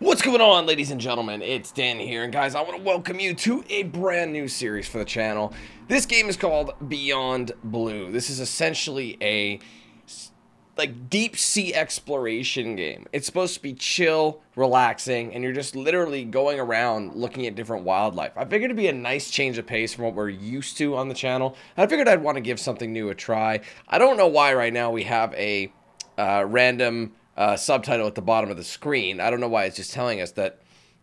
What's going on, ladies and gentlemen? It's Dan here, and guys, I want to welcome you to a brand new series for the channel. This game is called Beyond Blue. This is essentially a like deep sea exploration game. It's supposed to be chill, relaxing, and you're just literally going around looking at different wildlife. I figured it'd be a nice change of pace from what we're used to on the channel. I figured I'd want to give something new a try. I don't know why right now we have a random subtitle at the bottom of the screen. I don't know why it's just telling us that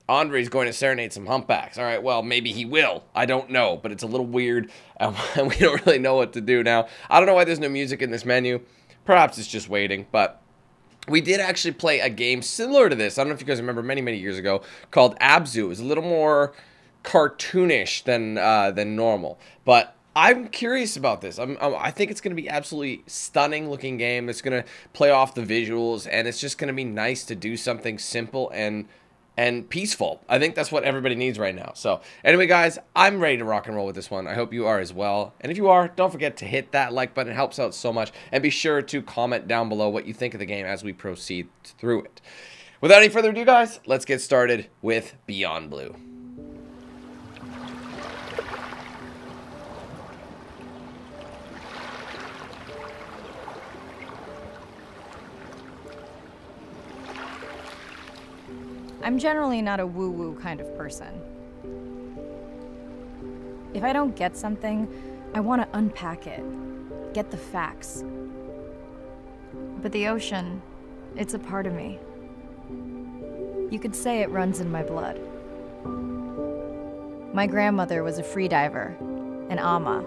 Andre's going to serenade some humpbacks. All right, well, maybe he will. I don't know, but it's a little weird, and we don't really know what to do now. I don't know why there's no music in this menu. Perhaps it's just waiting, but we did actually play a game similar to this. I don't know if you guys remember many years ago called Abzu. It was a little more cartoonish than normal, but I'm curious about this. I think it's going to be absolutely stunning looking game. It's going to play off the visuals, and it's just going to be nice to do something simple and peaceful. I think that's what everybody needs right now. So anyway, guys, I'm ready to rock and roll with this one. I hope you are as well. And if you are, don't forget to hit that like button. It helps out so much. And be sure to comment down below what you think of the game as we proceed through it. Without any further ado, guys, let's get started with Beyond Blue. I'm generally not a woo-woo kind of person. If I don't get something, I want to unpack it, get the facts. But the ocean, it's a part of me. You could say it runs in my blood. My grandmother was a freediver, an ama.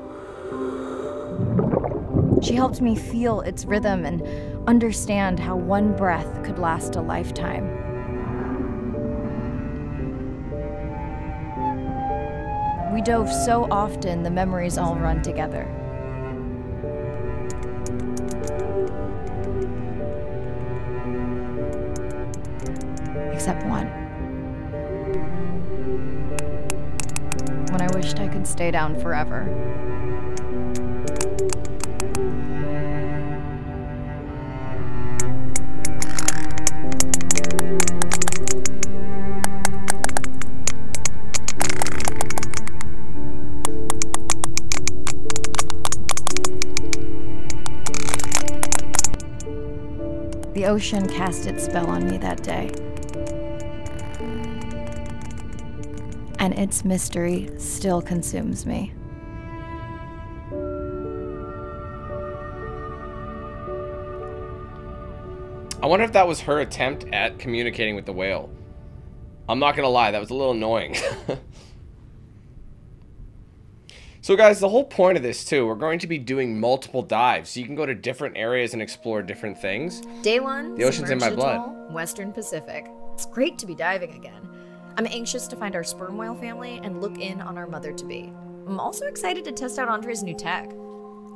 She helped me feel its rhythm and understand how one breath could last a lifetime. We dove so often, the memories all run together. Except one. When I wished I could stay down forever. The ocean cast its spell on me that day. And its mystery still consumes me. I wonder if that was her attempt at communicating with the whale. I'm not gonna lie, that was a little annoying. So guys, the whole point of this too, we're going to be doing multiple dives, so you can go to different areas and explore different things. Day one, the ocean's in my blood. Western Pacific. It's great to be diving again. I'm anxious to find our sperm whale family and look in on our mother-to-be. I'm also excited to test out Andre's new tech.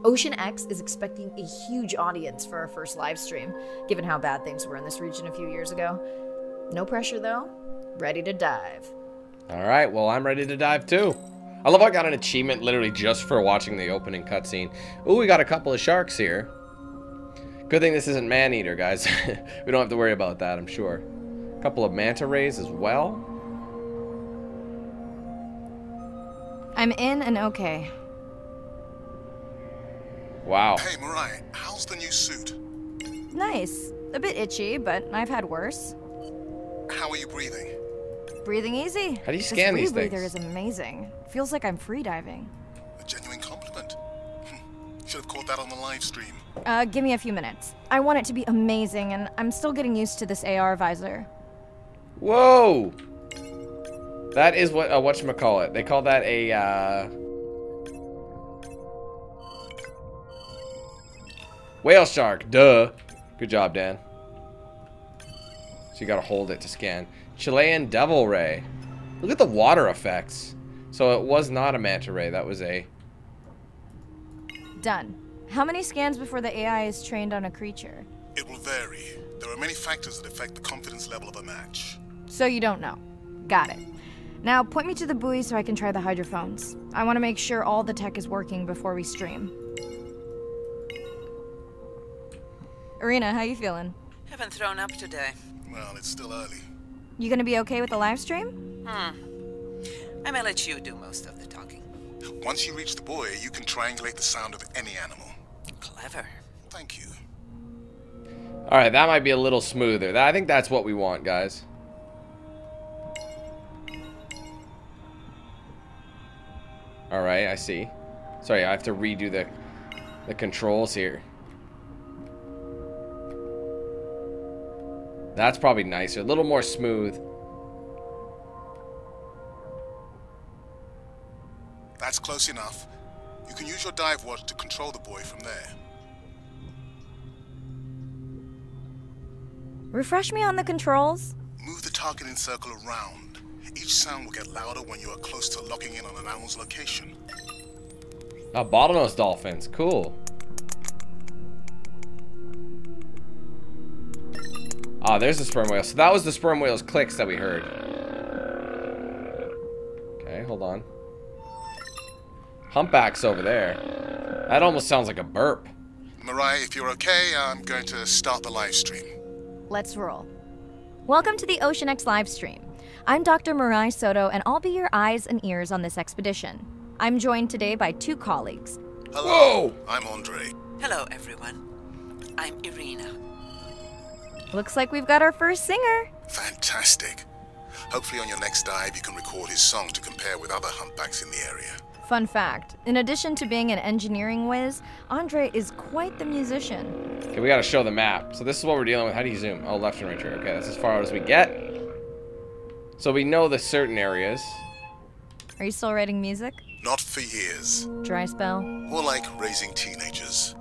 Ocean X is expecting a huge audience for our first live stream, given how bad things were in this region a few years ago. No pressure though, ready to dive. All right, well, I'm ready to dive too. I love how I got an achievement literally just for watching the opening cutscene. Ooh, we got a couple of sharks here. Good thing this isn't man-eater, guys. We don't have to worry about that, I'm sure. A couple of manta rays as well. I'm in and okay. Wow. Hey, Mariah, how's the new suit? Nice. A bit itchy, but I've had worse. How are you breathing? Breathing easy. How do you scan these things? This rebreather is amazing. Feels like I'm free diving. A genuine compliment. Should have caught that on the live stream. Give me a few minutes. I want it to be amazing, and I'm still getting used to this AR visor. Whoa! That is what whatchamacallit. They call that a whale shark. Duh. Good job, Dan. So you gotta hold it to scan. Chilean devil ray. Look at the water effects. So it was not a manta ray, that was a... Done. How many scans before the AI is trained on a creature? It will vary. There are many factors that affect the confidence level of a match. So you don't know. Got it. Now point me to the buoy so I can try the hydrophones. I want to make sure all the tech is working before we stream. Irina, how you feeling? Haven't thrown up today. Well, it's still early. You gonna be okay with the live stream? I may let you do most of the talking. Once you reach the buoy, you can triangulate the sound of any animal. Clever. Thank you. Alright, that might be a little smoother. I think that's what we want, guys. Alright, I see. Sorry, I have to redo the controls here. That's probably nicer. A little more smooth. That's close enough. You can use your dive watch to control the buoy from there. Refresh me on the controls. Move the targeting circle around. Each sound will get louder when you are close to locking in on an animal's location. Oh, bottlenose dolphins. Cool. Ah, oh, there's the sperm whale. So that was the sperm whale's clicks that we heard. Okay, hold on. Humpback's over there. That almost sounds like a burp. Mariah, if you're okay, I'm going to start the live stream. Let's roll. Welcome to the Ocean X live stream. I'm Dr. Mariah Soto, and I'll be your eyes and ears on this expedition. I'm joined today by two colleagues. Hello, I'm Andre. Hello, everyone. I'm Irina. Looks like we've got our first singer. Fantastic. Hopefully on your next dive, you can record his song to compare with other humpbacks in the area. Fun fact, in addition to being an engineering whiz, Andre is quite the musician. Okay, we gotta show the map. So this is what we're dealing with. How do you zoom? Oh, left and right trigger. Okay, that's as far out as we get. So we know the certain areas. Are you still writing music? Not for years. Dry spell? More like raising teenagers.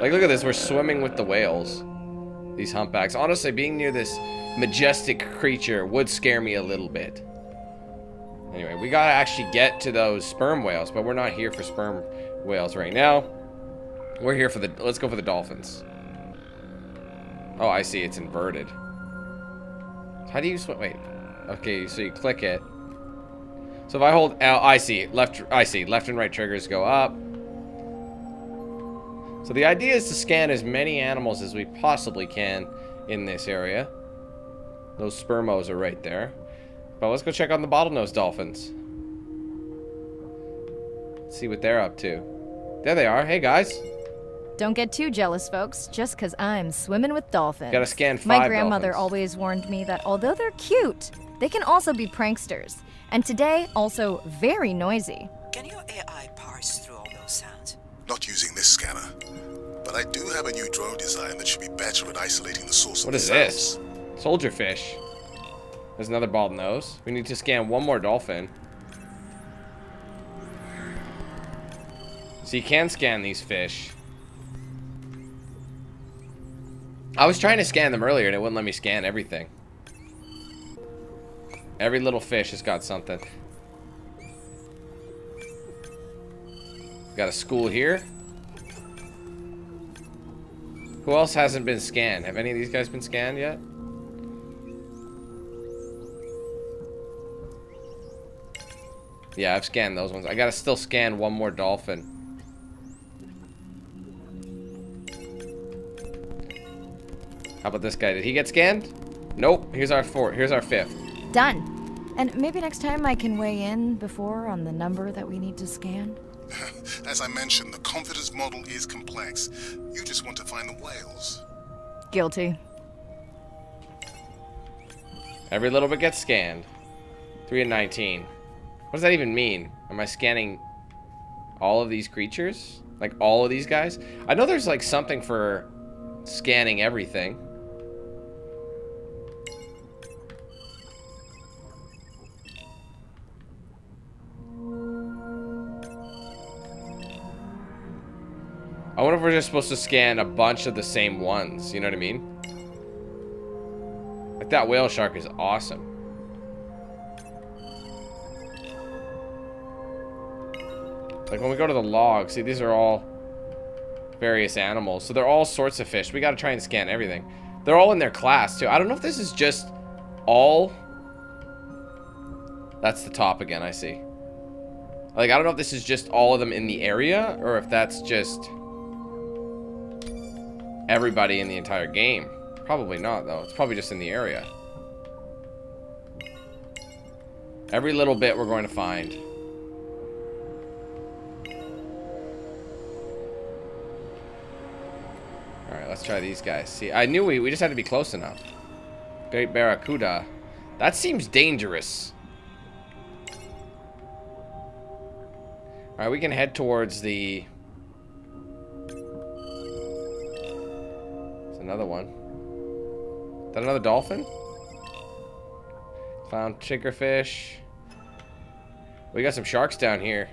Like, look at this. We're swimming with the whales. These humpbacks. Honestly, being near this majestic creature would scare me a little bit. Anyway, we gotta actually get to those sperm whales, but we're not here for sperm whales right now. We're here for the... Let's go for the dolphins. Oh, I see. It's inverted. How do you swim? Wait. Okay, so you click it. So if I hold L, I see. Left and right triggers go up. So the idea is to scan as many animals as we possibly can in this area. Those spermos are right there. But let's go check on the bottlenose dolphins. Let's see what they're up to. There they are. Hey, guys. Don't get too jealous, folks, just because I'm swimming with dolphins. Gotta scan 5 dolphins. My grandmother always warned me that although they're cute, they can also be pranksters. And today, also very noisy. Can your AI parse through all those sounds? Not using this scanner. But I do have a new drone design that should be better at isolating the source of the sounds. What is this? Soldier fish. There's another bald nose. We need to scan one more dolphin. So you can scan these fish. I was trying to scan them earlier and it wouldn't let me scan everything. Every little fish has got something. Got a school here. Who else hasn't been scanned? Have any of these guys been scanned yet? Yeah, I've scanned those ones. I gotta still scan one more dolphin. How about this guy? Did he get scanned? Nope. Here's our 4th. Here's our 5th. Done. And maybe next time I can weigh in before on the number that we need to scan. As I mentioned, the confidence model is complex. You just want to find the whales. Guilty. Every little bit gets scanned. 3 and 19. What does that even mean? Am I scanning all of these creatures? Like all of these guys? I know there's like something for scanning everything. I wonder if we're just supposed to scan a bunch of the same ones. You know what I mean? Like that whale shark is awesome. Like when we go to the log, see these are all various animals. So they're all sorts of fish. We gotta try and scan everything. They're all in their class too. I don't know if this is just all... That's the top again, I see. Like I don't know if this is just all of them in the area or if that's just everybody in the entire game. Probably not, though. It's probably just in the area. Every little bit we're going to find. Alright, let's try these guys. See, I knew we just had to be close enough. Great Barracuda. That seems dangerous. Alright, we can head towards the... There's another one. Is that another dolphin? Found triggerfish. We got some sharks down here.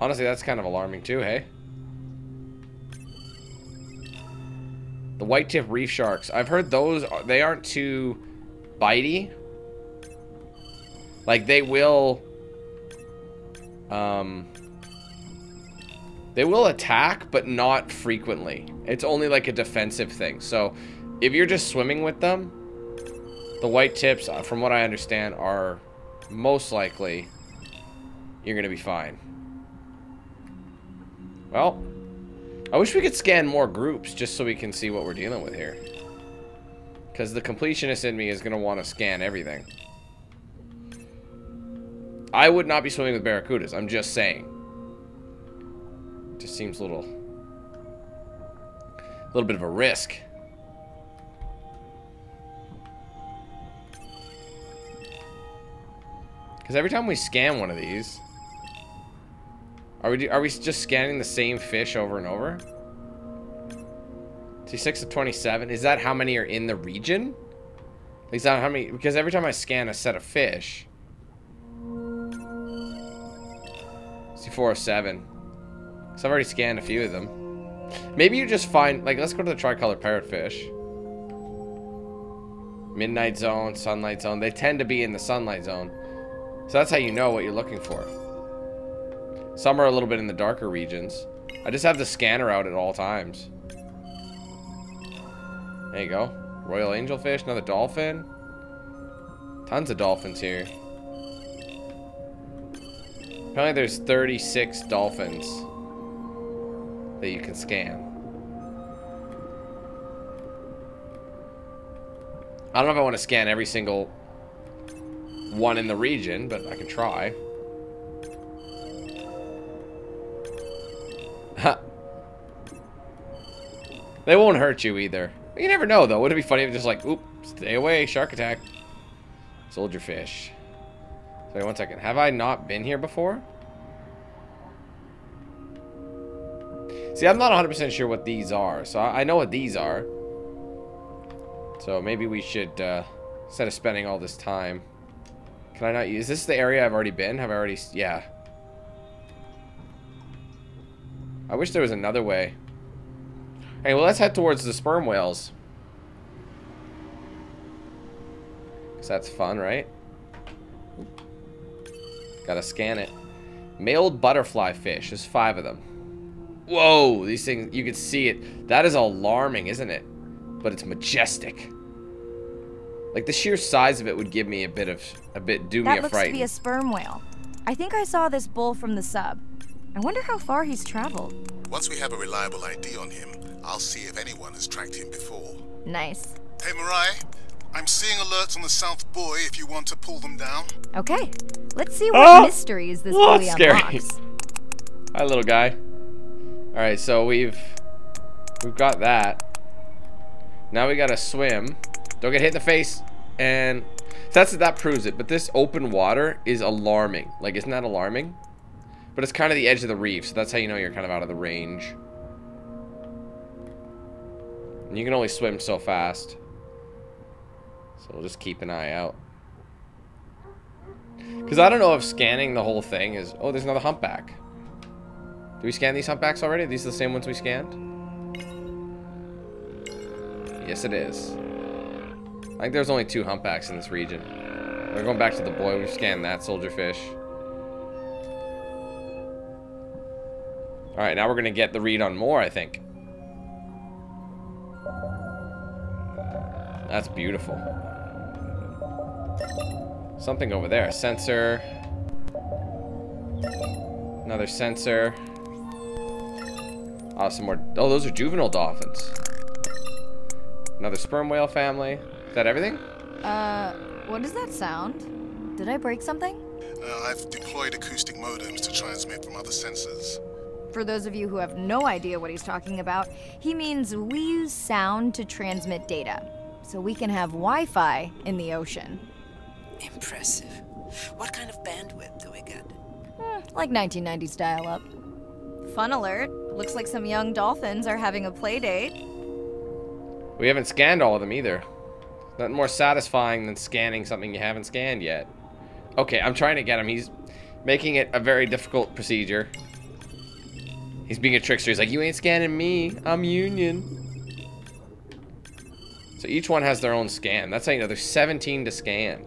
Honestly, that's kind of alarming too, hey? The white tip reef sharks. I've heard those, they aren't too bitey. Like, they will attack, but not frequently. It's only like a defensive thing. So, if you're just swimming with them, the white tips, from what I understand, are most likely you're going to be fine. Well, I wish we could scan more groups just so we can see what we're dealing with here. Because the completionist in me is going to want to scan everything. I would not be swimming with barracudas, I'm just saying. Just seems a little bit of a risk. Because every time we scan one of these, are we just scanning the same fish over and over? See, 6 of 27. Is that how many are in the region? Is that how many? Because every time I scan a set of fish. See, 4 of 7. So I've already scanned a few of them. Maybe you just find, like, let's go to the tricolor parrotfish. Midnight zone, sunlight zone. They tend to be in the sunlight zone. So that's how you know what you're looking for. Some are a little bit in the darker regions. I just have the scanner out at all times. There you go. Royal angelfish, another dolphin. Tons of dolphins here. Apparently there's 36 dolphins that you can scan. I don't know if I want to scan every single one in the region, but I can try. They won't hurt you either. You never know, though. Wouldn't it be funny if just like, oop, stay away, shark attack. Soldier fish. Wait one second. Have I not been here before? See, I'm not 100% sure what these are. So I know what these are. So maybe we should, instead of spending all this time. Can I not use this? Is the area I've already been? Have I already? Yeah. I wish there was another way. Hey, well, let's head towards the sperm whales. Cause that's fun, right? Gotta scan it. Mailed butterfly fish. There's 5 of them. Whoa! These things, you can see it. That is alarming, isn't it? But it's majestic. Like, the sheer size of it would give me do me a fright. That looks to be a sperm whale. I think I saw this bull from the sub. I wonder how far he's traveled. Once we have a reliable ID on him, I'll see if anyone has tracked him before. Nice. Hey, Mariah, I'm seeing alerts on the South Buoy if you want to pull them down. Okay, let's see what mysteries this buoy unlocks. Hi, little guy. All right, so we've got that. Now we gotta swim. Don't get hit in the face, and that proves it. But this open water is alarming. Like, isn't that alarming? But it's kind of the edge of the reef, so that's how you know you're kind of out of the range. And you can only swim so fast, so we'll just keep an eye out. Because I don't know if scanning the whole thing is. Oh, there's another humpback. Did we scan these humpbacks already? Are these the same ones we scanned? Yes, it is. I think there's only 2 humpbacks in this region. We're going back to the boy. We've scanned that soldier fish. Alright, now we're going to get the read on more, I think. That's beautiful. Something over there. A sensor. Another sensor. Oh, some more. Oh, those are juvenile dolphins. Another sperm whale family. Is that everything? What does that sound? Did I break something? I've deployed acoustic modems to transmit from other sensors. For those of you who have no idea what he's talking about, he means we use sound to transmit data, so we can have Wi-Fi in the ocean. Impressive. What kind of bandwidth do we get? Like 1990s dial-up. Fun alert. Looks like some young dolphins are having a play date. We haven't scanned all of them either. Nothing more satisfying than scanning something you haven't scanned yet. Okay, I'm trying to get him. He's making it a very difficult procedure. He's being a trickster. He's like, you ain't scanning me. I'm Union. So each one has their own scan. That's how you know there's 17 to scan.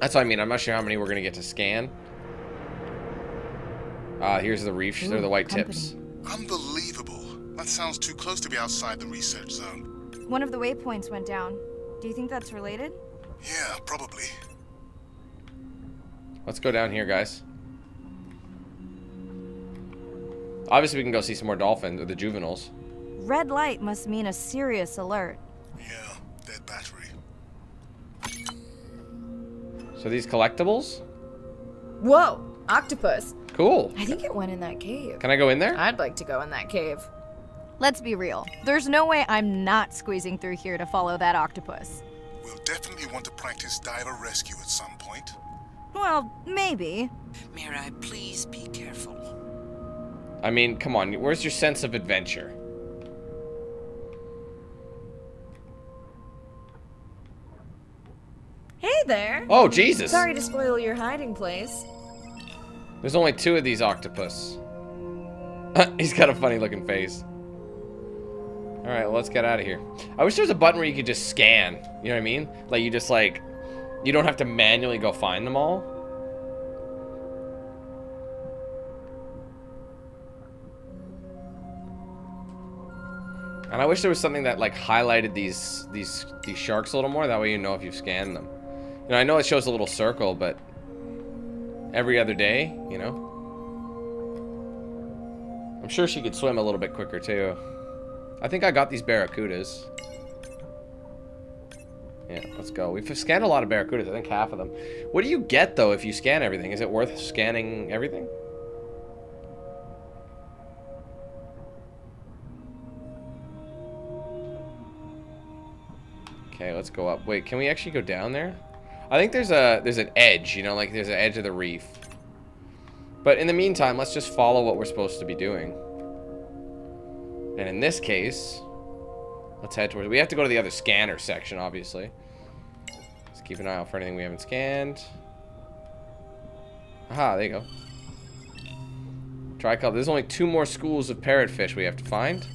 That's what I mean. I'm not sure how many we're going to get to scan. Here's the reefs. They're the white tips. Unbelievable. That sounds too close to be outside the research zone. One of the waypoints went down. Do you think that's related? Yeah, probably. Let's go down here, guys. Obviously, we can go see some more dolphins, or the juveniles. Red light must mean a serious alert. Yeah, dead battery. So these collectibles? Whoa, octopus. Cool. I think it went in that cave. Can I go in there? I'd like to go in that cave. Let's be real. There's no way I'm not squeezing through here to follow that octopus. We'll definitely want to practice diver rescue at some point. Well, maybe. Mirai, please be careful. I mean, come on. Where's your sense of adventure? Hey there. Oh, Jesus. Sorry to spoil your hiding place. There's only 2 of these octopus. He's got a funny looking face. Alright, well, let's get out of here. I wish there was a button where you could just scan. You know what I mean? Like, you just, like... You don't have to manually go find them all. And I wish there was something that, like, highlighted these sharks a little more. That way you know if you've scanned them. You know, I know it shows a little circle, but... Every other day, you know? I'm sure she could swim a little bit quicker, too. I think I got these barracudas. Yeah, let's go. We've scanned a lot of barracudas. I think half of them. What do you get, though, if you scan everything? Is it worth scanning everything? Okay, let's go up. Wait, can we actually go down there? I think there's an edge, you know, like there's an edge of the reef. But in the meantime, let's just follow what we're supposed to be doing. And in this case, let's head towards... We have to go to the other scanner section, obviously. Let's keep an eye out for anything we haven't scanned. Aha, there you go. Tricolor. There's only 2 more schools of parrotfish we have to find.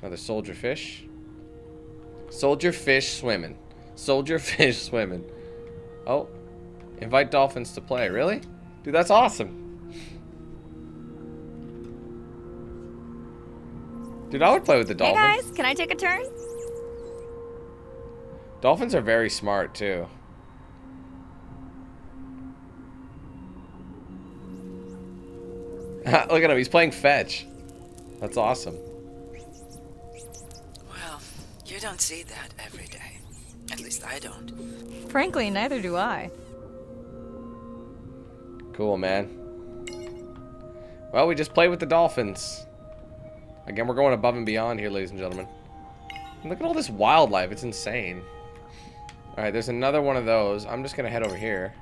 Another soldier fish. Soldier fish swimming. Soldier fish swimming. Oh. Invite dolphins to play. Really? Dude, that's awesome. Dude, I would play with the dolphins. Hey guys, can I take a turn? Dolphins are very smart too. Look at him, he's playing fetch. That's awesome. Well, you don't see that every day. At least I don't. Frankly, neither do I. Cool, man. Well, we just played with the dolphins. Again, we're going above and beyond here, ladies and gentlemen. And look at all this wildlife. It's insane. Alright, there's another one of those. I'm just going to head over here.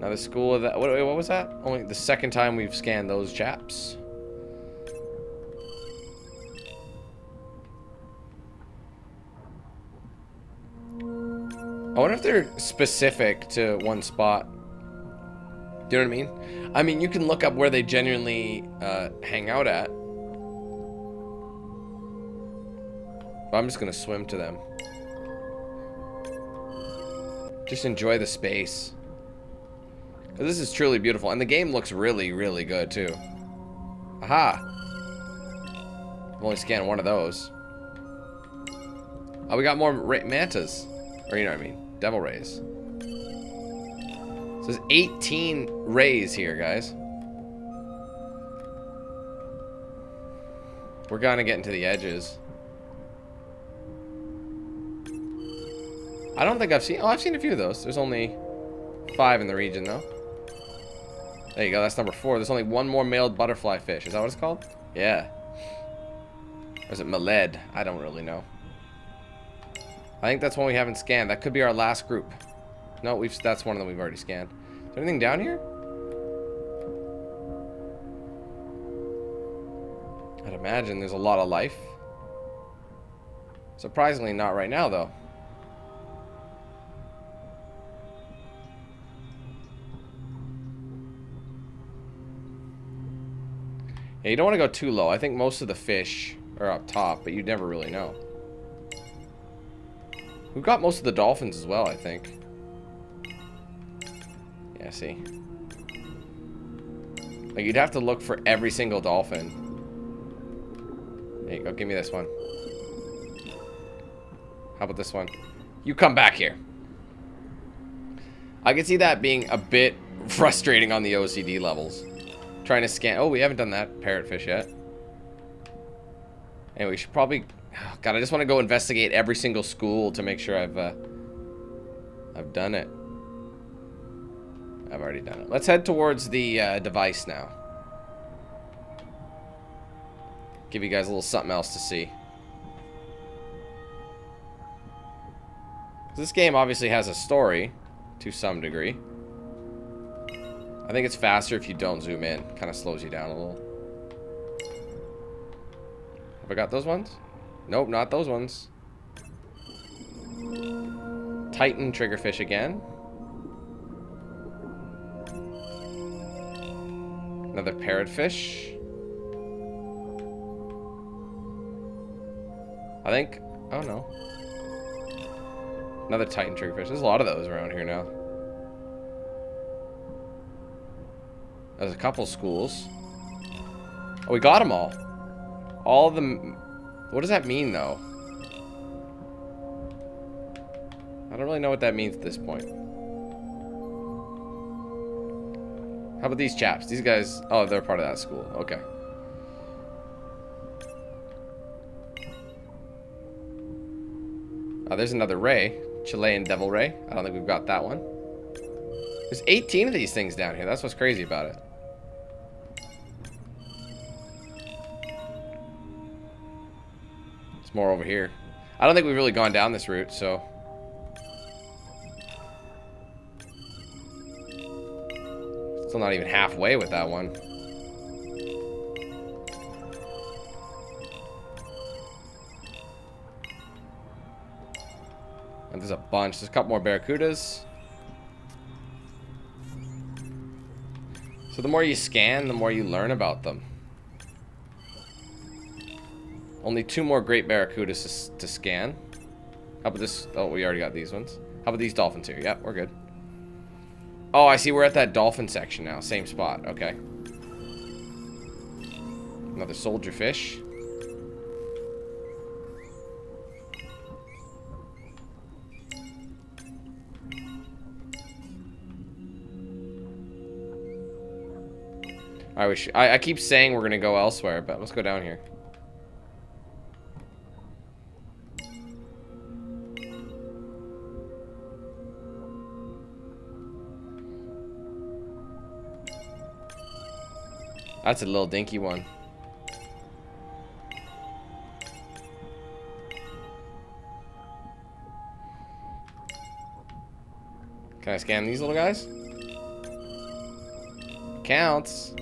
Now, the school of that... Wait, what was that? Only the second time we've scanned those chaps. I wonder if they're specific to one spot. Do you know what I mean? I mean, you can look up where they genuinely hang out at. But I'm just going to swim to them. Just enjoy the space. This is truly beautiful. And the game looks really, really good, too. Aha! I've only scanned 1 of those. Oh, we got more mantas. Or, you know what I mean? Devil rays. There's 18 rays here, guys. We're gonna get into the edges. I don't think I've seen... Oh, I've seen a few of those. There's only 5 in the region, though. There you go. That's number 4. There's only one more male butterfly fish. Is that what it's called? Yeah. Or is it Maled? I don't really know. I think that's one we haven't scanned. That could be our last group. No, that's one of them we've already scanned. Is there anything down here? I'd imagine there's a lot of life. Surprisingly, not right now, though. Yeah, you don't want to go too low. I think most of the fish are up top, but you never really know. We've got most of the dolphins as well, I think. Yeah, see. Like, you'd have to look for every single dolphin. There you go. Give me this one. How about this one? You come back here. I can see that being a bit frustrating on the OCD levels. Trying to scan. Oh, we haven't done that parrotfish yet. Anyway, we should probably... God, I just want to go investigate every single school to make sure I've done it. I've already done it. Let's head towards the device now. Give you guys a little something else to see. This game obviously has a story to some degree. I think it's faster if you don't zoom in. Kind of slows you down a little. Have I got those ones? Nope, not those ones. Titan triggerfish again. Another parrotfish. I think... Oh, no. Another Titan triggerfish. There's a lot of those around here now. There's a couple schools. Oh, we got them all. All of them... What does that mean, though? I don't really know what that means at this point. How about these chaps? These guys... Oh, they're part of that school. Okay. Oh, there's another ray. Chilean devil ray. I don't think we've got that one. There's 18 of these things down here. That's what's crazy about it. It's more over here. I don't think we've really gone down this route, so... Still not even halfway with that one. And there's a bunch. There's a couple more barracudas. So the more you scan, the more you learn about them. Only 2 more great barracudas to scan. How about this? Oh, we already got these ones. How about these dolphins here? Yep, we're good. Oh, I see. We're at that dolphin section now. Same spot. Okay. Another soldier fish. Alright, I keep saying we're going to go elsewhere, but let's go down here. That's a little dinky one. Can I scan these little guys? Counts.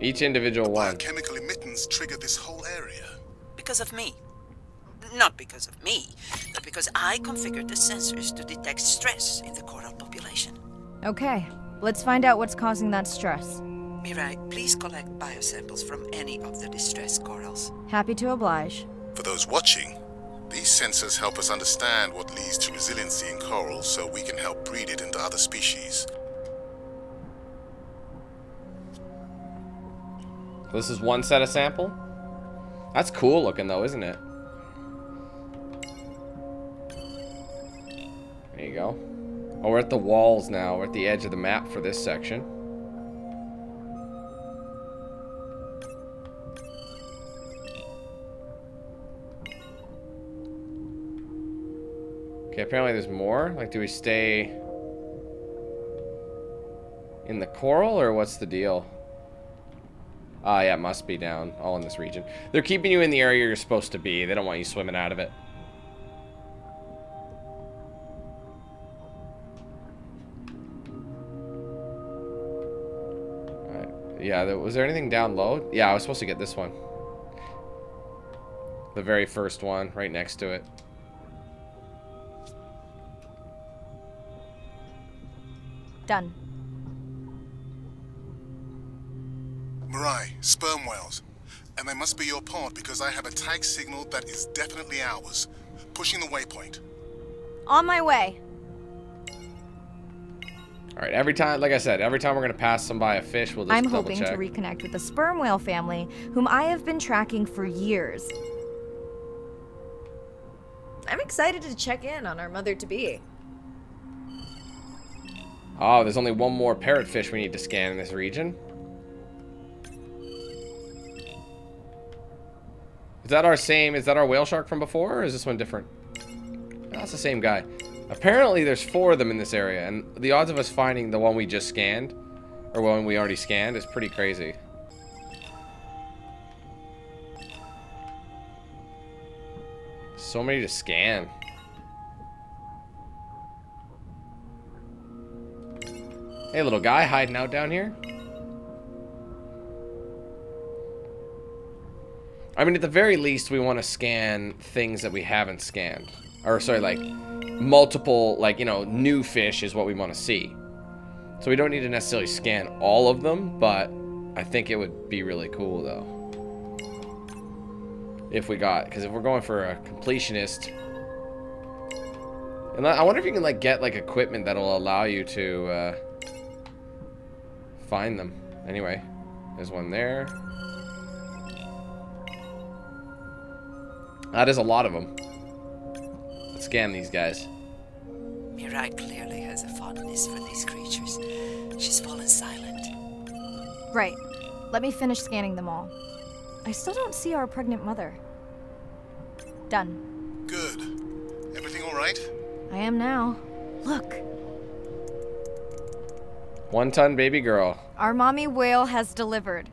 Each individual one. Chemical emittance triggered this whole area. Because of me. Not because of me, but because I configured the sensors to detect stress in the coral population. Okay, let's find out what's causing that stress. Mirai, please collect biosamples from any of the distressed corals. Happy to oblige. For those watching, these sensors help us understand what leads to resiliency in corals so we can help breed it into other species. This is one set of sample. That's cool looking though, isn't it? There you go. Oh, we're at the walls now. We're at the edge of the map for this section. Okay, apparently there's more. Like, do we stay in the coral, or what's the deal? Ah, yeah, it must be down, all in this region. They're keeping you in the area you're supposed to be. They don't want you swimming out of it. Yeah, was there anything down low? Yeah, I was supposed to get this one. The very first one, right next to it. Done. Mariah, sperm whales. And they must be your part because I have a tag signal that is definitely ours. Pushing the waypoint. On my way. All right, every time, like I said, every time we're going to pass some by a fish, we'll just double check. I'm hoping to reconnect with the sperm whale family, whom I have been tracking for years. I'm excited to check in on our mother-to-be. Oh, there's only one more parrotfish we need to scan in this region. Is that our same, is that our whale shark from before, or is this one different? That's the same guy. Apparently there's four of them in this area, and the odds of us finding the one we just scanned, or one we already scanned, is pretty crazy. So many to scan. Hey, little guy, hiding out down here. I mean, at the very least, we want to scan things that we haven't scanned. Or, sorry, like, multiple, like, you know, new fish is what we want to see. So we don't need to necessarily scan all of them, but I think it would be really cool, though. If we got, because if we're going for a completionist. And I wonder if you can, like, get, like, equipment that'll allow you to, find them. Anyway, there's one there. That is a lot of them. Let's scan these guys. Mirai clearly has a fondness for these creatures. She's fallen silent. Right. Let me finish scanning them all. I still don't see our pregnant mother. Done. Good. Everything all right? I am now. Look. 1-ton baby girl. Our mommy whale has delivered.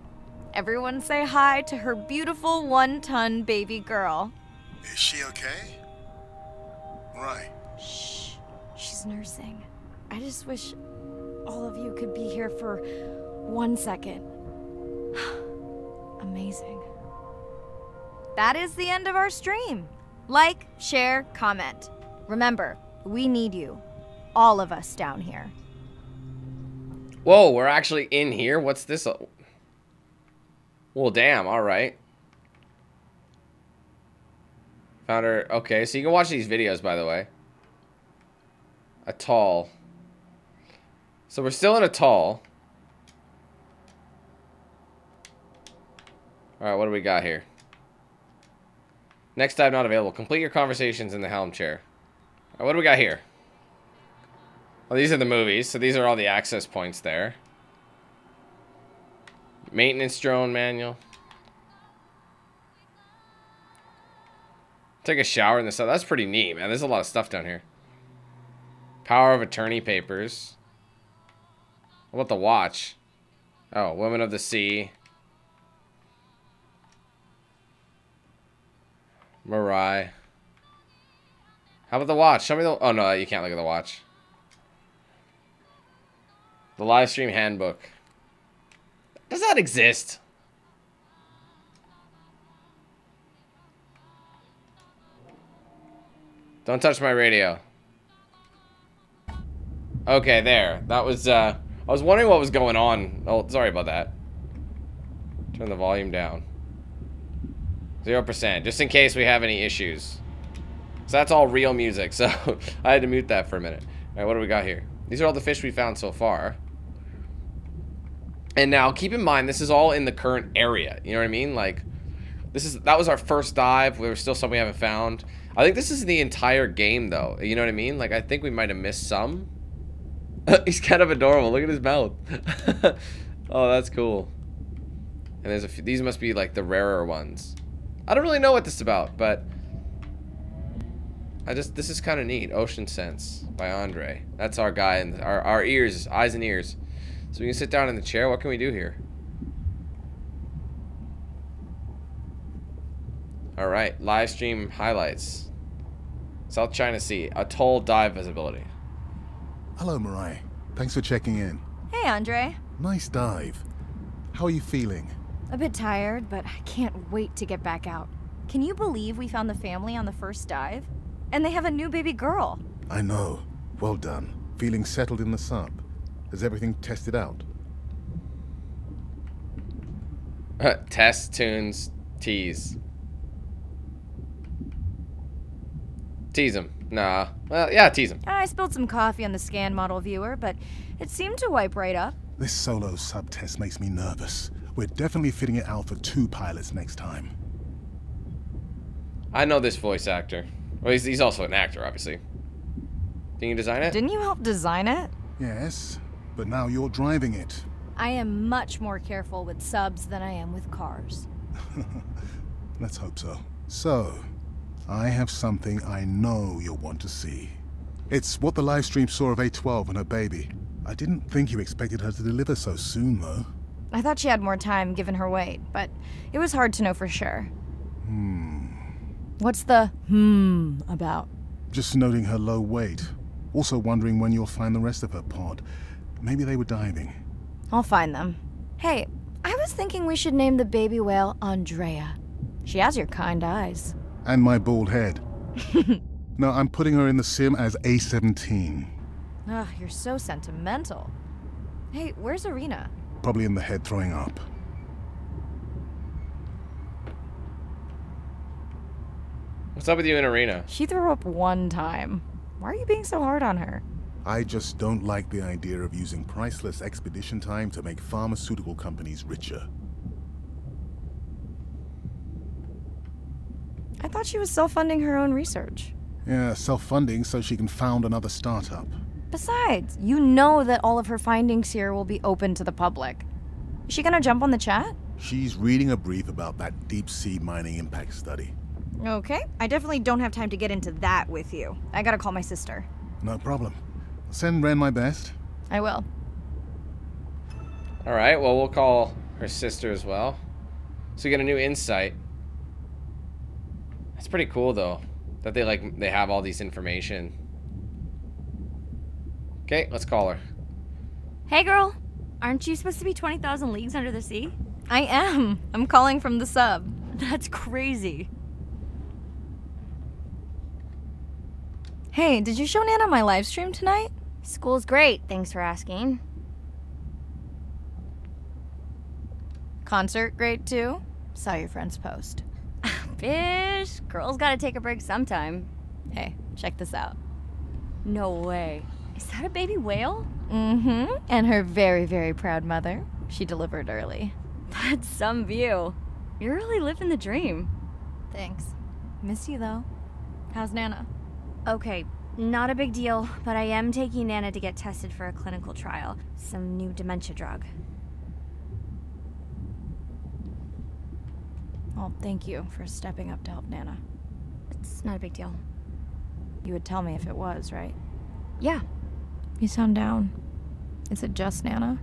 Everyone say hi to her beautiful 1-ton baby girl. Is she okay? Right. Shh. She's nursing. I just wish all of you could be here for 1 second. Amazing. That is the end of our stream. Like, share, comment. Remember, we need you. All of us down here. Whoa, we're actually in here? What's this? Well, damn, all right. Okay, so you can watch these videos, by the way. Atoll. So we're still in Atoll. Alright, what do we got here? Next time not available. Complete your conversations in the helm chair. Alright, what do we got here? Well, these are the movies, so these are all the access points there. Maintenance drone manual. Take a shower in the sun. That's pretty neat, man. There's a lot of stuff down here. Power of attorney papers. What about the watch? Oh, women of the sea. Mariah. How about the watch? Show me the... Oh, no, you can't look at the watch. The live stream handbook. Does that exist? Don't touch my radio. Okay, there. That was, I was wondering what was going on. Oh, sorry about that. Turn the volume down. 0%, just in case we have any issues. So that's all real music, so I had to mute that for a minute. Alright, what do we got here? These are all the fish we found so far. And now, keep in mind, this is all in the current area. You know what I mean? Like, this is, that was our first dive. There was still something we haven't found. I think this is the entire game, though. You know what I mean? Like, I think we might have missed some. He's kind of adorable. Look at his mouth. Oh, that's cool. And there's a few. These must be, like, the rarer ones. I don't really know what this is about, but... This is kind of neat. Ocean Sense by Andre. That's our guy in the, our ears, eyes and ears. So we can sit down in the chair. What can we do here? All right, live stream highlights. South China Sea, atoll dive visibility. Hello, Mariah. Thanks for checking in. Hey, Andre. Nice dive. How are you feeling? A bit tired, but I can't wait to get back out. Can you believe we found the family on the first dive? And they have a new baby girl. I know. Well done. Feeling settled in the sub. Has everything tested out? Test, tunes, tease. Tease him. Nah. Well, yeah, tease him. I spilled some coffee on the scan model viewer, but it seemed to wipe right up. This solo sub test makes me nervous. We're definitely fitting it out for 2 pilots next time. I know this voice actor. Well, he's also an actor, obviously. Didn't you design it? Didn't you help design it? Yes, but now you're driving it. I am much more careful with subs than I am with cars. Let's hope so. So, I have something I know you'll want to see. It's what the live stream saw of A12 and her baby. I didn't think you expected her to deliver so soon, though. I thought she had more time given her weight, but it was hard to know for sure. What's the about? Just noting her low weight. Also wondering when you'll find the rest of her pod. Maybe they were diving. I'll find them. Hey, I was thinking we should name the baby whale Andrea. She has your kind eyes. And my bald head. No, I'm putting her in the sim as A17. Ugh, you're so sentimental. Hey, where's Irina? Probably in the head throwing up. What's up with you and Irina? She threw up one time. Why are you being so hard on her? I just don't like the idea of using priceless expedition time to make pharmaceutical companies richer. I thought she was self-funding her own research. Yeah, self-funding so she can found another startup. Besides, you know that all of her findings here will be open to the public. Is she gonna jump on the chat? She's reading a brief about that deep-sea mining impact study. Okay, I definitely don't have time to get into that with you. I gotta call my sister. No problem. Send Ren my best. I will. Alright, well, we'll call her sister as well. So we get a new insight. That's pretty cool, though, that they have all these information. Okay, let's call her. Hey, girl. Aren't you supposed to be 20,000 leagues under the sea? I am. I'm calling from the sub. That's crazy. Hey, did you show Nana my live stream tonight? School's great, thanks for asking. Concert great too? Saw your friends post. Fish, girls gotta take a break sometime. Hey, check this out. No way. Is that a baby whale? Mm-hmm, and her very, very proud mother. She delivered early. That's some view. You're really living the dream. Thanks. Miss you though. How's Nana? Okay, not a big deal, but I am taking Nana to get tested for a clinical trial. Some new dementia drug. Oh, thank you for stepping up to help Nana. It's not a big deal. You would tell me if it was, right? Yeah. You sound down. Is it just Nana?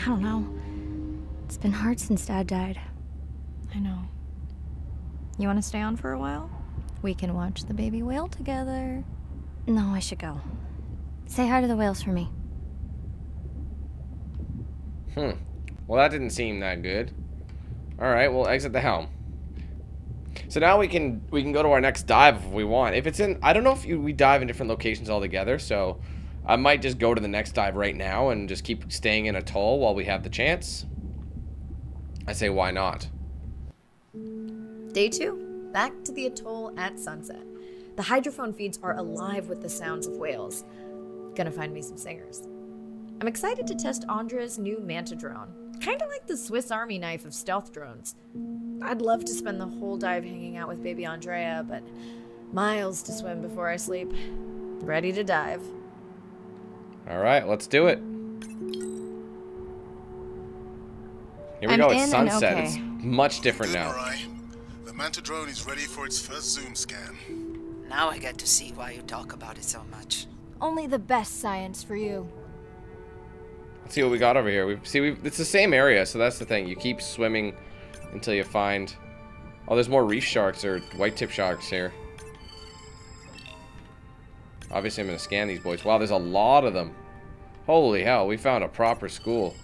I don't know. It's been hard since Dad died. I know. You want to stay on for a while? We can watch the baby whale together. No, I should go. Say hi to the whales for me. Well, that didn't seem that good. All right, we'll exit the helm. So now we can go to our next dive if we want. If it's in, I don't know if we dive in different locations altogether, so I might just go to the next dive right now and just keep staying in Atoll while we have the chance. I say why not? Day 2. Back to the atoll at sunset. The hydrophone feeds are alive with the sounds of whales. Gonna find me some singers. I'm excited to test Andre's new Manta drone. Kinda like the Swiss Army knife of stealth drones. I'd love to spend the whole dive hanging out with baby Andrea, but miles to swim before I sleep. Ready to dive. All right, let's do it. Here we go, it's sunset. Okay. It's much different now. The Manta drone is ready for its first zoom scan. Now I get to see why you talk about it so much. Only the best science for you. Let's see what we got over here. It's the same area, so that's the thing. You keep swimming until you find... Oh, there's more reef sharks or white-tip sharks here. Obviously, I'm going to scan these boys. Wow, there's a lot of them. Holy hell, we found a proper school.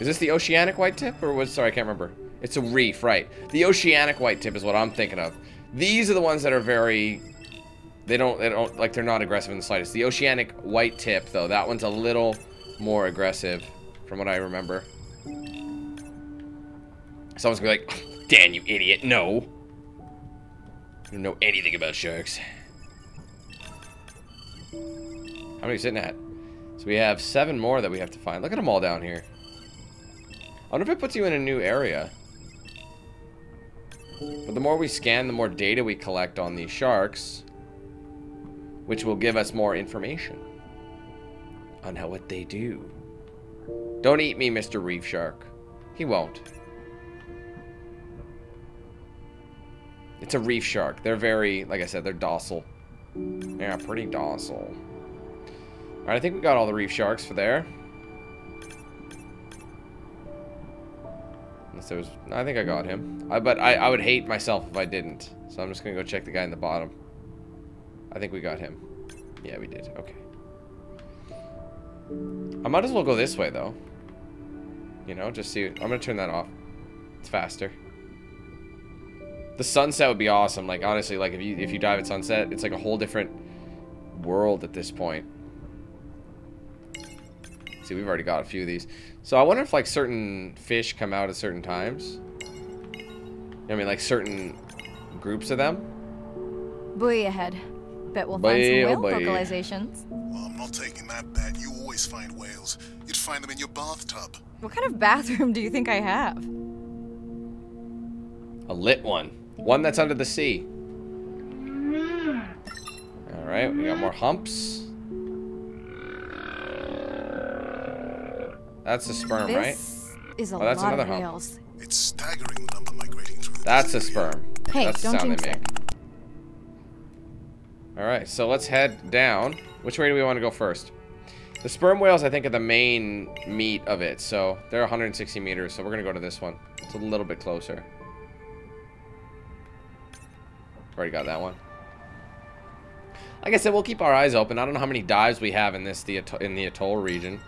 Is this the oceanic white-tip? Or was... Sorry, I can't remember. It's a reef, right. The oceanic white-tip is what I'm thinking of. These are the ones that are very... They don't like, they're not aggressive in the slightest. The oceanic white tip, though, that one's a little more aggressive from what I remember. Someone's gonna be like, Dan, you idiot, no. I don't know anything about sharks. How many are we sitting at? So we have 7 more that we have to find. Look at them all down here. I wonder if it puts you in a new area. But the more we scan, the more data we collect on these sharks, which will give us more information on how what they do. Don't eat me, Mr. Reef Shark. He won't. It's a reef shark. They're very, like I said, they're docile. Yeah, pretty docile. All right, I think we got all the reef sharks for there. Unless there was, I think I got him. But I would hate myself if I didn't. So I'm just gonna go check the guy in the bottom. I think we got him. Yeah, we did. Okay. I might as well go this way, though. You know, just see. I'm going to turn that off. It's faster. The sunset would be awesome. Like, honestly, like, if you dive at sunset, it's like a whole different world at this point. See, we've already got a few of these. So I wonder if, like, certain fish come out at certain times. You know, I mean, like, certain groups of them. Buoy ahead. Bet we'll find some whale vocalizations. Well, I'm not taking that bet. You always find whales. You'd find them in your bathtub. What kind of bathroom do you think I have? A lit one. One that's under the sea. Alright, we got more humps. That's a sperm, right? That's another hump. It's staggering the number migrating through. That's a sperm. Hey, that's the sound they make. Alright, so let's head down. Which way do we want to go first? The sperm whales, I think, are the main meat of it. So they're 160 meters, so we're going to go to this one. It's a little bit closer. Already got that one. Like I said, we'll keep our eyes open. I don't know how many dives we have in the atoll region.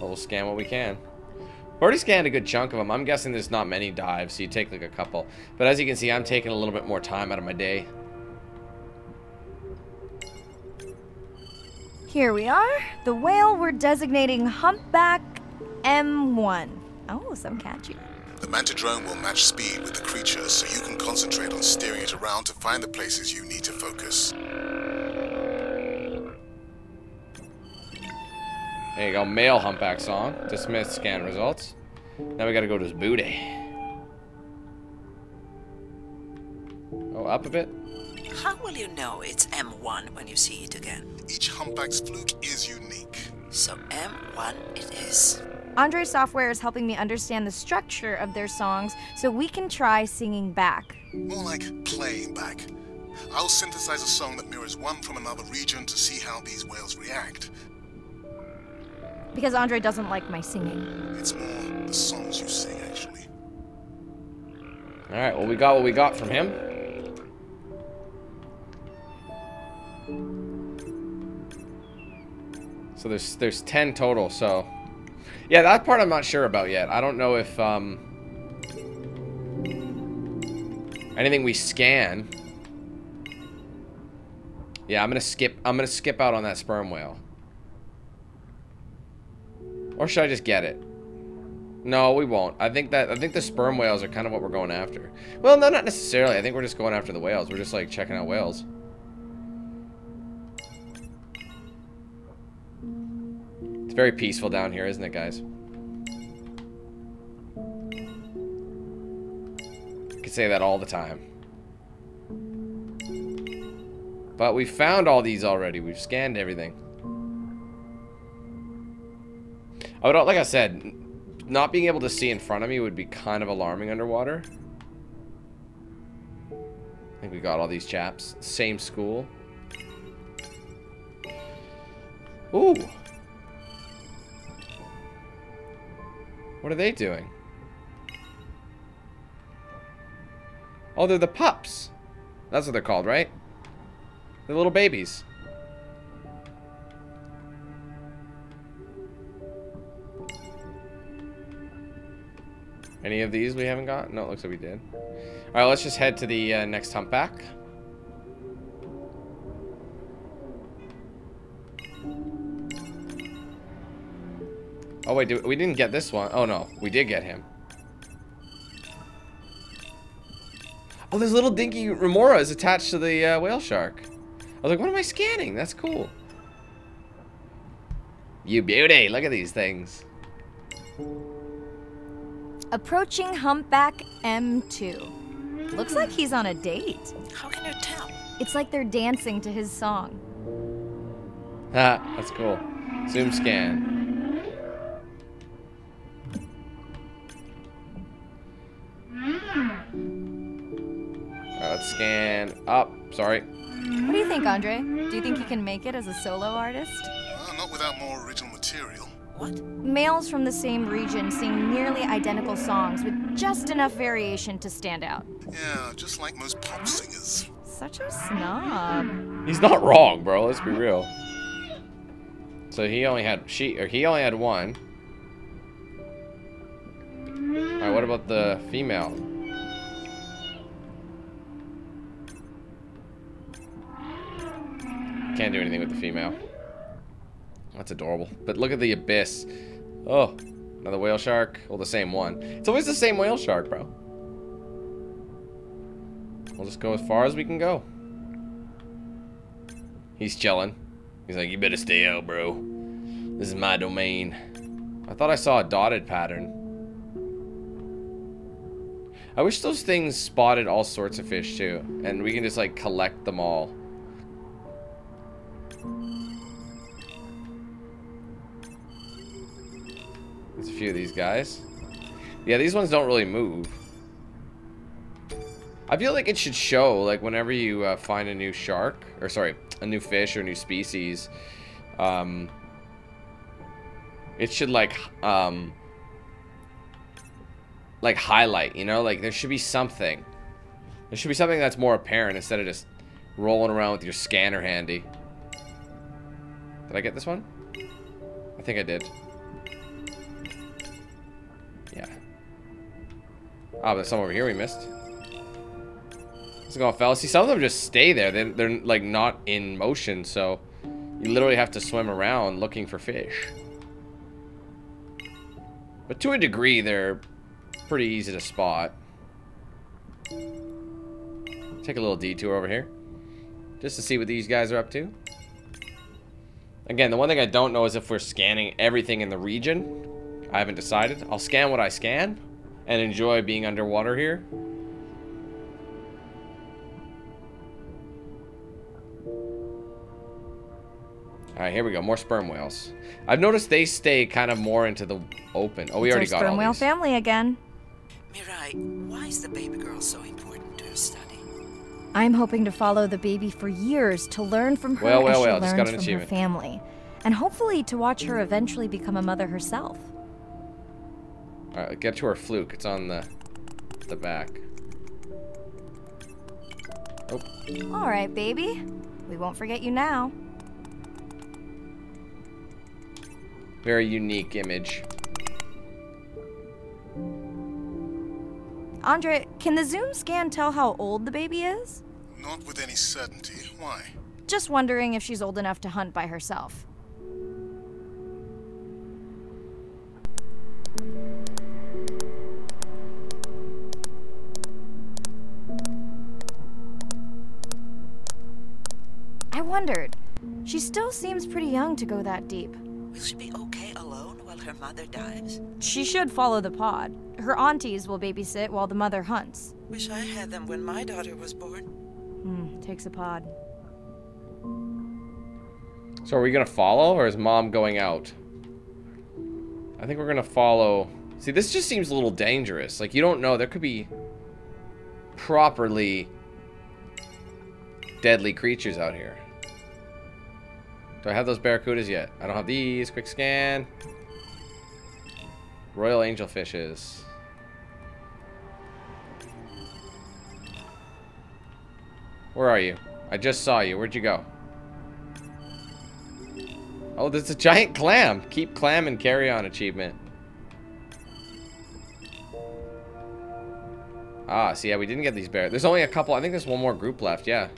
But we'll scan what we can. I've already scanned a good chunk of them. I'm guessing there's not many dives, so you take like a couple. But as you can see, I'm taking a little bit more time out of my day. Here we are. The whale we're designating humpback M1. Oh, some catchy. The manta drone will match speed with the creature, so you can concentrate on steering it around to find the places you need to focus. There you go, male humpback song. Dismiss scan results. Now we gotta go to his booty. Oh, up a bit. How will you know it's M1 when you see it again? Each humpback's fluke is unique. So M1 it is. Andre's software is helping me understand the structure of their songs, so we can try singing back. More like playing back. I'll synthesize a song that mirrors one from another region to see how these whales react. Because Andre doesn't like my singing. It's more the songs you sing, actually. Alright, well, we got what we got from him. So there's 10 total, so... Yeah, that part I'm not sure about yet. I don't know if, anything we scan... Yeah, I'm gonna skip out on that sperm whale. Or should I just get it? No, we won't. I think the sperm whales are kind of what we're going after. Well, no, not necessarily. I think we're just going after the whales. We're just like checking out whales. It's very peaceful down here, isn't it, guys? I could say that all the time. But we found all these already. We've scanned everything. Like I said, not being able to see in front of me would be kind of alarming underwater. we got all these chaps. Same school. Ooh. What are they doing? Oh, they're the pups. That's what they're called, right? They're little babies. Any of these we haven't got? No, it looks like we did. All right, let's just head to the next humpback. Oh, wait, we didn't get this one. Oh, no, we did get him. Oh, this little dinky remora is attached to the whale shark. I was like, what am I scanning? That's cool. You beauty. Look at these things. Approaching humpback M2. Looks like he's on a date. How can you tell? It's like they're dancing to his song. Ah, that's cool. Zoom scan. Let's scan up. Sorry. What do you think, Andre? Do you think he can make it as a solo artist? Not without more original material. What? Males from the same region sing nearly identical songs with just enough variation to stand out. Yeah, just like most pop singers. Such a snob. He's not wrong, bro. Let's be real. So he only had one. All right. What about the female? Can't do anything with the female. That's adorable. But look at the abyss. Oh, another whale shark. Well, the same one. It's always the same whale shark, bro. We'll just go as far as we can go. He's chilling. He's like, you better stay out, bro. This is my domain. I thought I saw a dotted pattern. I wish those things spotted all sorts of fish, too. And we can just, like, collect them all. There's a few of these guys. Yeah, these ones don't really move. I feel like it should show, like, whenever you find a new shark, or sorry, a new fish or a new species, it should, like highlight, you know? Like, there should be something. There should be something that's more apparent instead of just rolling around with your scanner handy. Did I get this one? I think I did. Yeah. Oh, but some over here we missed. Let's go, fellas. See, some of them just stay there. They're like not in motion, so you literally have to swim around looking for fish. But to a degree, they're pretty easy to spot. Take a little detour over here, just to see what these guys are up to. Again, the one thing I don't know is if we're scanning everything in the region. I haven't decided. I'll scan what I scan and enjoy being underwater here. Alright, here we go. More sperm whales. I've noticed they stay kind of more into the open. Oh, we already got all these. Sperm whale family again. Mirai, why is the baby girl so important to her study? I'm hoping to follow the baby for years to learn from her as she learns from her family. And hopefully to watch her eventually become a mother herself. Alright, get to our fluke. It's on the back. Oh. Alright, baby. We won't forget you now. Very unique image. Andre, can the zoom scan tell how old the baby is? Not with any certainty. Why? Just wondering if she's old enough to hunt by herself. Wondered. She still seems pretty young to go that deep. Will she be okay alone while her mother dives? She should follow the pod. Her aunties will babysit while the mother hunts. Wish I had them when my daughter was born. Takes a pod. So are we gonna follow, or is mom going out? I think we're gonna follow. See, this just seems a little dangerous. Like, you don't know. There could be properly deadly creatures out here. Do I have those barracudas yet? I don't have these. Quick scan. Royal angelfishes. Where are you? I just saw you. Where'd you go? Oh, there's a giant clam. Keep clam and carry on achievement. Ah, see, yeah, we didn't get these bears. There's only a couple. I think there's one more group left, yeah.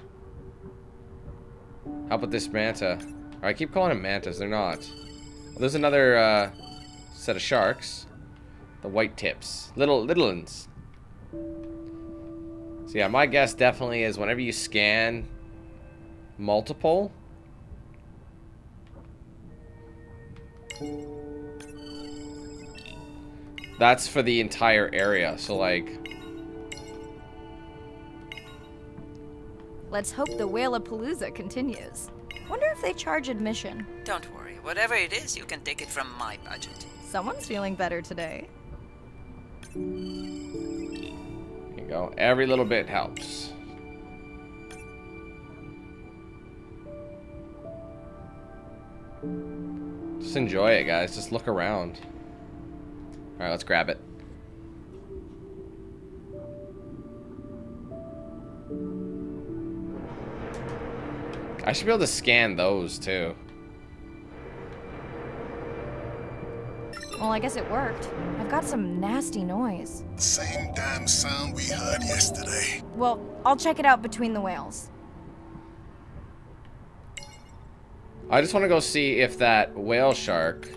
How about this manta? Alright, I keep calling them mantas. They're not. Well, there's another set of sharks. The white tips. Little ones. So yeah, my guess definitely is whenever you scan multiple... that's for the entire area, so like... Let's hope the Whalepalooza continues. Wonder if they charge admission. Don't worry. Whatever it is, you can take it from my budget. Someone's feeling better today. There you go. Every little bit helps. Just enjoy it, guys. Just look around. Alright, let's grab it. I should be able to scan those, too. Well, I guess it worked. I've got some nasty noise. Same damn sound we heard yesterday. Well, I'll check it out between the whales. I just want to go see if that whale shark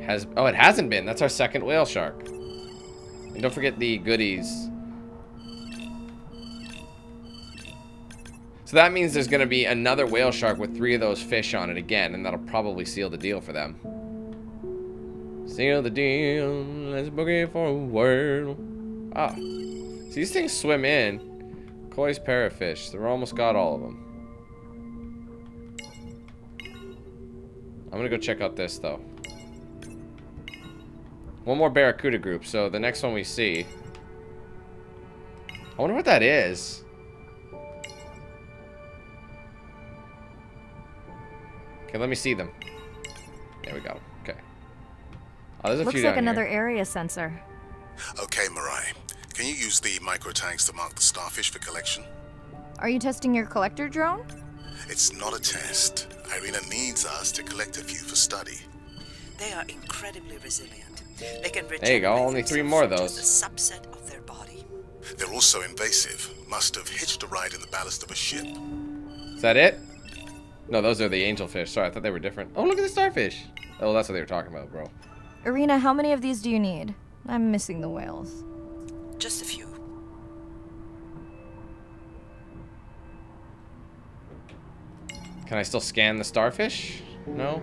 has... oh, it hasn't been. That's our second whale shark. And don't forget the goodies. So that means there's going to be another whale shark with 3 of those fish on it again, and that'll probably seal the deal for them. Seal the deal, let's book it for a whirl. Ah. So these things swim in. Koi's parrotfish. They're almost got all of them. I'm going to go check out this, though. One more barracuda group, so the next one we see. I wonder what that is. Okay, let me see them. There we go. Okay. Oh, there's a few down here. Looks like another area sensor. Okay, Mariah. Can you use the micro tags to mark the starfish for collection? Are you testing your collector drone? It's not a test. Irina needs us to collect a few for study. They are incredibly resilient. They can regenerate. There you go. Only 3 more of those. A subset of their body. They're also invasive. Must have hitched a ride in the ballast of a ship. Is that it? No, those are the angelfish. Sorry, I thought they were different. Oh, look at the starfish. Oh, that's what they were talking about, bro. Irina, how many of these do you need? I'm missing the whales. Just a few. Can I still scan the starfish? No?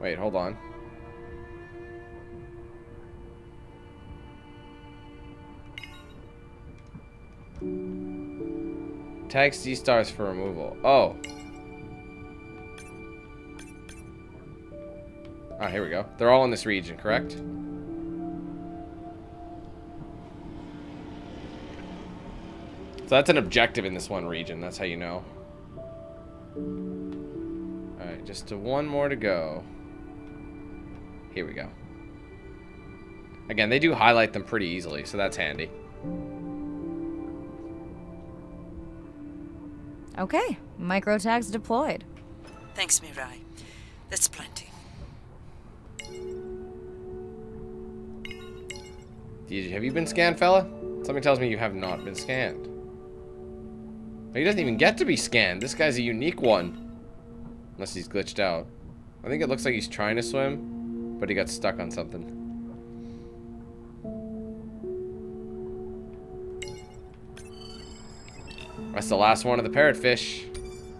Wait, hold on. Tag C stars for removal. Oh. Ah, here we go. They're all in this region, correct? So that's an objective in this one region. That's how you know. Alright, just one more to go. Here we go. Again, they do highlight them pretty easily, so that's handy. Okay, micro tags deployed. Thanks, Mirai. That's plenty. Have you been scanned, fella? Something tells me you have not been scanned. He doesn't even get to be scanned. This guy's a unique one. Unless he's glitched out. I think it looks like he's trying to swim, but he got stuck on something. That's the last one of the parrotfish.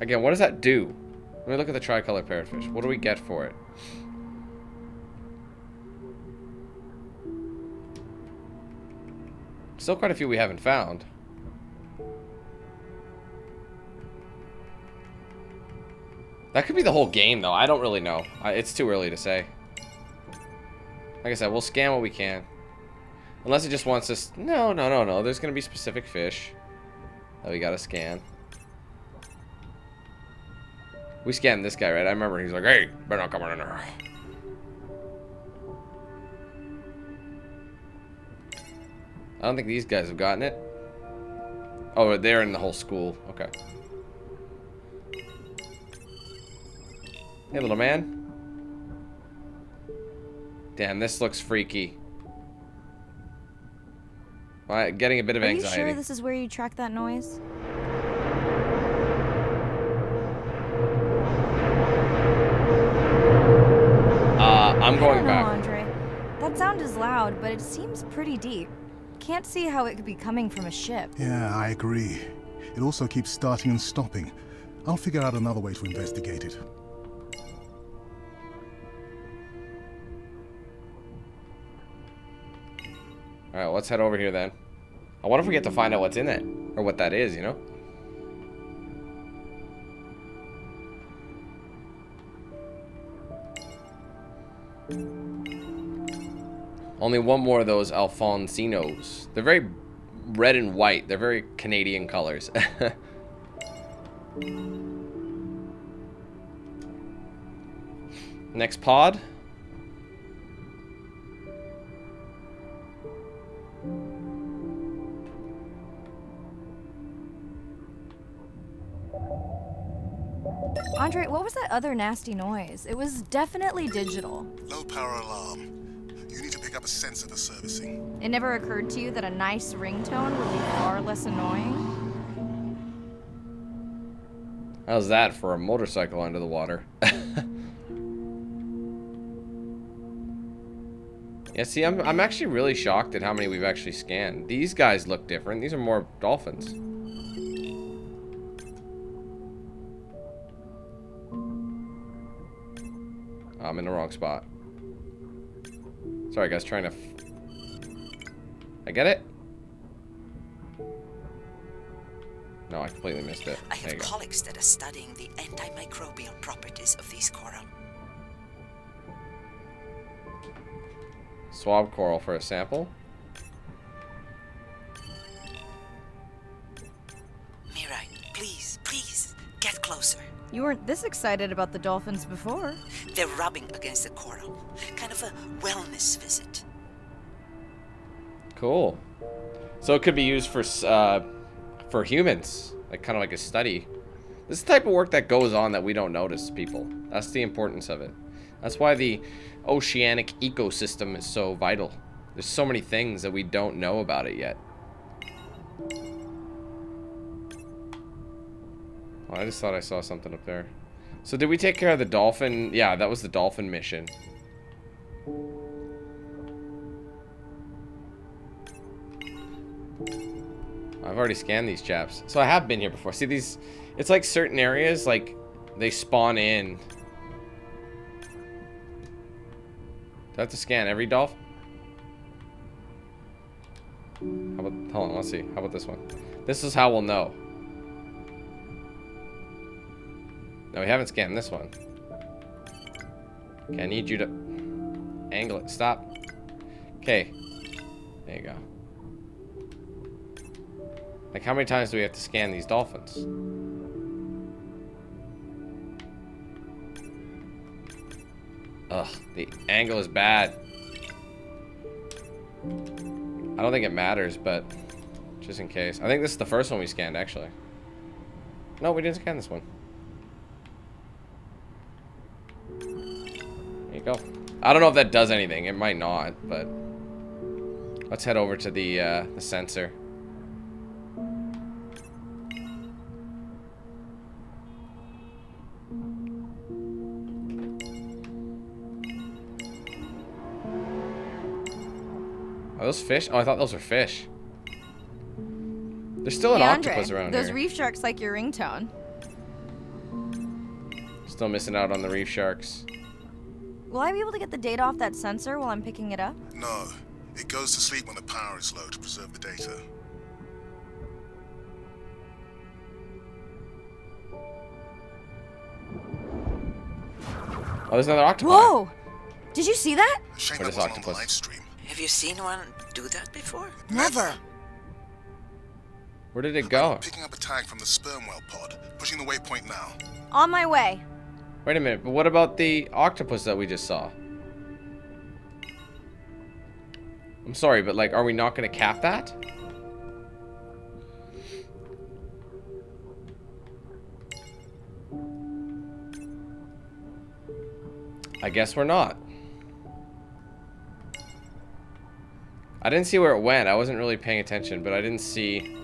Again, what does that do? Let me look at the tricolor parrotfish. What do we get for it? Still quite a few we haven't found. That could be the whole game, though. I don't really know. It's too early to say. Like I said, we'll scan what we can. Unless it just wants us... No, no, no, no. There's going to be specific fish that we got to scan. We scanned this guy, right? I remember he's like, hey, better not come on in here. I don't think these guys have gotten it. Oh, they're in the whole school. Okay. Hey, little man. Damn, this looks freaky. Right, getting a bit of anxiety. Are you sure this is where you track that noise? I'm going back. I don't know, Andre. That sound is loud, but it seems pretty deep. Can't see how it could be coming from a ship. Yeah, I agree. It also keeps starting and stopping. I'll figure out another way to investigate it. All right, let's head over here then. I wonder if we get to find out what's in it or what that is, you know? Only one more of those Alfonsinos. They're very red and white. They're very Canadian colors. Next pod. Andre, what was that other nasty noise? It was definitely digital. Low power alarm. You need to pick up a sensor for servicing. It never occurred to you that a nice ringtone would be far less annoying? How's that for a motorcycle under the water? Yeah, see, I'm actually really shocked at how many we've actually scanned. These guys look different. These are more dolphins. I'm in the wrong spot. Sorry guys, trying to... I get it? No, I completely missed it. I have colleagues that are studying the antimicrobial properties of these coral. Swab coral for a sample. Mirai, please, get closer. You weren't this excited about the dolphins before. They're rubbing against the coral. Kind of a wellness visit. Cool. So it could be used for humans. Like, kind of like a study. This is the type of work that goes on that we don't notice, people. That's the importance of it. That's why the oceanic ecosystem is so vital. There's so many things that we don't know about it yet. I just thought I saw something up there. So did we take care of the dolphin? Yeah, that was the dolphin mission. I've already scanned these chaps. So I have been here before. See these, it's like certain areas, like they spawn in. Do I have to scan every dolphin? How about, hold on, let's see. How about this one? This is how we'll know. No, we haven't scanned this one. Okay, I need you to angle it. Stop. Okay. There you go. Like, how many times do we have to scan these dolphins? Ugh, the angle is bad. I don't think it matters, but just in case. I think this is the first one we scanned, actually. No, we didn't scan this one. Go. I don't know if that does anything. It might not, but let's head over to the sensor. Are those fish? Oh, I thought those were fish. There's still an octopus around here. Those reef sharks like your ringtone. Still missing out on the reef sharks. Will I be able to get the data off that sensor while I'm picking it up? No. It goes to sleep when the power is low to preserve the data. Oh, there's another octopus. Whoa! Did you see that? Shame that was on the live stream. Have you seen one do that before? Never. Where did it go? I'm picking up a tag from the sperm whale pod. Pushing the waypoint now. On my way. Wait a minute, but what about the octopus that we just saw? I'm sorry, but like, are we not going to cap that? I guess we're not. I didn't see where it went. I wasn't really paying attention, but I didn't see.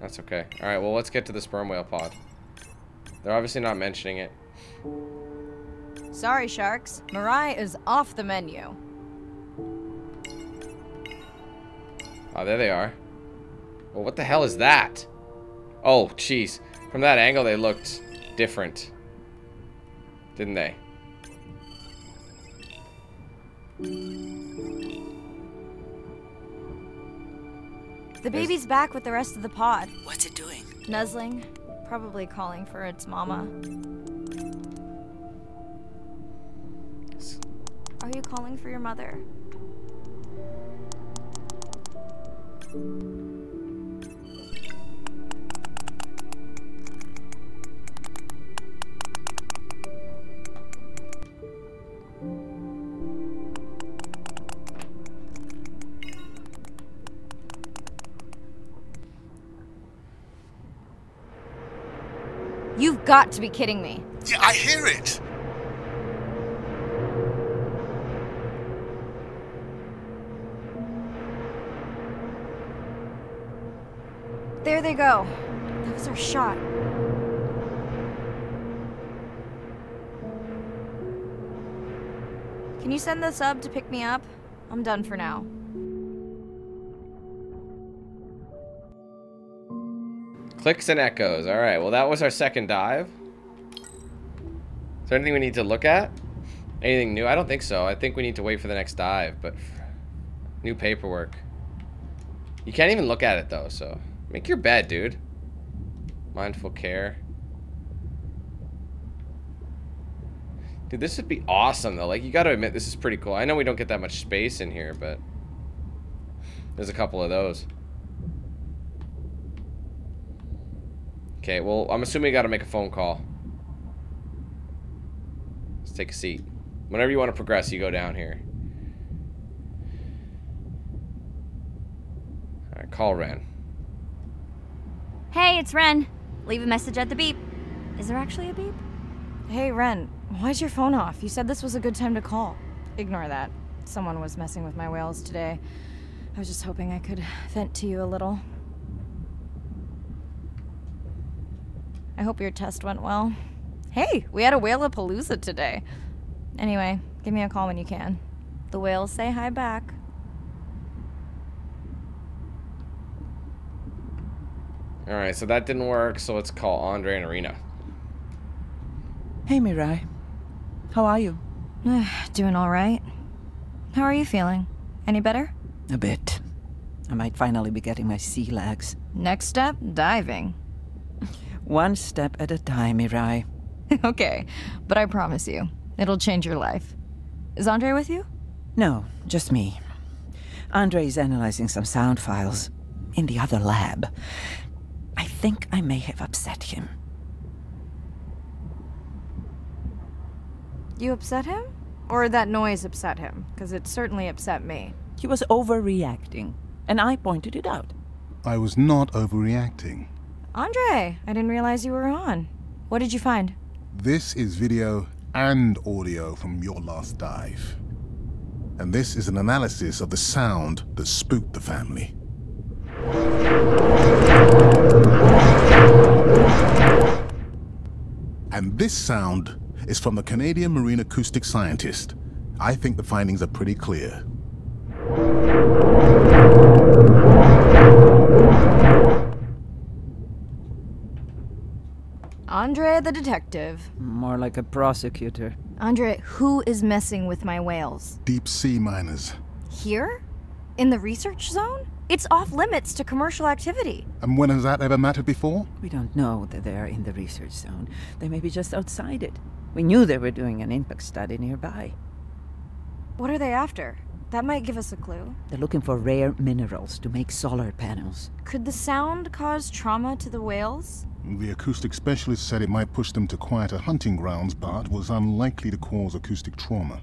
That's okay. All right, well, let's get to the sperm whale pod. They're obviously not mentioning it. Sorry, sharks. Mariah is off the menu. Oh, there they are. Well, what the hell is that? Oh, jeez. From that angle, they looked different, didn't they? The baby's back with the rest of the pod. What's it doing? Nuzzling, probably calling for its mama. Are you calling for your mother? You've got to be kidding me. Yeah, I hear it. There they go. That was our shot. Can you send the sub to pick me up? I'm done for now. Clicks and echoes. All right, well, that was our second dive. Is there anything we need to look at? Anything new? I don't think so. I think we need to wait for the next dive, but new paperwork. You can't even look at it, though, so make your bed, dude. Mindful care. Dude, this would be awesome, though. Like, you got to admit, this is pretty cool. I know we don't get that much space in here, but there's a couple of those. Okay, well, I'm assuming you gotta make a phone call. Let's take a seat. Whenever you want to progress, you go down here. Alright, call Ren. Hey, it's Ren. Leave a message at the beep. Is there actually a beep? Hey, Ren, why's your phone off? You said this was a good time to call. Ignore that. Someone was messing with my whales today. I was just hoping I could vent to you a little. I hope your test went well. Hey, we had a whale-a-palooza today. Anyway, give me a call when you can. The whales say hi back. All right, so that didn't work, so let's call Andre and Irina. Hey, Mirai. How are you? Doing all right. How are you feeling? Any better? A bit. I might finally be getting my sea legs. Next step, diving. One step at a time, Mirai. Okay, but I promise you, it'll change your life. Is Andre with you? No, just me. Andre is analyzing some sound files in the other lab. I think I may have upset him. You upset him? Or that noise upset him? Because it certainly upset me. He was overreacting, and I pointed it out. I was not overreacting. Andre, I didn't realize you were on. What did you find? This is video and audio from your last dive. And this is an analysis of the sound that spooked the family. And this sound is from the Canadian marine acoustic scientist. I think the findings are pretty clear. Andre the detective. More like a prosecutor. Andre, who is messing with my whales? Deep sea miners. Here? In the research zone? It's off limits to commercial activity. And when has that ever mattered before? We don't know that they are in the research zone. They may be just outside it. We knew they were doing an impact study nearby. What are they after? That might give us a clue. They're looking for rare minerals to make solar panels. Could the sound cause trauma to the whales? The acoustic specialist said it might push them to quieter hunting grounds, but was unlikely to cause acoustic trauma.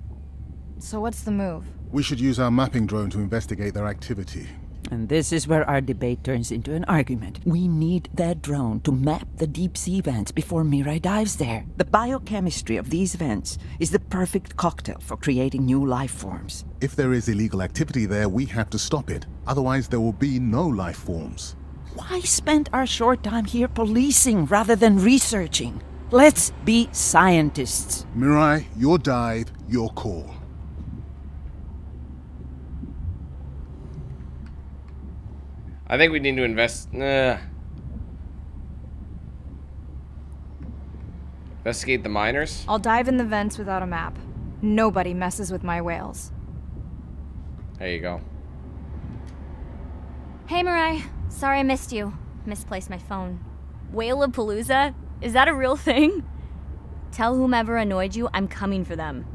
So what's the move? We should use our mapping drone to investigate their activity. And this is where our debate turns into an argument. We need that drone to map the deep sea vents before Mirai dives there. The biochemistry of these vents is the perfect cocktail for creating new life forms. If there is illegal activity there, we have to stop it. Otherwise, there will be no life forms. Why spend our short time here policing rather than researching? Let's be scientists. Mirai, your dive, your call. I think we need to investigate the miners. I'll dive in the vents without a map. Nobody messes with my whales. There you go. Hey, Mariah. Sorry I missed you. Misplaced my phone. Whalepalooza? Is that a real thing? Tell whomever annoyed you I'm coming for them.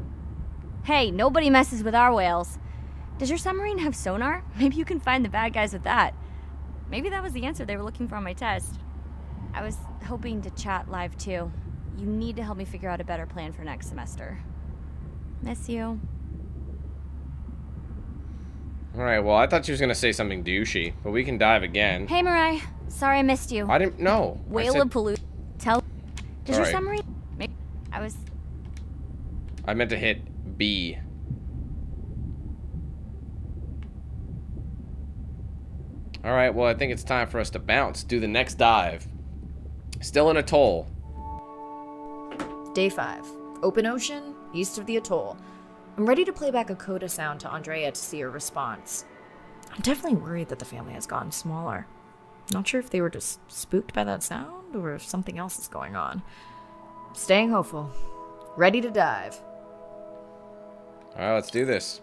Hey, nobody messes with our whales. Does your submarine have sonar? Maybe you can find the bad guys with that. Maybe that was the answer they were looking for on my test. I was hoping to chat live too. You need to help me figure out a better plan for next semester. Miss you. Alright, well I thought she was gonna say something douchey, but we can dive again. Hey Mariah, sorry I missed you. I didn't know. Whalepalooza. Tell. Does your submarine? I meant to hit B. All right, well, I think it's time for us to bounce, do the next dive. Still in Atoll. Day 5, open ocean, east of the Atoll. I'm ready to play back a coda sound to Andrea to see her response. I'm definitely worried that the family has gotten smaller. Not sure if they were just spooked by that sound or if something else is going on. Staying hopeful, ready to dive. All right, let's do this.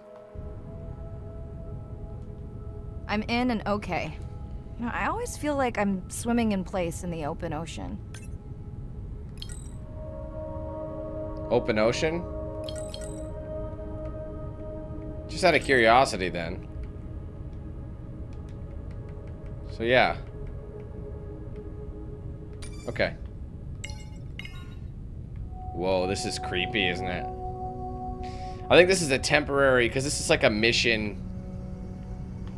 I'm in and okay. You know, I always feel like I'm swimming in place in the open ocean. Open ocean? Just out of curiosity then. So yeah. Okay. Whoa, this is creepy, isn't it? I think this is a temporary, because this is like a mission.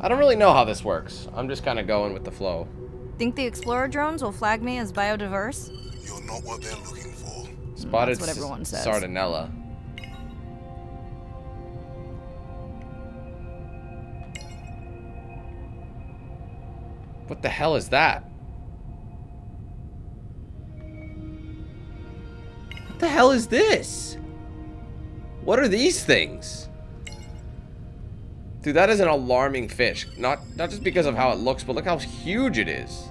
I don't really know how this works. I'm just kind of going with the flow. Think the explorer drones will flag me as biodiverse? You're not what they're looking for. Spotted that's what everyone says. Sardinella. What the hell is that? What the hell is this? What are these things? Dude, that is an alarming fish. Not just because of how it looks, but look how huge it is.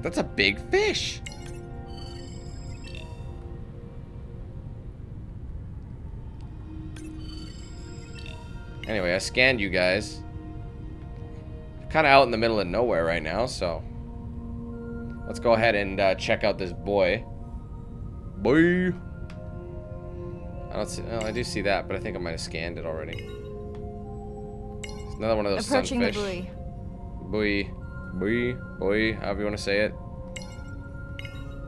That's a big fish. Anyway, I scanned you guys. Kind of out in the middle of nowhere right now, so let's go ahead and check out this boy. Boy. I don't see, well, I do see that, but I think I might have scanned it already. It's another one of those approaching sunfish. Approaching the buoy. Buoy. Buoy. However you want to say it.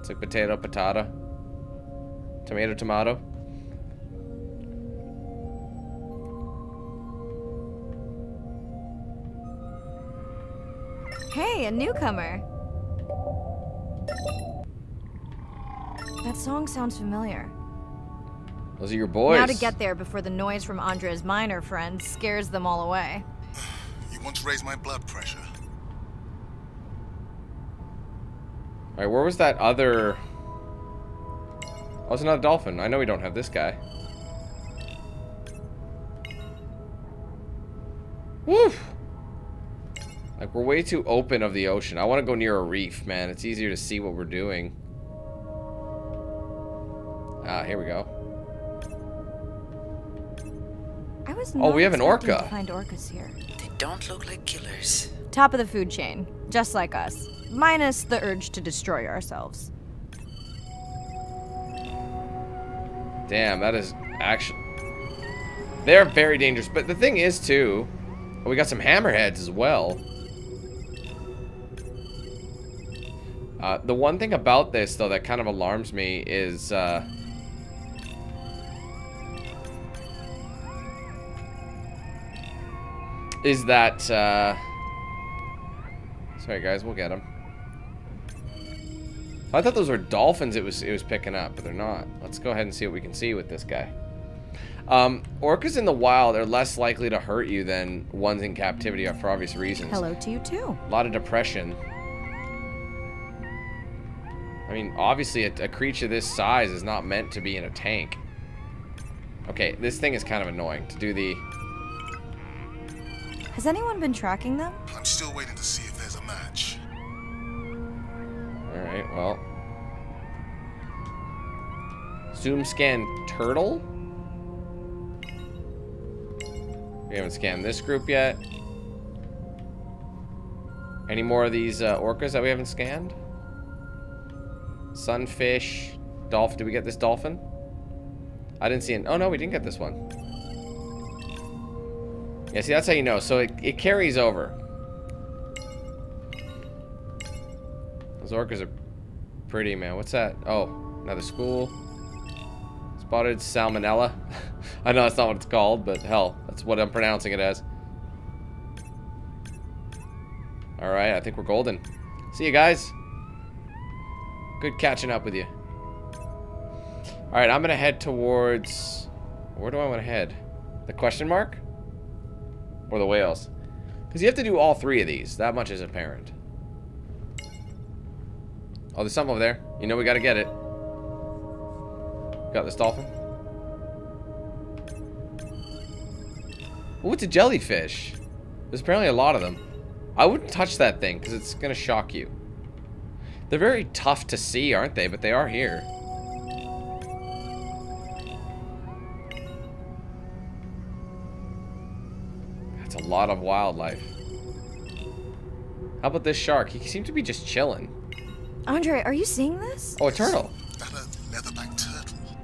It's like potato, patata. Tomato, tomato. Hey, a newcomer. That song sounds familiar. Those are your boys. Now to get there before the noise from Andre's minor friend scares them all away. You once raised my blood pressure. Alright, where was that other... Oh, it's another dolphin. I know we don't have this guy. Woof! Like, we're way too open of the ocean. I want to go near a reef, man. It's easier to see what we're doing. Ah, here we go. Oh, we have an orca. Find orcas here. don't look like killers. Top of the food chain, just like us. Minus the urge to destroy ourselves. Damn, that is actually... They're very dangerous. But the thing is, too... Oh, we got some hammerheads as well. The one thing about this, though, that kind of alarms me is... is that... Sorry, guys. We'll get them. I thought those were dolphins it was picking up, but they're not. Let's go ahead and see what we can see with this guy. Orcas in the wild are less likely to hurt you than ones in captivity, for obvious reasons. Hello to you, too. A lot of depression. I mean, obviously, a creature this size is not meant to be in a tank. Okay, this thing is kind of annoying to do the... Has anyone been tracking them? I'm still waiting to see if there's a match. Alright, well. Zoom scan turtle? We haven't scanned this group yet. Any more of these orcas that we haven't scanned? Sunfish. Dolphin. Did we get this dolphin? I didn't see an... Oh, no, we didn't get this one. Yeah, see, that's how you know. So it carries over. Those orcas are pretty, man. What's that? Oh, another school. Spotted salmonella. I know that's not what it's called, but hell, that's what I'm pronouncing it as. Alright, I think we're golden. See you guys. Good catching up with you. Alright, I'm going to head towards... Where do I want to head? The question mark? Or the whales? Because you have to do all three of these. That much is apparent. Oh, there's something over there. You know we got to get it. Got this dolphin. Oh, it's a jellyfish. There's apparently a lot of them. I wouldn't touch that thing because it's going to shock you. They're very tough to see, aren't they? But they are here. That's a lot of wildlife. How about this shark? He seemed to be just chilling. Andre, are you seeing this? Oh, a turtle. Not a leatherback turtle.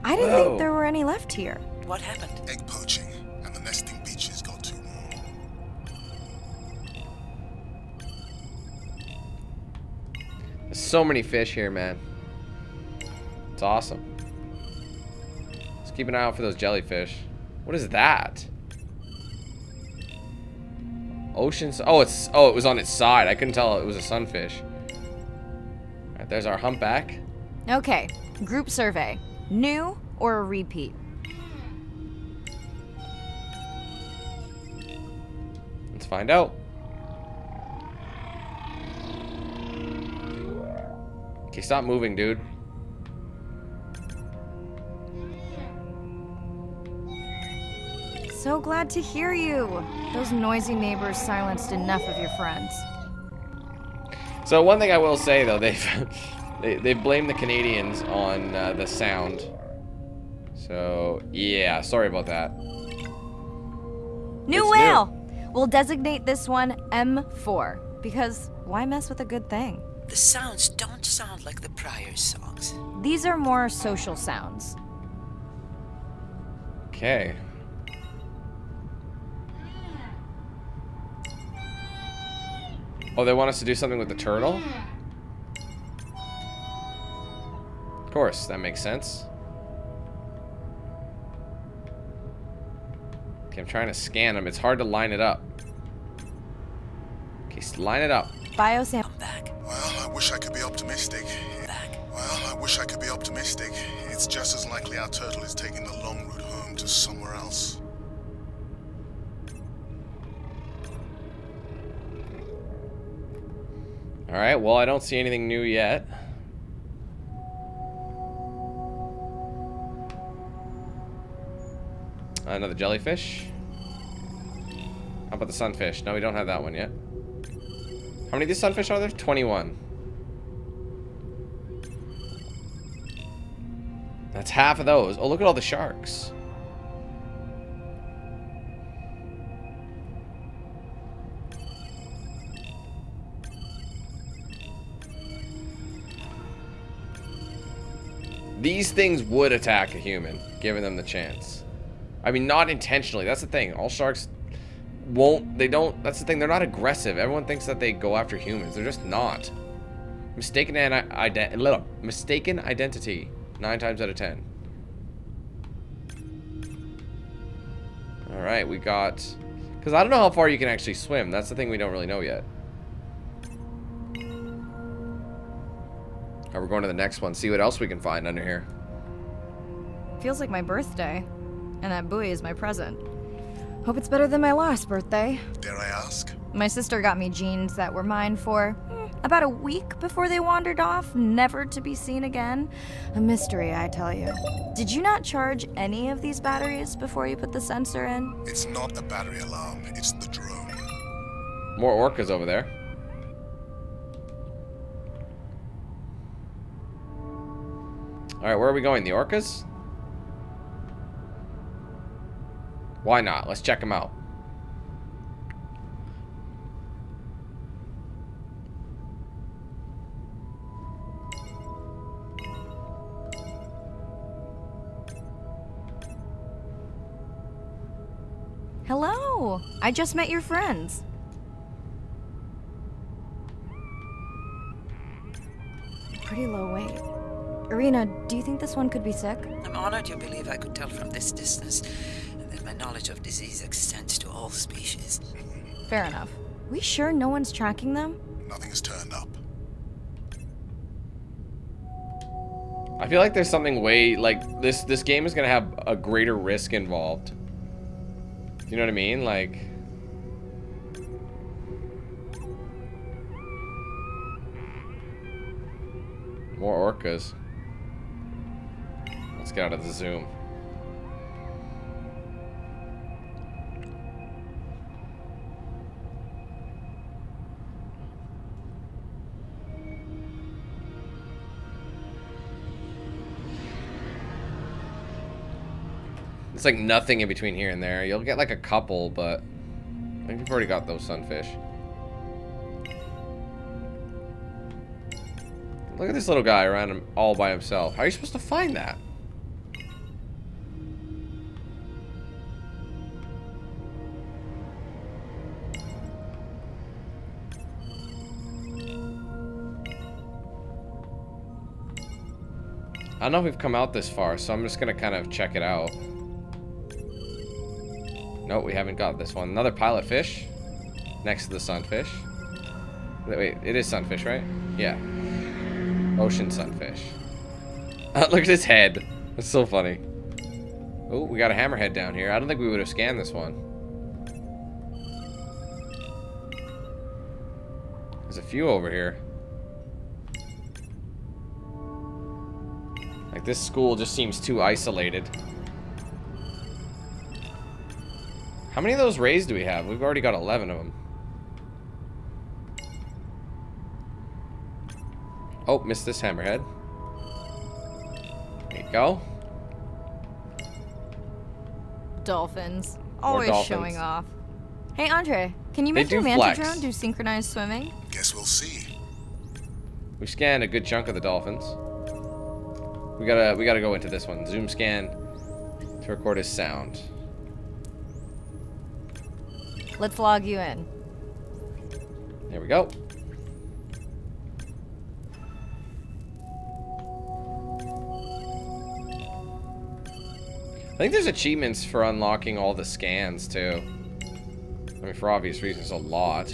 I didn't think there were any left here. What happened? Egg poaching, and the nesting beaches got too warm. There's so many fish here, man. It's awesome. Let's keep an eye out for those jellyfish. What is that? Ocean. Oh, it's. Oh, it was on its side. I couldn't tell it was a sunfish. There's our humpback. Okay, group survey. New or a repeat? Let's find out. Okay, stop moving, dude. So glad to hear you. Those noisy neighbors silenced enough of your friends. So one thing I will say, though, they blamed the Canadians on the sound. So, yeah, sorry about that. New whale! We'll designate this one M4, because why mess with a good thing? The sounds don't sound like the prior songs. These are more social sounds. Okay. Oh, they want us to do something with the turtle? Of course, that makes sense. Okay, I'm trying to scan them. It's hard to line it up. Okay, so line it up. Biosam. Well, I wish I could be optimistic. Well, I wish I could be optimistic. It's just as likely our turtle is taking the long route home to somewhere else. Alright, well, I don't see anything new yet. Another jellyfish. How about the sunfish? No, we don't have that one yet. How many of these sunfish are there? 21. That's half of those. Oh, look at all the sharks. These things would attack a human, giving them the chance. I mean, not intentionally. That's the thing. All sharks won't... They don't... That's the thing. They're not aggressive. Everyone thinks that they go after humans. They're just not. Mistaken identity. 9 times out of 10. Alright, we got... Because I don't know how far you can actually swim. That's the thing we don't really know yet. Alright, we're going to the next one. See what else we can find under here. Feels like my birthday. And that buoy is my present. Hope it's better than my last birthday. Dare I ask? My sister got me jeans that were mine for about a week before they wandered off, never to be seen again. A mystery, I tell you. Did you not charge any of these batteries before you put the sensor in? It's not a battery alarm, it's the drone. More orcas over there. Alright, where are we going? The orcas? Why not? Let's check them out. Hello! I just met your friends. Pretty low weight. Irina, do you think this one could be sick? I'm honored you believe I could tell from this distance. My knowledge of disease extends to all species. Fair enough. We sure no one's tracking them? Nothing has turned up. I feel like there's something way, like, this game is gonna have a greater risk involved. You know what I mean? Like... More orcas. Let's get out of the zoom. It's like nothing in between here and there. You'll get like a couple, but I think you've already got those sunfish. Look at this little guy around all by himself. How are you supposed to find that? I don't know if we've come out this far, so I'm just gonna kind of check it out. Nope, we haven't got this one. Another pilot fish next to the sunfish. Wait, it is sunfish, right? Yeah. Ocean sunfish. Look at his head. That's so funny. Oh, we got a hammerhead down here. I don't think we would have scanned this one. There's a few over here. Like, this school just seems too isolated. How many of those rays do we have? We've already got 11 of them. Oh, missed this hammerhead. There you go. Dolphins. Always dolphins. Showing off. Hey, Andre, can you make your manta drone do synchronized swimming? Guess we'll see. We scanned a good chunk of the dolphins. We gotta go into this one. Zoom scan to record his sound. Let's log you in. There we go. I think there's achievements for unlocking all the scans too. I mean, for obvious reasons, a lot.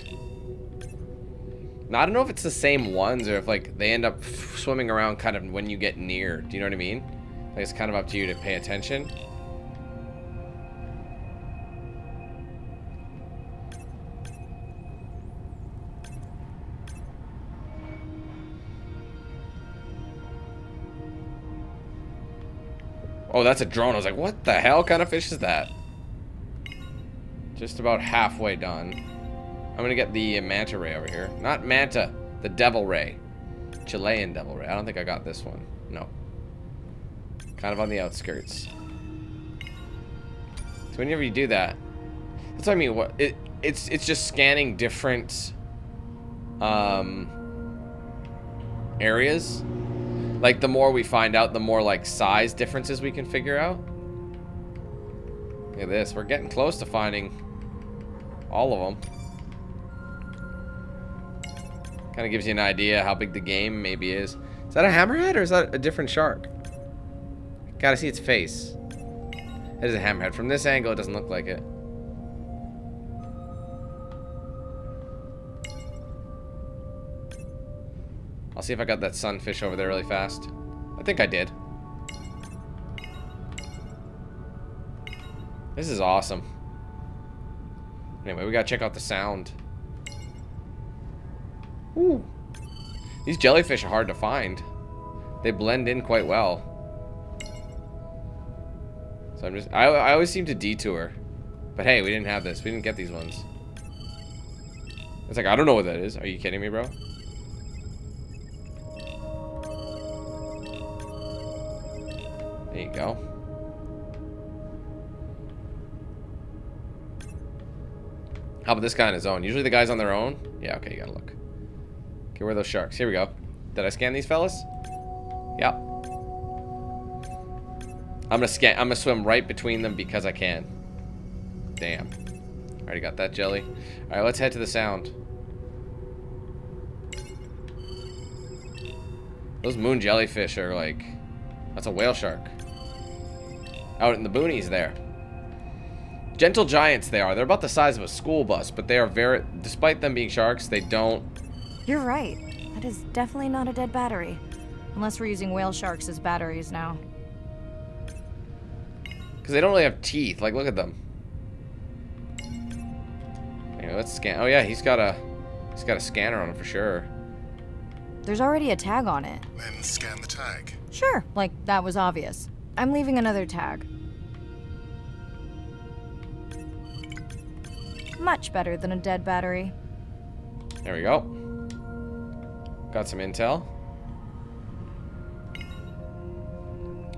Now, I don't know if it's the same ones or if like they end up swimming around kind of when you get near. Do you know what I mean? Like, it's kind of up to you to pay attention. Oh, that's a drone. I was like, what the hell kind of fish is that? Just about halfway done. I'm gonna get the manta ray over here. Not manta, the devil ray. Chilean devil ray. I don't think I got this one. No. Kind of on the outskirts. So whenever you do that, that's what I mean. What it's just scanning different areas. Like, the more we find out, the more, like, size differences we can figure out. Look at this. We're getting close to finding all of them. Kind of gives you an idea how big the game maybe is. Is that a hammerhead or is that a different shark? Gotta see its face. It is a hammerhead. From this angle, it doesn't look like it. I'll see if I got that sunfish over there really fast. I think I did. This is awesome. Anyway, we gotta check out the sound. Ooh. These jellyfish are hard to find. They blend in quite well. So I'm just... I always seem to detour. But hey, we didn't have this. We didn't get these ones. It's like, I don't know what that is. Are you kidding me, bro? There you go. How about this guy on his own? Usually the guy's on their own. Yeah, okay, you gotta look. Okay, where are those sharks? Here we go. Did I scan these fellas? Yep. I'm gonna swim right between them because I can. Damn. Already got that jelly. Alright, let's head to the sound. Those moon jellyfish are like... That's a whale shark. Out in the boonies there. Gentle giants they are. They're about the size of a school bus, but they are very... Despite them being sharks, they don't... You're right. That is definitely not a dead battery. Unless we're using whale sharks as batteries now. Because they don't really have teeth. Like, look at them. Anyway, let's scan. Oh yeah, he's got a scanner on him for sure. There's already a tag on it. Then scan the tag. Sure, like that was obvious. I'm leaving another tag. Much better than a dead battery. There we go. Got some intel.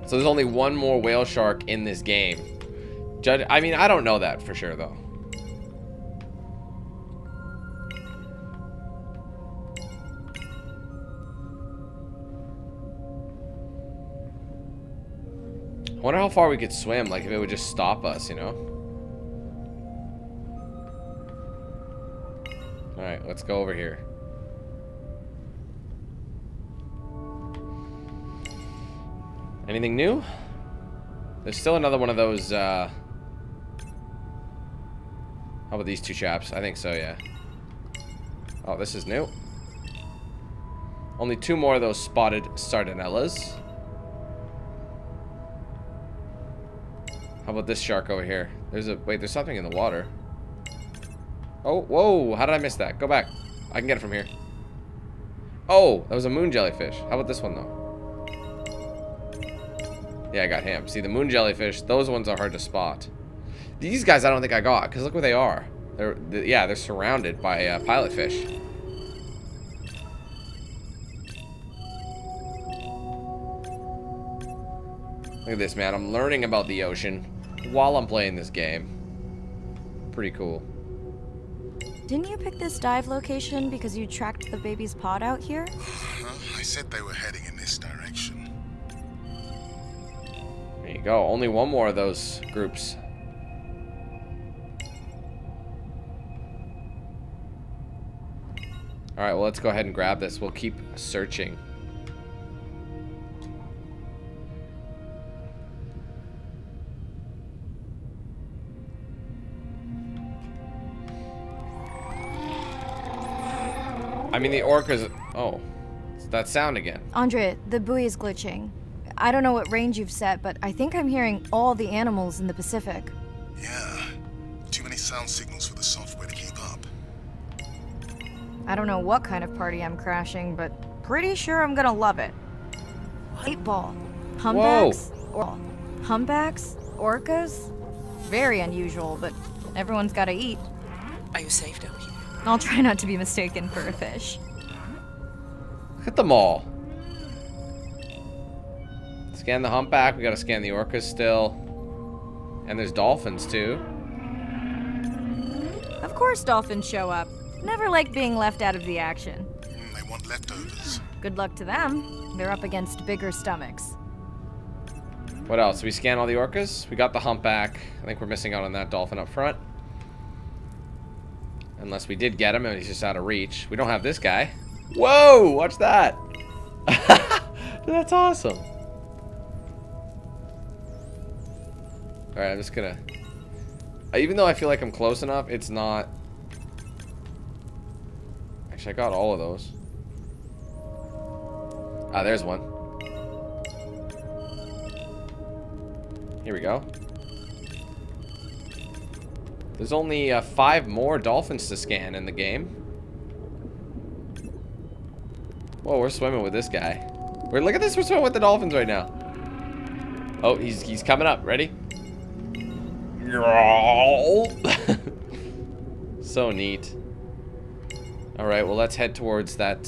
So there's only one more whale shark in this game. I mean, I don't know that for sure, though. I wonder how far we could swim, like if it would just stop us, you know? Alright, let's go over here. Anything new? There's still another one of those, How about these two chaps? I think so, yeah. Oh, this is new. Only two more of those spotted sardinellas. How about this shark over here? There's a... Wait, there's something in the water. Oh, whoa! How did I miss that? Go back. I can get it from here. Oh! That was a moon jellyfish. How about this one, though? Yeah, I got him. See, the moon jellyfish, those ones are hard to spot. These guys I don't think I got, because look where they are. They're surrounded by pilot fish. Look at this, man. I'm learning about the ocean while I'm playing this game. Pretty cool. Didn't you pick this dive location because you tracked the baby's pod out here? I said they were heading in this direction. There you go. Only one more of those groups. Alright, well, let's go ahead and grab this. We'll keep searching. I mean, the orcas... Oh. It's that sound again. Andre, the buoy is glitching. I don't know what range you've set, but I think I'm hearing all the animals in the Pacific. Yeah. Too many sound signals for the software to keep up. I don't know what kind of party I'm crashing, but pretty sure I'm gonna love it. 8-ball. Humpbacks. Whoa. Humpbacks? Orcas? Very unusual, but everyone's gotta eat. Are you safe down here? I'll try not to be mistaken for a fish. Look at them all. Scan the humpback. We gotta scan the orcas still. And there's dolphins too. Of course dolphins show up. Never like being left out of the action. They want leftovers. Good luck to them. They're up against bigger stomachs. What else? We scan all the orcas. We got the humpback. I think we're missing out on that dolphin up front. Unless we did get him and he's just out of reach. We don't have this guy. Whoa! Watch that! That's awesome. Alright, I'm just gonna... Even though I feel like I'm close enough, it's not... Actually, I got all of those. Ah, there's one. Here we go. There's only 5 more dolphins to scan in the game. Whoa, we're swimming with this guy. We're, look at this, we're swimming with the dolphins right now. Oh, he's coming up. Ready? So neat. All right, well, let's head towards that.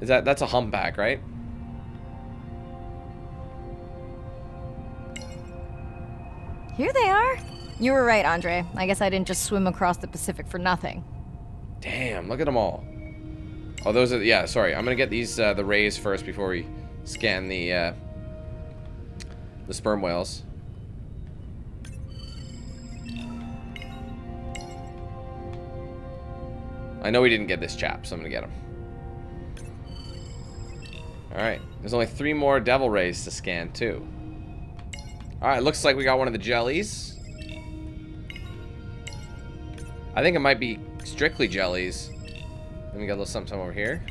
That's a humpback, right? Here they are. You were right, Andre. I guess I didn't just swim across the Pacific for nothing. Damn, look at them all. Oh, those are, yeah, sorry. I'm going to get these, the rays first before we scan the sperm whales. I know we didn't get this chap, so I'm going to get him. Alright, there's only 3 more devil rays to scan, too. Alright, looks like we got one of the jellies. I think it might be strictly jellies. Let me get a little something over here.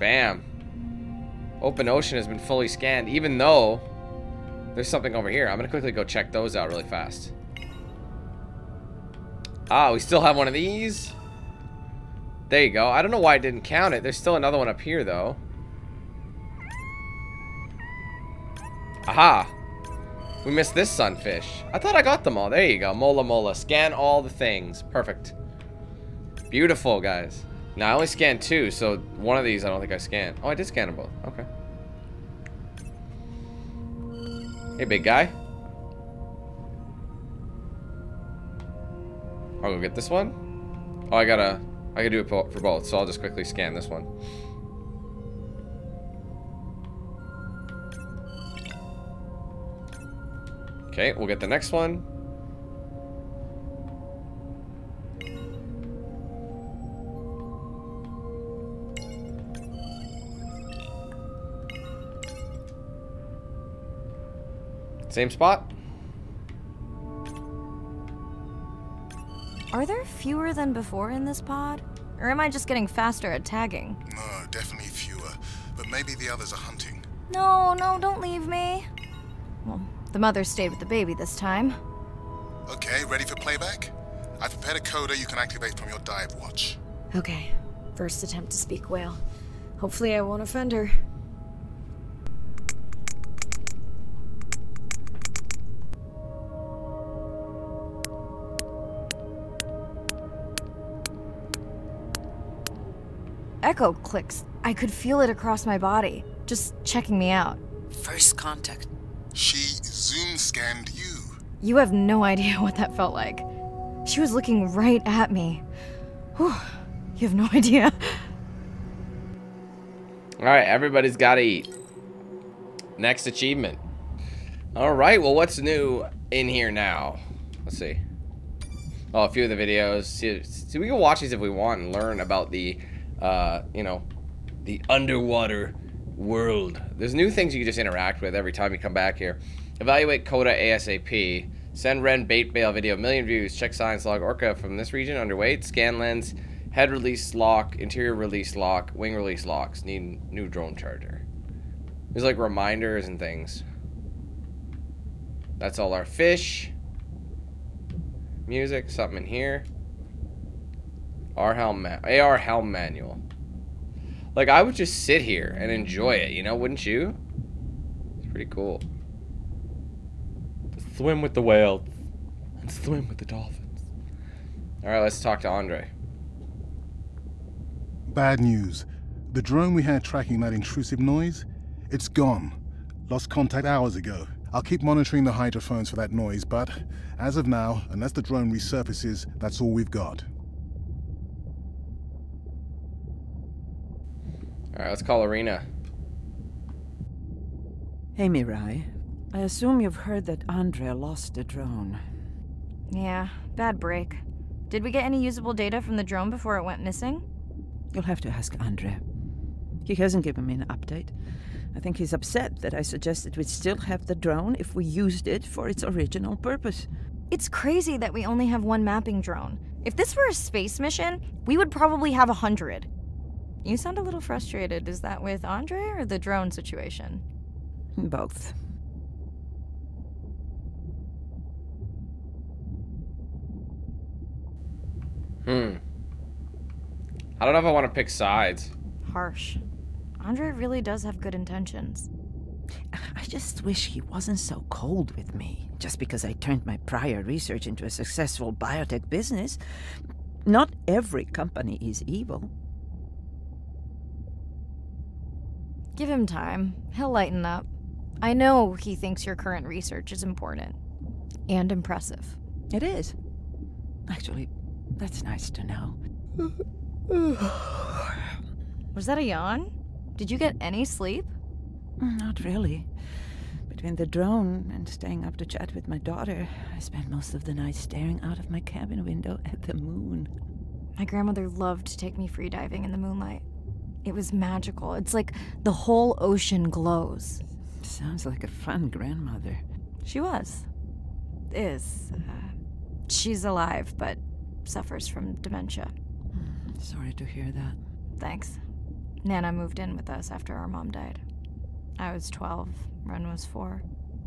Bam. Open ocean has been fully scanned, even though there's something over here. I'm gonna quickly go check those out really fast. Ah, we still have one of these. There you go. I don't know why I didn't count it. There's still another one up here, though. Aha. We missed this sunfish. I thought I got them all. There you go. Mola mola. Scan all the things. Perfect. Beautiful, guys. Now, I only scanned 2, so one of these I don't think I scanned. Oh, I did scan them both. Okay. Hey, big guy. I'll go get this one. Oh, I gotta do it for both, so I'll just quickly scan this one. Okay, we'll get the next one. Same spot. Are there fewer than before in this pod? Or am I just getting faster at tagging? No, definitely fewer. But maybe the others are hunting. No, no, don't leave me. Well, the mother stayed with the baby this time. Okay, ready for playback? I've prepared a coda you can activate from your dive watch. Okay, first attempt to speak whale. Hopefully I won't offend her. Echo clicks. I could feel it across my body, just checking me out. First contact. She zoom scanned you. You have no idea what that felt like. She was looking right at me. Whew. You have no idea. Alright, everybody's gotta eat. Next achievement. Alright, well, what's new in here now? Let's see. Oh, a few of the videos. See, we can watch these if we want and learn about the you know, the underwater world. There's new things you can just interact with every time you come back here. Evaluate Coda ASAP. Send Ren bait bail video 1 million views. Check science log orca from this region underweight. Scan lens. Head release lock. Interior release lock. Wing release locks. Need new drone charger. There's like reminders and things. That's all our fish. Music. Something in here. AR helm manual. Like, I would just sit here and enjoy it, you know, wouldn't you? It's pretty cool. Swim with the whale and swim with the dolphins. All right, let's talk to Andre. Bad news. The drone we had tracking that intrusive noise, it's gone. Lost contact hours ago. I'll keep monitoring the hydrophones for that noise, but as of now, unless the drone resurfaces, that's all we've got. Alright, let's call Irina. Hey, Mirai. I assume you've heard that Andre lost the drone. Yeah, bad break. Did we get any usable data from the drone before it went missing? You'll have to ask Andre. He hasn't given me an update. I think he's upset that I suggested we'd still have the drone if we used it for its original purpose. It's crazy that we only have one mapping drone. If this were a space mission, we would probably have 100. You sound a little frustrated. Is that with Andre or the drone situation? Both. I don't know if I want to pick sides. Harsh. Andre really does have good intentions. I just wish he wasn't so cold with me, just because I turned my prior research into a successful biotech business. Not every company is evil. Give him time. He'll lighten up. I know he thinks your current research is important. And impressive. It is. Actually, that's nice to know. Was that a yawn? Did you get any sleep? Not really. Between the drone and staying up to chat with my daughter, I spent most of the night staring out of my cabin window at the moon. My grandmother loved to take me free diving in the moonlight. It was magical. It's like the whole ocean glows. Sounds like a fun grandmother. She was. Is. She's alive, but suffers from dementia. Sorry to hear that. Thanks. Nana moved in with us after our mom died. I was 12, Ren was 4.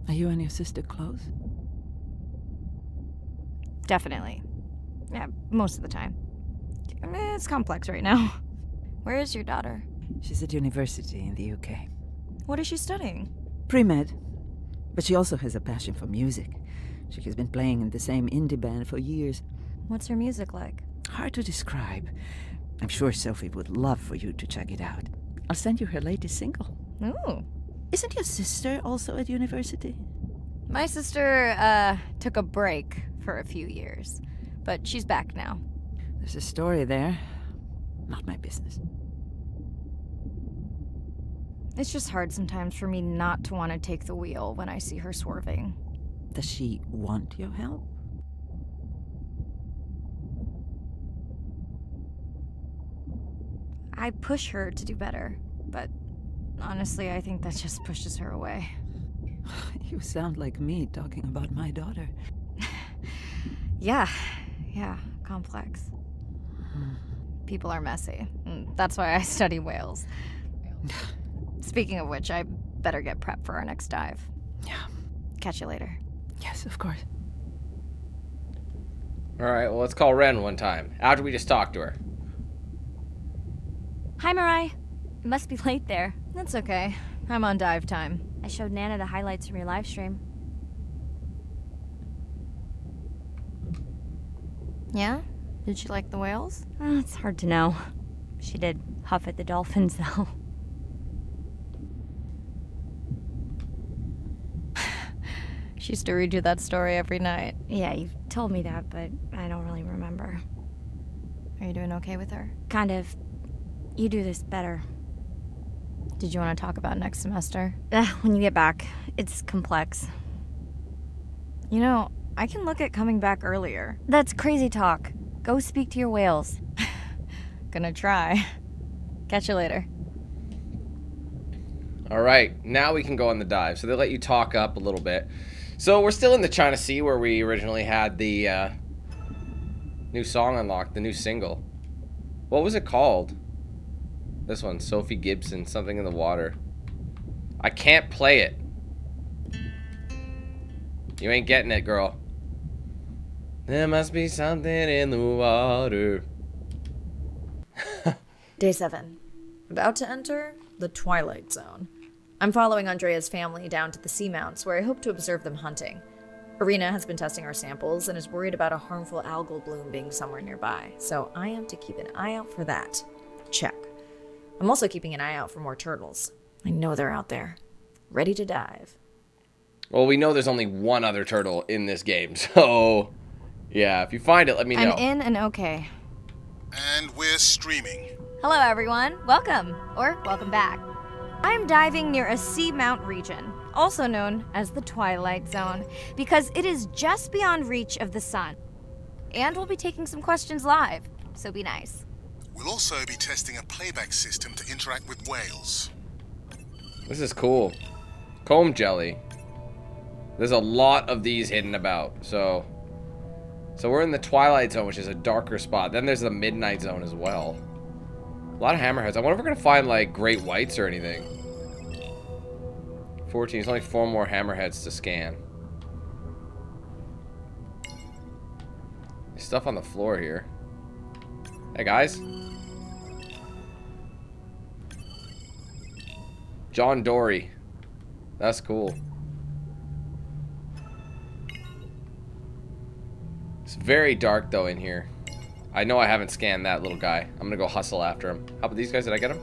Are you and your sister close? Definitely. Yeah, most of the time. It's complex right now. Where is your daughter? She's at university in the UK. What is she studying? Pre-med. But she also has a passion for music. She has been playing in the same indie band for years. What's her music like? Hard to describe. I'm sure Sophie would love for you to check it out. I'll send you her latest single. Ooh. Isn't your sister also at university? My sister, took a break for a few years. But she's back now. There's a story there. Not my business. It's just hard sometimes for me not to want to take the wheel when I see her swerving. Does she want your help? I push her to do better, but honestly, I think that just pushes her away. You sound like me talking about my daughter. Yeah, complex. People are messy. And that's why I study whales. Speaking of which, I better get prepped for our next dive. Yeah. Catch you later. Yes, of course. Alright, well, let's call Ren one time, after we just talked to her. Hi, Mariah. It must be late there. That's okay. I'm on dive time. I showed Nana the highlights from your live stream. Yeah? Did she like the whales? It's hard to know. She did huff at the dolphins, though. She used to redo that story every night. Yeah, you've told me that, but I don't really remember. Are you doing okay with her? Kind of. You do this better. Did you want to talk about next semester? When you get back. It's complex. You know, I can look at coming back earlier. That's crazy talk. Go speak to your whales. Gonna try. Catch you later. Alright, now we can go on the dive. So they let you talk up a little bit. So we're still in the China Sea where we originally had the new song unlocked, the new single. What was it called? This one, Sophie Gibson, Something in the Water. I can't play it. You ain't getting it, girl. There must be something in the water. Day 7. About to enter the Twilight Zone. I'm following Andrea's family down to the seamounts, where I hope to observe them hunting. Irina has been testing our samples and is worried about a harmful algal bloom being somewhere nearby, so I am to keep an eye out for that. Check. I'm also keeping an eye out for more turtles. I know they're out there, ready to dive. Well, we know there's only one other turtle in this game, so yeah, if you find it, let me know. I'm in and okay. And we're streaming. Hello everyone, welcome, or welcome back. I'm diving near a seamount region, also known as the Twilight Zone, because it is just beyond reach of the sun. And we'll be taking some questions live, so be nice. We'll also be testing a playback system to interact with whales. This is cool. Comb jelly. There's a lot of these hidden about, so we're in the Twilight Zone, which is a darker spot. Then there's the Midnight Zone as well. A lot of hammerheads. I wonder if we're gonna find like great whites or anything. 14. There's only 4 more hammerheads to scan. There's stuff on the floor here. Hey guys. John Dory. That's cool. It's very dark though in here. I know I haven't scanned that little guy. I'm gonna go hustle after him. How about these guys? Did I get them?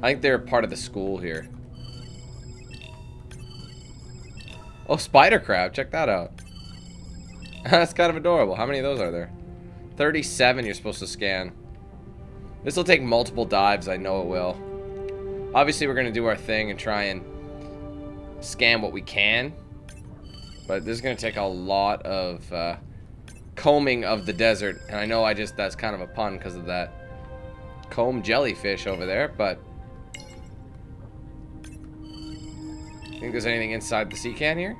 I think they're part of the school here. Oh, spider crab. Check that out. That's kind of adorable. How many of those are there? 37 you're supposed to scan. This will take multiple dives. I know it will. Obviously, we're gonna do our thing and try and scan what we can. But this is gonna take a lot of... combing of the desert, and I know that's kind of a pun because of that comb jellyfish over there, but I think there's anything inside the sea can here.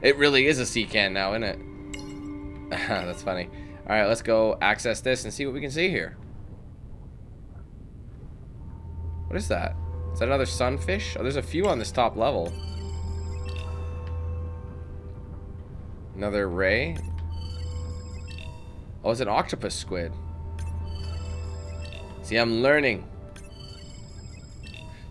It really is a sea can now, isn't it? That's funny. All right, let's go access this and see what we can see here. What is that? Is that another sunfish? Oh, there's a few on this top level. Another ray. Oh, it's an octopus squid. See, I'm learning.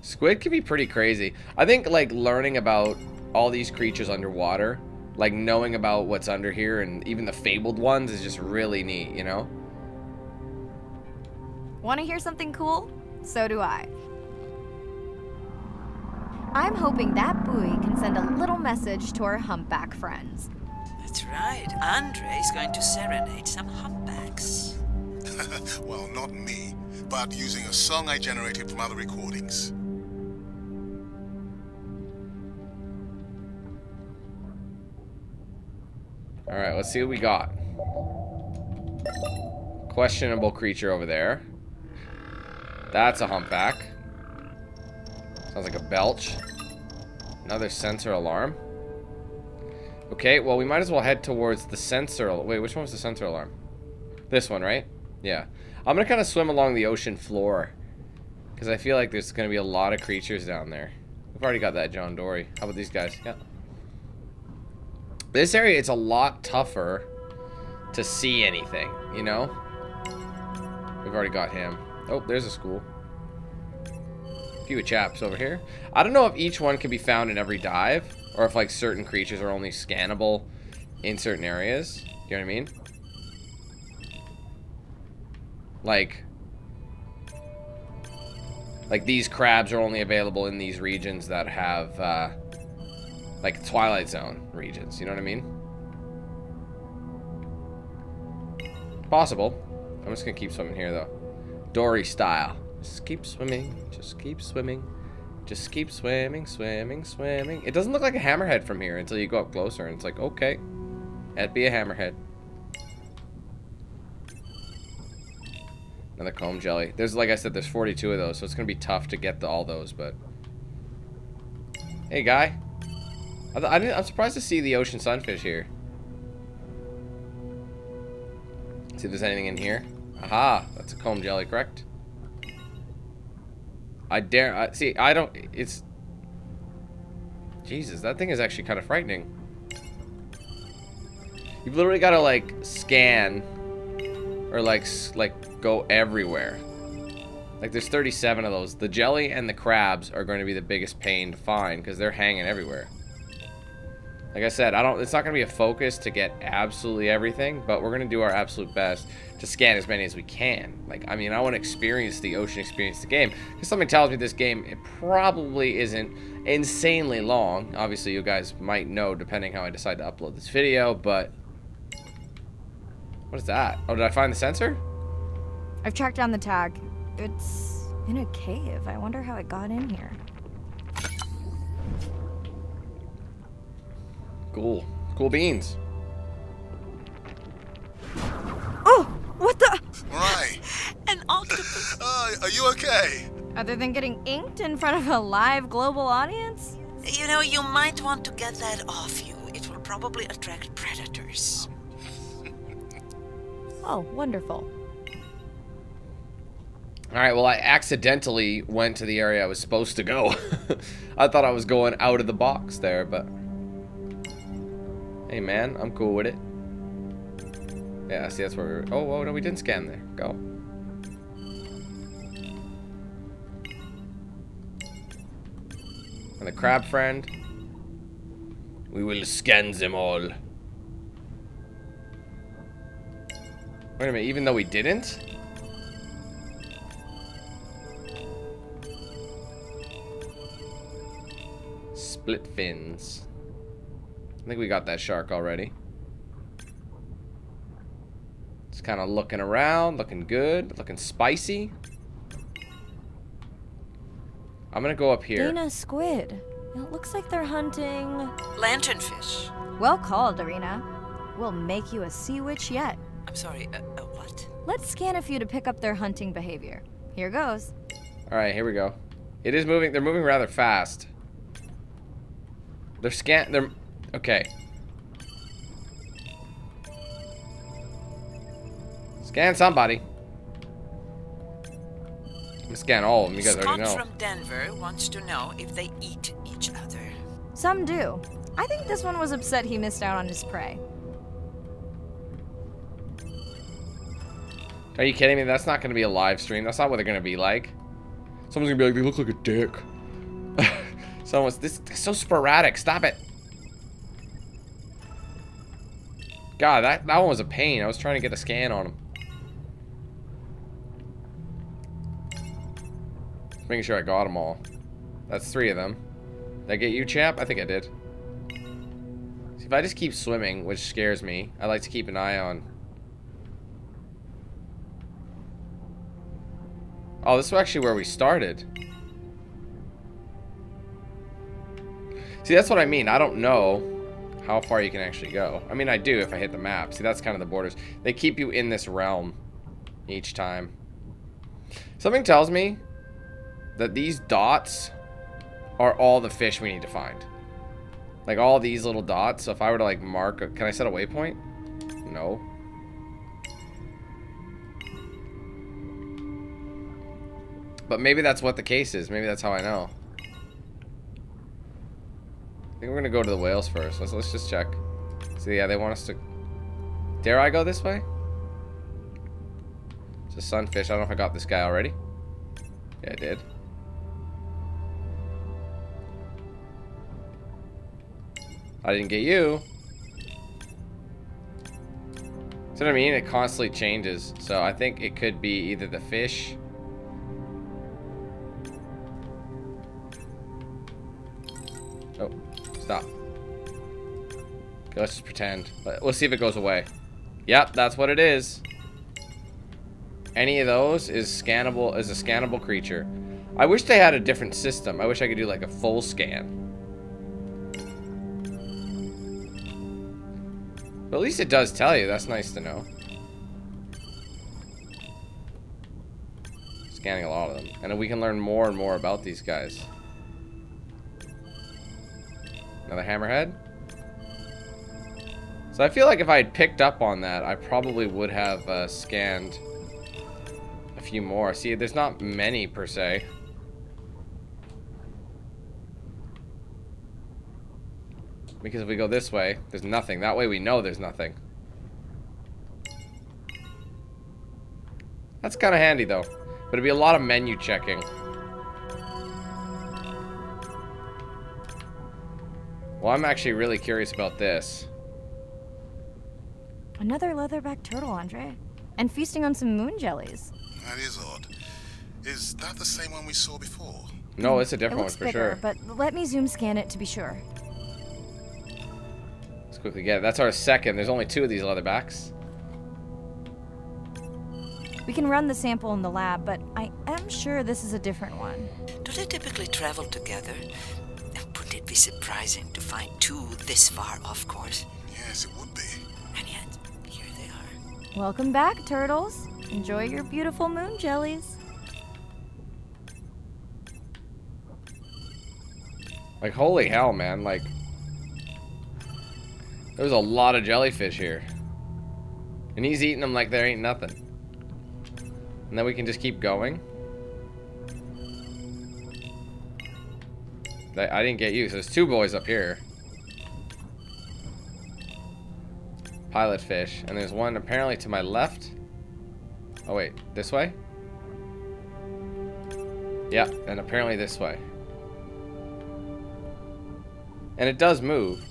Squid can be pretty crazy. I think, like, learning about all these creatures underwater, like, knowing about what's under here and even the fabled ones is just really neat, you know? Want to hear something cool? So do I. I'm hoping that buoy can send a little message to our humpback friends. That's right. Andre is going to serenade some humpbacks. Well, not me, but using a song I generated from other recordings. All right, let's see what we got. Questionable creature over there. That's a humpback. Sounds like a belch. Another sensor alarm. Okay, well, we might as well head towards the sensor. Wait, which one was the sensor alarm? This one, right? Yeah. I'm going to kind of swim along the ocean floor, because I feel like there's going to be a lot of creatures down there. We've already got that John Dory. How about these guys? Yeah. This area, it's a lot tougher to see anything, you know? We've already got him. Oh, there's a school. A few chaps over here. I don't know if each one can be found in every dive, or if like certain creatures are only scannable in certain areas. You know what I mean? Like these crabs are only available in these regions that have like Twilight Zone regions. You know what I mean? Possible. I'm just gonna keep swimming here though. Dory style. Just keep swimming. Just keep swimming. Just keep swimming, swimming, swimming. It doesn't look like a hammerhead from here until you go up closer, and it's like, okay, that'd be a hammerhead. Another comb jelly. There's, like I said, there's 42 of those, so it's gonna be tough to get to all those, but... Hey, guy. I'm surprised to see the ocean sunfish here. See if there's anything in here. Aha, that's a comb jelly, correct? Jesus, that thing is actually kind of frightening. You've literally got to, like, scan, or, like go everywhere. Like, there's 37 of those. The jelly and the crabs are going to be the biggest pain to find, because they're hanging everywhere. Like I said, it's not going to be a focus to get absolutely everything, but we're going to do our absolute best to scan as many as we can. Like, I mean, I want to experience the ocean, experience the game. Because something tells me this game, it probably isn't insanely long. Obviously, you guys might know, depending how I decide to upload this video, but... What is that? Oh, did I find the sensor? I've tracked down the tag. It's in a cave. I wonder how it got in here. Cool. Cool beans. Oh! What the? Right. An octopus. Are you okay? Other than getting inked in front of a live global audience? You know, you might want to get that off you. It will probably attract predators. Oh, wonderful. Alright, well, I accidentally went to the area I was supposed to go. I thought I was going out of the box there, but... Hey, man, I'm cool with it. Yeah, see, that's where we were... Oh, whoa, no, we didn't scan there. Go. And the crab friend. We will scan them all. Wait a minute, even though we didn't? Split fins. I think we got that shark already. Just kind of looking around, looking good, looking spicy. I'm gonna go up here. Irina, squid. It looks like they're hunting lanternfish. Well called, Irina. We'll make you a sea witch yet. I'm sorry. What? Let's scan a few to pick up their hunting behavior. Here goes. All right, here we go. It is moving. They're moving rather fast. They're okay. Scan somebody. I'm scan all of them. You guys already know. Scott from Denver wants to know if they eat each other. Some do. I think this one was upset he missed out on his prey. Are you kidding me? That's not going to be a live stream. That's not what they're going to be like. Someone's going to be like, they look like a dick. Someone's this is so sporadic. Stop it. God, that one was a pain. I was trying to get a scan on him. Making sure I got them all. That's three of them. Did I get you, chap? I think I did. See, if I just keep swimming, which scares me, I like to keep an eye on. Oh, this is actually where we started. See, that's what I mean. I don't know how far you can actually go. I mean, I do if I hit the map. See, that's kind of the borders. They keep you in this realm each time. Something tells me that these dots are all the fish we need to find. Like all these little dots. So if I were to like mark, can I set a waypoint? No. But maybe that's what the case is. Maybe that's how I know. I think we're gonna go to the whales first. Let's just check. So yeah, they want us to. Dare I go this way? It's a sunfish. I don't know if I got this guy already. Yeah, I did. I didn't get you. See what I mean? It constantly changes. So I think it could be either the fish. Oh. Stop. Okay, let's just pretend. We'll see if it goes away. Yep, that's what it is. Any of those is scannable, is a scannable creature. I wish they had a different system. I wish I could do like a full scan. But at least it does tell you. That's nice to know. Scanning a lot of them. And we can learn more and more about these guys. Another hammerhead. So I feel like if I had picked up on that, I probably would have scanned a few more. See, there's not many per se. Because if we go this way, there's nothing. That way we know there's nothing. That's kind of handy though. But it'd be a lot of menu checking. Well, I'm actually really curious about this. Another leatherback turtle, Andre. And feasting on some moon jellies. That is odd. Is that the same one we saw before? No, it's a different one for sure. But let me zoom scan it to be sure. Let's quickly get it. That's our second. There's only two of these leatherbacks. We can run the sample in the lab, but I am sure this is a different one. Do they typically travel together? Wouldn't it be surprising to find two this far off course? Yes, it would be. And yet, here they are. Welcome back, turtles. Enjoy your beautiful moon jellies. Like, holy hell, man. Like, there's a lot of jellyfish here. And he's eating them like there ain't nothing. And then we can just keep going. I didn't get you. So there's two boys up here. Pilot fish. And there's one apparently to my left. Oh, wait. This way? Yeah, and apparently this way. And it does move.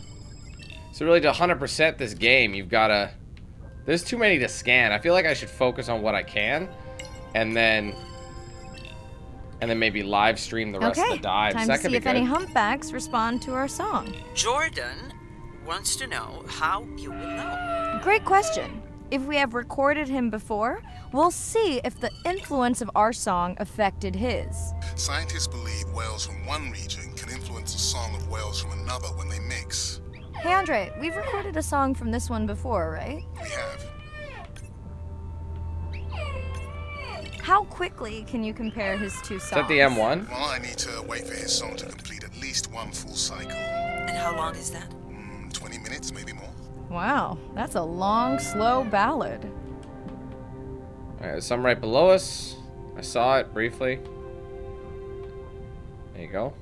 So really, to 100% this game, you've got to... There's too many to scan. I feel like I should focus on what I can. And then maybe live stream the rest of the dives. Time to see if any humpbacks respond to our song. Jordan wants to know how you will know. Great question. If we have recorded him before, we'll see if the influence of our song affected his. Scientists believe whales from one region can influence the song of whales from another when they mix. Hey, Andre, we've recorded a song from this one before, right? We have. How quickly can you compare his two songs? Is that the M1? Well, I need to wait for his song to complete at least one full cycle. And how long is that? 20 minutes, maybe more. Wow, that's a long, slow ballad. Alright, there's some right below us. I saw it briefly. There you go.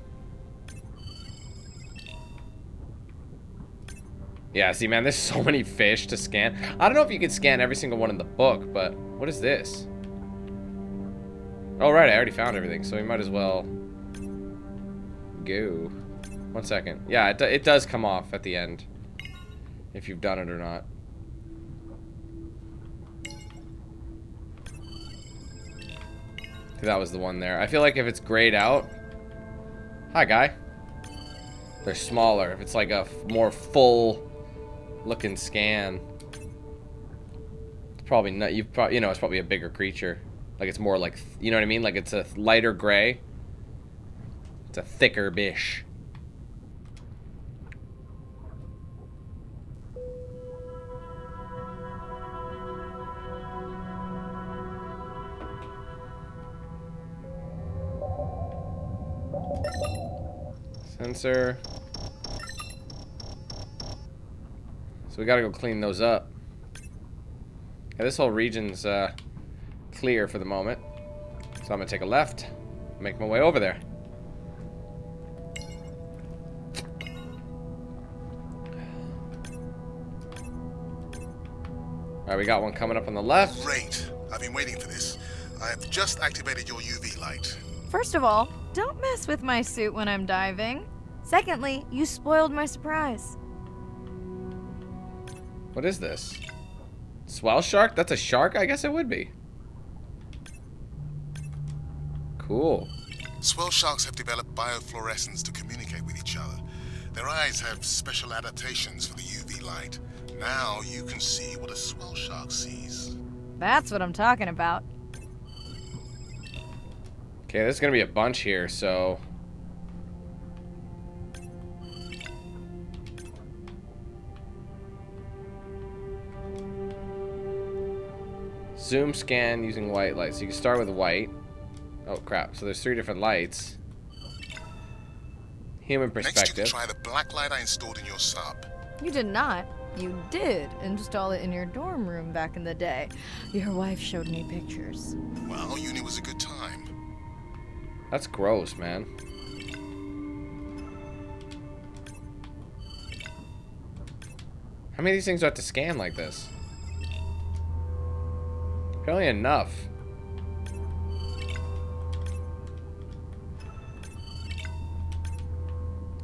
Yeah, see, man, there's so many fish to scan. I don't know if you can scan every single one in the book, but what is this? Oh, right, I already found everything, so we might as well go. One second. Yeah, it does come off at the end. If you've done it or not. That was the one there. I feel like if it's grayed out... Hi, guy. They're smaller. If it's like a more full-looking scan. It's probably not... You know, it's probably a bigger creature. Like, it's more like... You know what I mean? Like, it's a lighter gray. It's a thicker bish. Sensor. So we gotta go clean those up. Yeah, this whole region's clear for the moment. So I'm gonna take a left, make my way over there. Alright, we got one coming up on the left. Great. I've been waiting for this. I have just activated your UV light. First of all, don't mess with my suit when I'm diving. Secondly, you spoiled my surprise. What is this? Swell shark? That's a shark? I guess it would be. Cool. Swell sharks have developed biofluorescence to communicate with each other. Their eyes have special adaptations for the UV light. Now you can see what a swell shark sees. That's what I'm talking about. Okay, there's gonna be a bunch here, so... Zoom scan using white light. So you can start with white. Oh, crap. So there's three different lights. Human perspective. Next, you can try the black light I installed in your sub. You did not. You did install it in your dorm room back in the day. Your wife showed me pictures. Well, uni was a good time. That's gross, man. How many of these things do I have to scan like this? Apparently enough.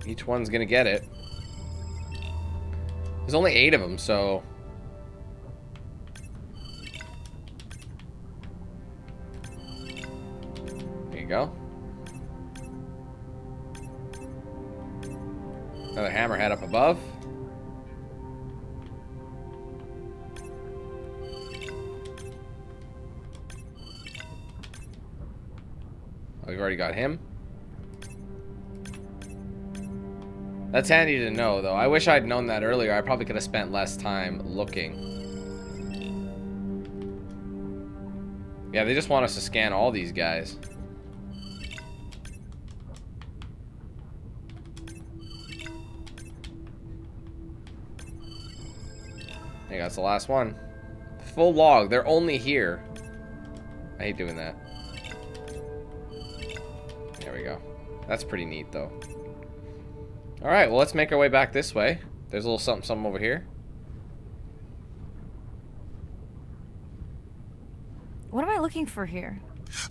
Each one's gonna get it. There's only 8 of them, so... There you go. Another hammerhead up above. We've already got him. That's handy to know, though. I wish I'd known that earlier. I probably could have spent less time looking. Yeah, they just want us to scan all these guys. I think that's the last one. Full log. They're only here. I hate doing that. There we go. That's pretty neat, though. Alright, well, let's make our way back this way. There's a little something, something over here. What am I looking for here?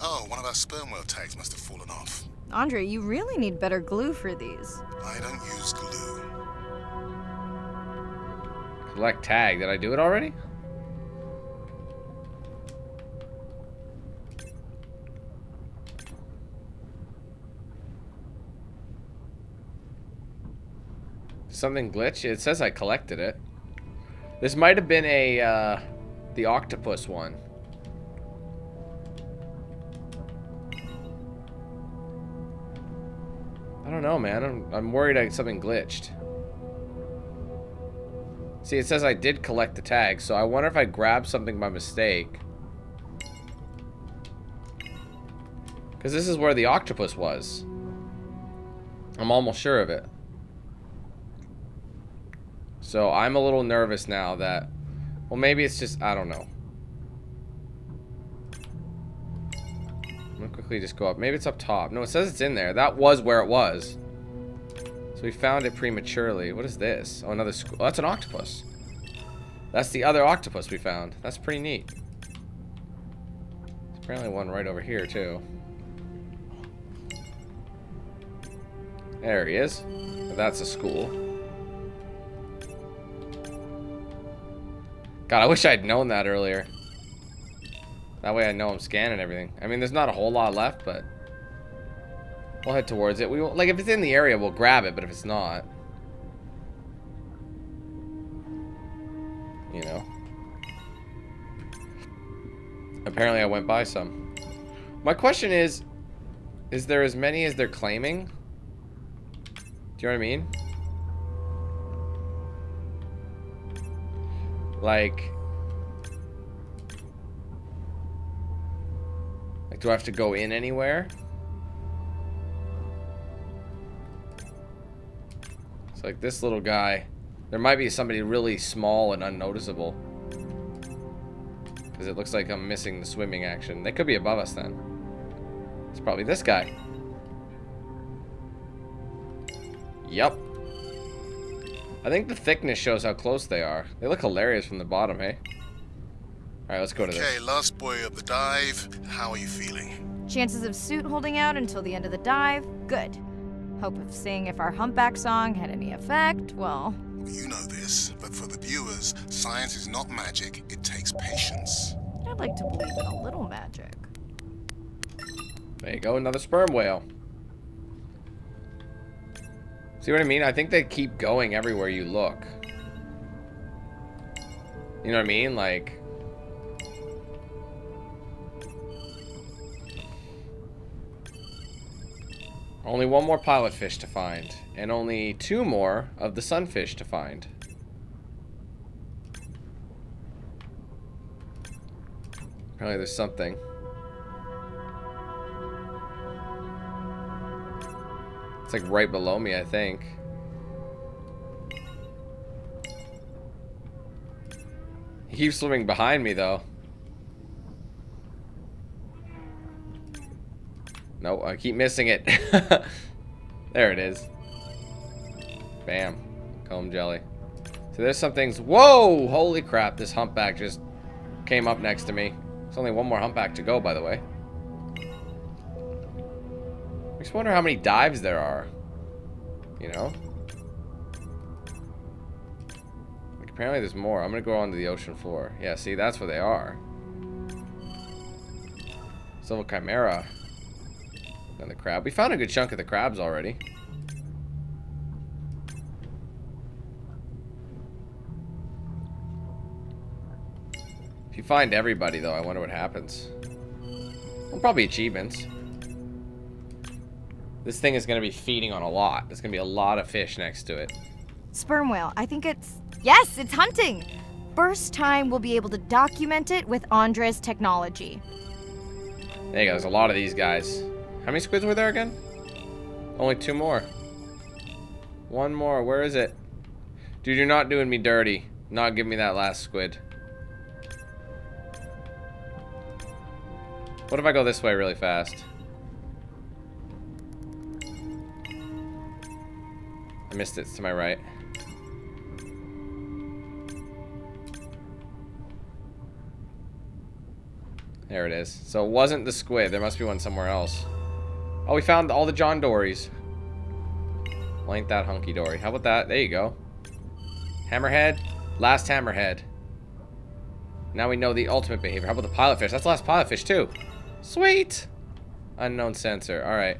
Oh, one of our sperm whale tags must have fallen off. Andre, you really need better glue for these. I don't use glue. Collect tag. Did I do it already? Something glitch? It says I collected it. This might have been a the octopus one. I don't know, man. I'm worried something glitched. See, it says I did collect the tag, so I wonder if I grabbed something by mistake. Because this is where the octopus was. I'm almost sure of it. So I'm a little nervous now that, well, maybe it's just, I don't know. I'm gonna quickly just go up. Maybe it's up top. No, it says it's in there. That was where it was. So we found it prematurely. What is this? Oh, another school. Oh, that's an octopus. That's the other octopus we found. That's pretty neat. There's apparently one right over here, too. There he is. That's a school. God, I wish I'd known that earlier. That way I know I'm scanning everything. I mean, there's not a whole lot left, but we'll head towards it. We won't, like, if it's in the area, we'll grab it, but if it's not, you know. Apparently I went by some. My question is there as many as they're claiming? Do you know what I mean? Like, do I have to go in anywhere? It's like this little guy. There might be somebody really small and unnoticeable. Because it looks like I'm missing the swimming action. They could be above us then. It's probably this guy. Yep. I think the thickness shows how close they are. They look hilarious from the bottom, hey? Alright, let's go to this. Okay, last boy of the dive. How are you feeling? Chances of suit holding out until the end of the dive? Good. Hope of seeing if our humpback song had any effect? Well... You know this, but for the viewers, science is not magic. It takes patience. I'd like to believe in a little magic. There you go, another sperm whale. See what I mean? I think they keep going everywhere you look. You know what I mean? Like... Only one more pilotfish to find. And only two more of the sunfish to find. Apparently there's something. It's like right below me, I think. He keeps swimming behind me, though. No, I keep missing it. There it is. Bam. Comb jelly. So there's some things... Whoa! Holy crap, this humpback just came up next to me. There's only one more humpback to go, by the way. I just wonder how many dives there are, you know? Like, apparently there's more. I'm gonna go onto the ocean floor. Yeah, see, that's where they are. Silver chimera. Another crab. We found a good chunk of the crabs already. If you find everybody, though, I wonder what happens. Well, probably achievements. This thing is going to be feeding on a lot. There's going to be a lot of fish next to it. Sperm whale. I think it's... Yes, it's hunting! First time we'll be able to document it with Andre's technology. There you go. There's a lot of these guys. How many squids were there again? Only two more. One more. Where is it? Dude, you're not doing me dirty. Not giving me that last squid. What if I go this way really fast? I missed it. It's to my right. There it is. So it wasn't the squid. There must be one somewhere else. Oh, we found all the John Dories. Well, ain't that hunky dory. How about that? There you go. Hammerhead. Last hammerhead. Now we know the ultimate behavior. How about the pilot fish? That's the last pilot fish, too. Sweet! Unknown sensor. Alright.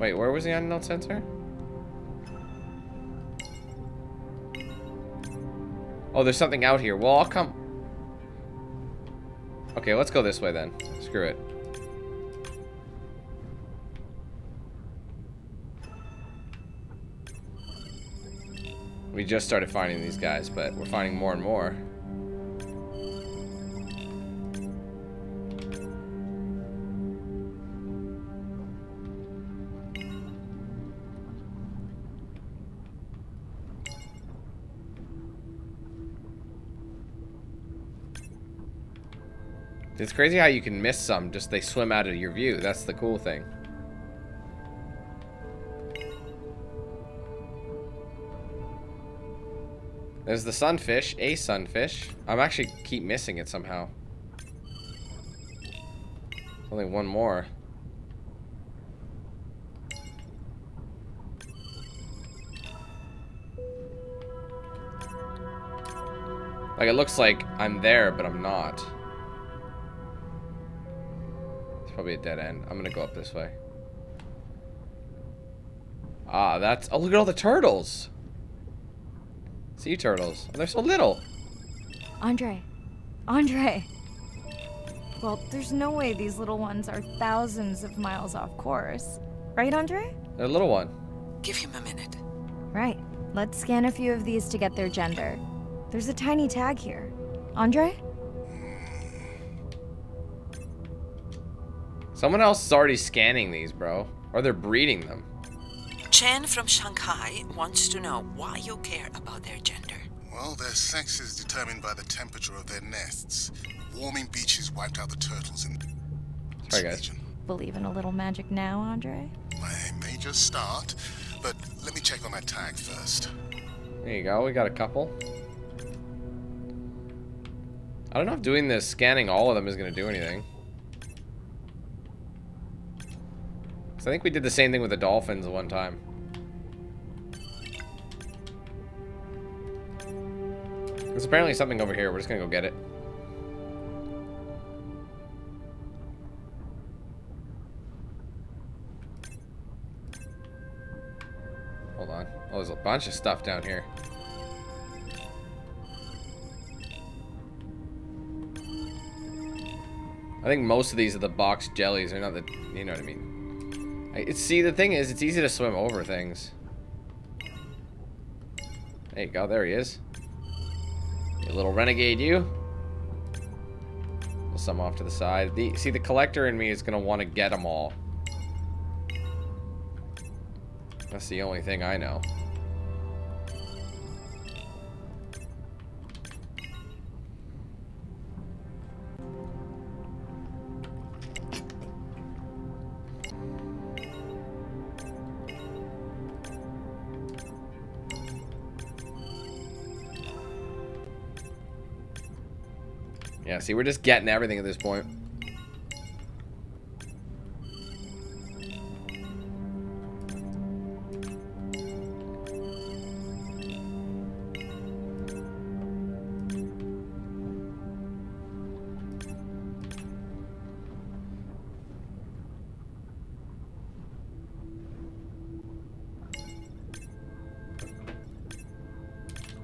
Wait, where was the unknown sensor? Oh, there's something out here. Well, I'll come... Okay, let's go this way, then. Screw it. We just started finding these guys, but we're finding more and more. It's crazy how you can miss some, just they swim out of your view. That's the cool thing. There's the sunfish, a sunfish. I'm actually keep missing it somehow. There's only one more. Like, it looks like I'm there, but I'm not. Probably a dead end. I'm gonna go up this way. Ah, that's... Oh, look at all the turtles! Sea turtles. Oh, they're so little! Andre. Andre! Well, there's no way these little ones are thousands of miles off course. Right, Andre? The little one. Give him a minute. Right. Let's scan a few of these to get their gender. There's a tiny tag here. Andre? Someone else is already scanning these, bro. Or they're breeding them. Chen from Shanghai wants to know why you care about their gender. Well, their sex is determined by the temperature of their nests. Warming beaches wiped out the turtles in this region. Believe in a little magic now, Andre? I may just start, but let me check on that tag first. There you go. We got a couple. I don't know if doing this, scanning all of them, is going to do anything. I think we did the same thing with the dolphins one time. There's apparently something over here. We're just gonna go get it. Hold on. Oh, there's a bunch of stuff down here. I think most of these are the box jellies. They're not the... You know what I mean. See, the thing is, it's easy to swim over things. There you go. There he is. You little renegade, you. We'll sum off to the side. See, the collector in me is going to want to get them all. That's the only thing I know. Yeah, see, we're just getting everything at this point.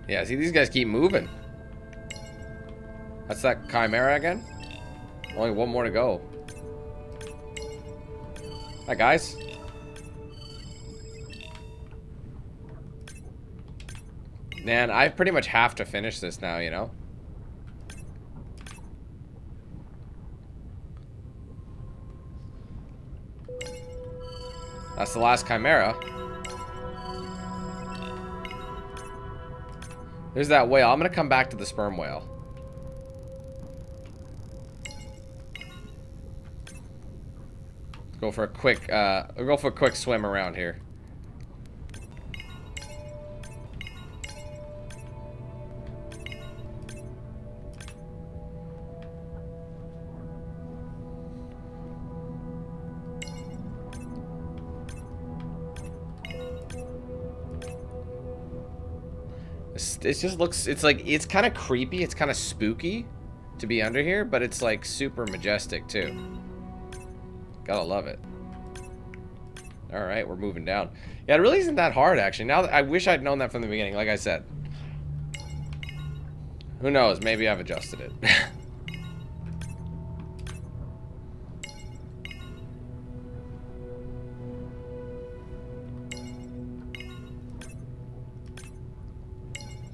Yeah, see, these guys keep moving. That's that chimera again? Only one more to go. Hi, guys. Man, I pretty much have to finish this now, you know? That's the last Chimera. There's that whale. I'm gonna come back to the sperm whale. Go for a quick, swim around here. It just looks, it's like, it's kind of creepy, it's kind of spooky to be under here, but it's like super majestic too. Gotta love it. All right, we're moving down. Yeah, it really isn't that hard actually. Now that, I wish I'd known that from the beginning, like I said. Who knows, maybe I've adjusted it.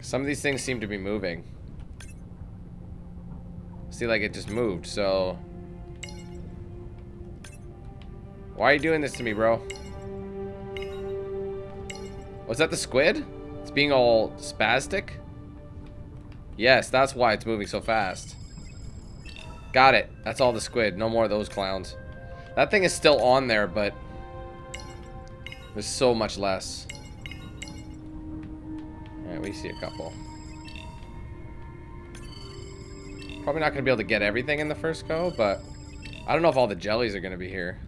Some of these things seem to be moving. See, like it just moved, so... Why are you doing this to me, bro? Was that the squid? It's being all spastic? Yes, that's why it's moving so fast. Got it. That's all the squid. No more of those clowns. That thing is still on there, but... There's so much less. We see a couple. Probably not gonna be able to get everything in the first go, but I don't know if all the jellies are gonna be here.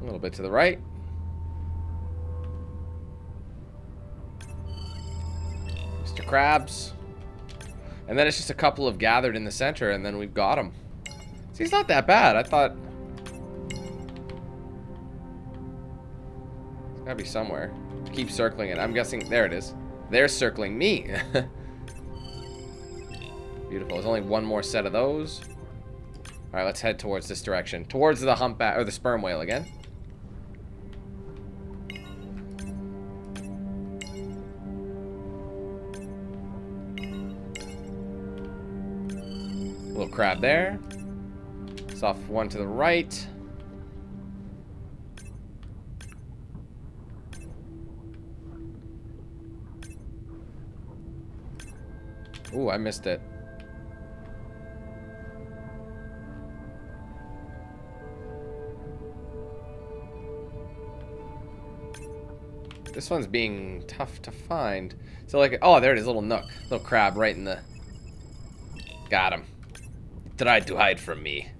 A little bit to the right. Mr. Krabs. And then it's just a couple of gathered in the center, and then we've got them. See, it's not that bad. I thought... It's gotta be somewhere. Keep circling it. I'm guessing... There it is. They're circling me. Beautiful. There's only one more set of those. Alright, let's head towards this direction. Towards the humpback... Or the sperm whale again. Little crab there. Off one to the right. Ooh, I missed it. This one's being tough to find. So like, oh, there it is, little nook, little crab right in the... Got him. Tried to hide from me.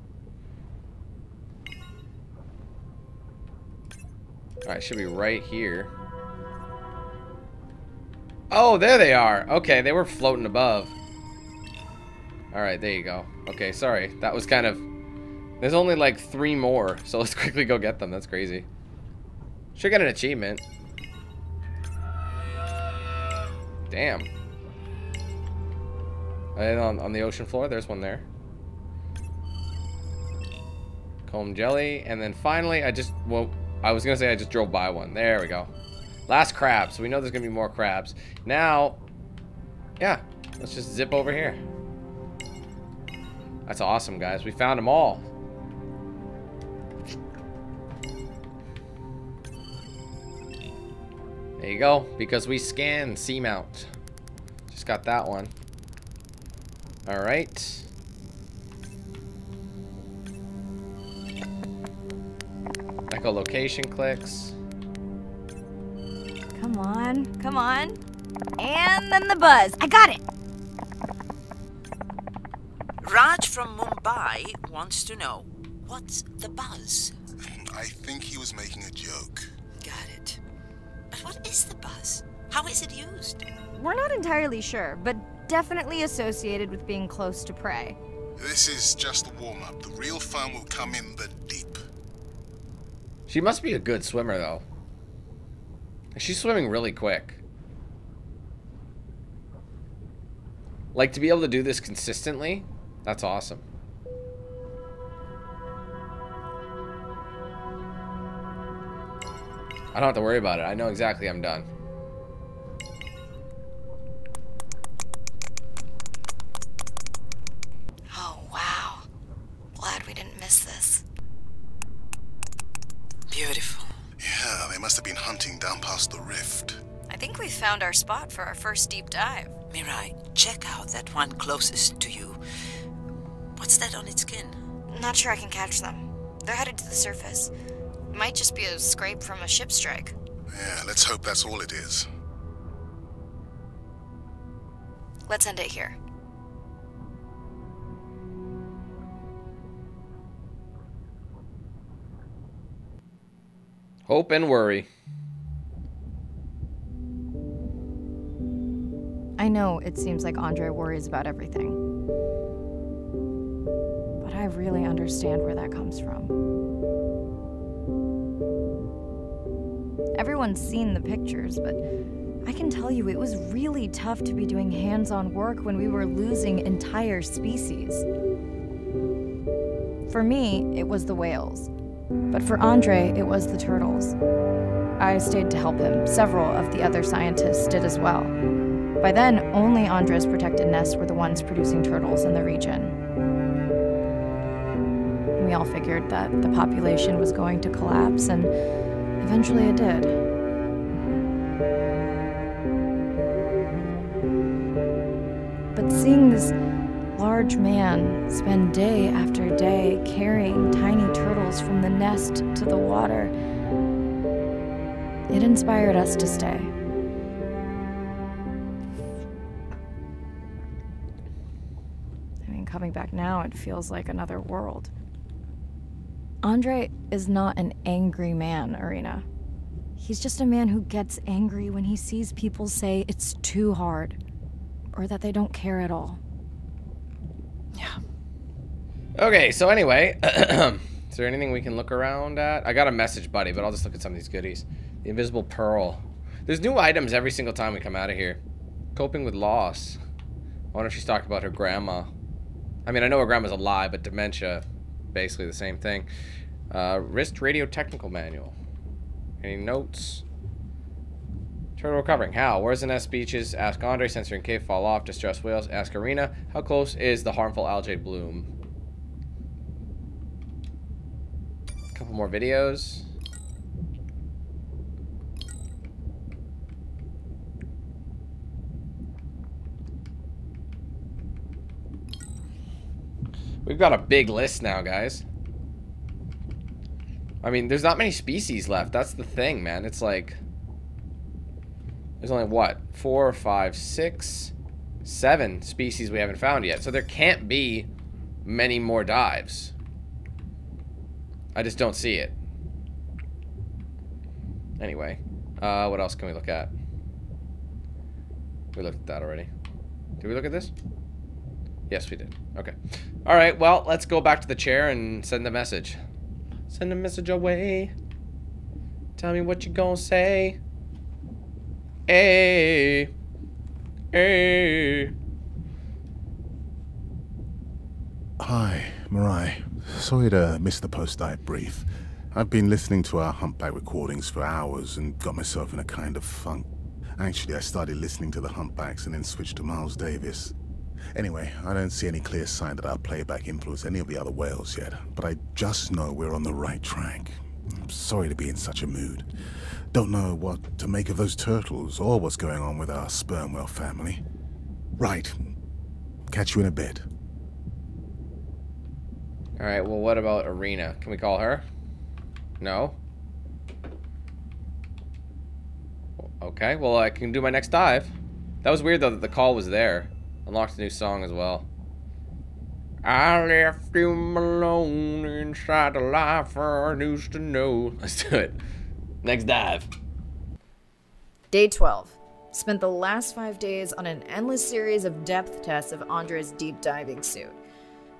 Alright, should be right here. Oh, there they are. Okay, they were floating above. Alright, there you go. Okay, sorry. That was kind of... There's only like 3 more, so let's quickly go get them. That's crazy. Should get an achievement. Damn. And on the ocean floor, there's one there. Comb jelly. And then finally, I just... Well, I was gonna say I just drove by one. There we go. Last crab, so we know there's gonna be more crabs. Now, yeah, let's just zip over here. That's awesome, guys. We found them all. There you go, because we scanned Seamount. Just got that one. All right. Location clicks. Come on, come on. And then the buzz. I got it. Raj from Mumbai wants to know, what's the buzz? I think he was making a joke. Got it. But what is the buzz? How is it used? We're not entirely sure, but definitely associated with being close to prey. This is just the warm-up. The real fun will come in the deep. She must be a good swimmer, though. She's swimming really quick. Like, to be able to do this consistently, that's awesome. I don't have to worry about it. I know exactly I'm done. Oh, wow. Glad we didn't miss this. Beautiful. Yeah, they must have been hunting down past the rift. I think we found our spot for our first deep dive. Mirai, check out that one closest to you. What's that on its skin? Not sure I can catch them. They're headed to the surface. Might just be a scrape from a ship strike. Yeah, let's hope that's all it is. Let's end it here. Hope and worry. I know it seems like Andre worries about everything, but I really understand where that comes from. Everyone's seen the pictures, but I can tell you it was really tough to be doing hands-on work when we were losing entire species. For me, it was the whales, but for Andre, it was the turtles. I stayed to help him. Several of the other scientists did as well. By then, only Andre's protected nests were the ones producing turtles in the region. We all figured that the population was going to collapse, and eventually it did. But seeing this large man spend day after day carrying tiny turtles from the nest to the water, it inspired us to stay. I mean, coming back now, it feels like another world. Andre is not an angry man, Irina. He's just a man who gets angry when he sees people say it's too hard, or that they don't care at all. Yeah. Okay, so anyway, is there anything we can look around at? I got a message, buddy, but I'll just look at some of these goodies. The Invisible Pearl. There's new items every single time we come out of here. Coping with loss. I wonder if she's talking about her grandma. I mean, I know her grandma's alive, but dementia. Basically the same thing. Wrist radio technical manual. Any notes? Turtle recovering. How? Where's the nest beaches? Ask Andre. Censoring cave. Fall off. Distress whales. Ask Irina. How close is the harmful algae bloom? A couple more videos. We've got a big list now, guys. I mean, there's not many species left. That's the thing, man. It's like, there's only, what, 4, 5, 6, 7 species we haven't found yet. So there can't be many more dives. I just don't see it. Anyway, what else can we look at? We looked at that already. Did we look at this? Yes, we did. Okay. All right, well, let's go back to the chair and send the message. Send a message away. Tell me what you gonna say. Hey. Hey. Hi, Mariah. Sorry to miss the post-dive brief. I've been listening to our humpback recordings for hours and got myself in a kind of funk. Actually, I started listening to the humpbacks and then switched to Miles Davis. Anyway, I don't see any clear sign that our playback influenced any of the other whales yet, but I just know we're on the right track. I'm sorry to be in such a mood. Don't know what to make of those turtles or what's going on with our sperm whale family. Right. Catch you in a bit. Alright, well, what about Irina? Can we call her? No? Okay, well, I can do my next dive. That was weird, though, that the call was there. Unlocked a new song as well. I left you alone inside the life I used to know. Let's do it. Next dive. Day 12. Spent the last 5 days on an endless series of depth tests of Andre's deep diving suit.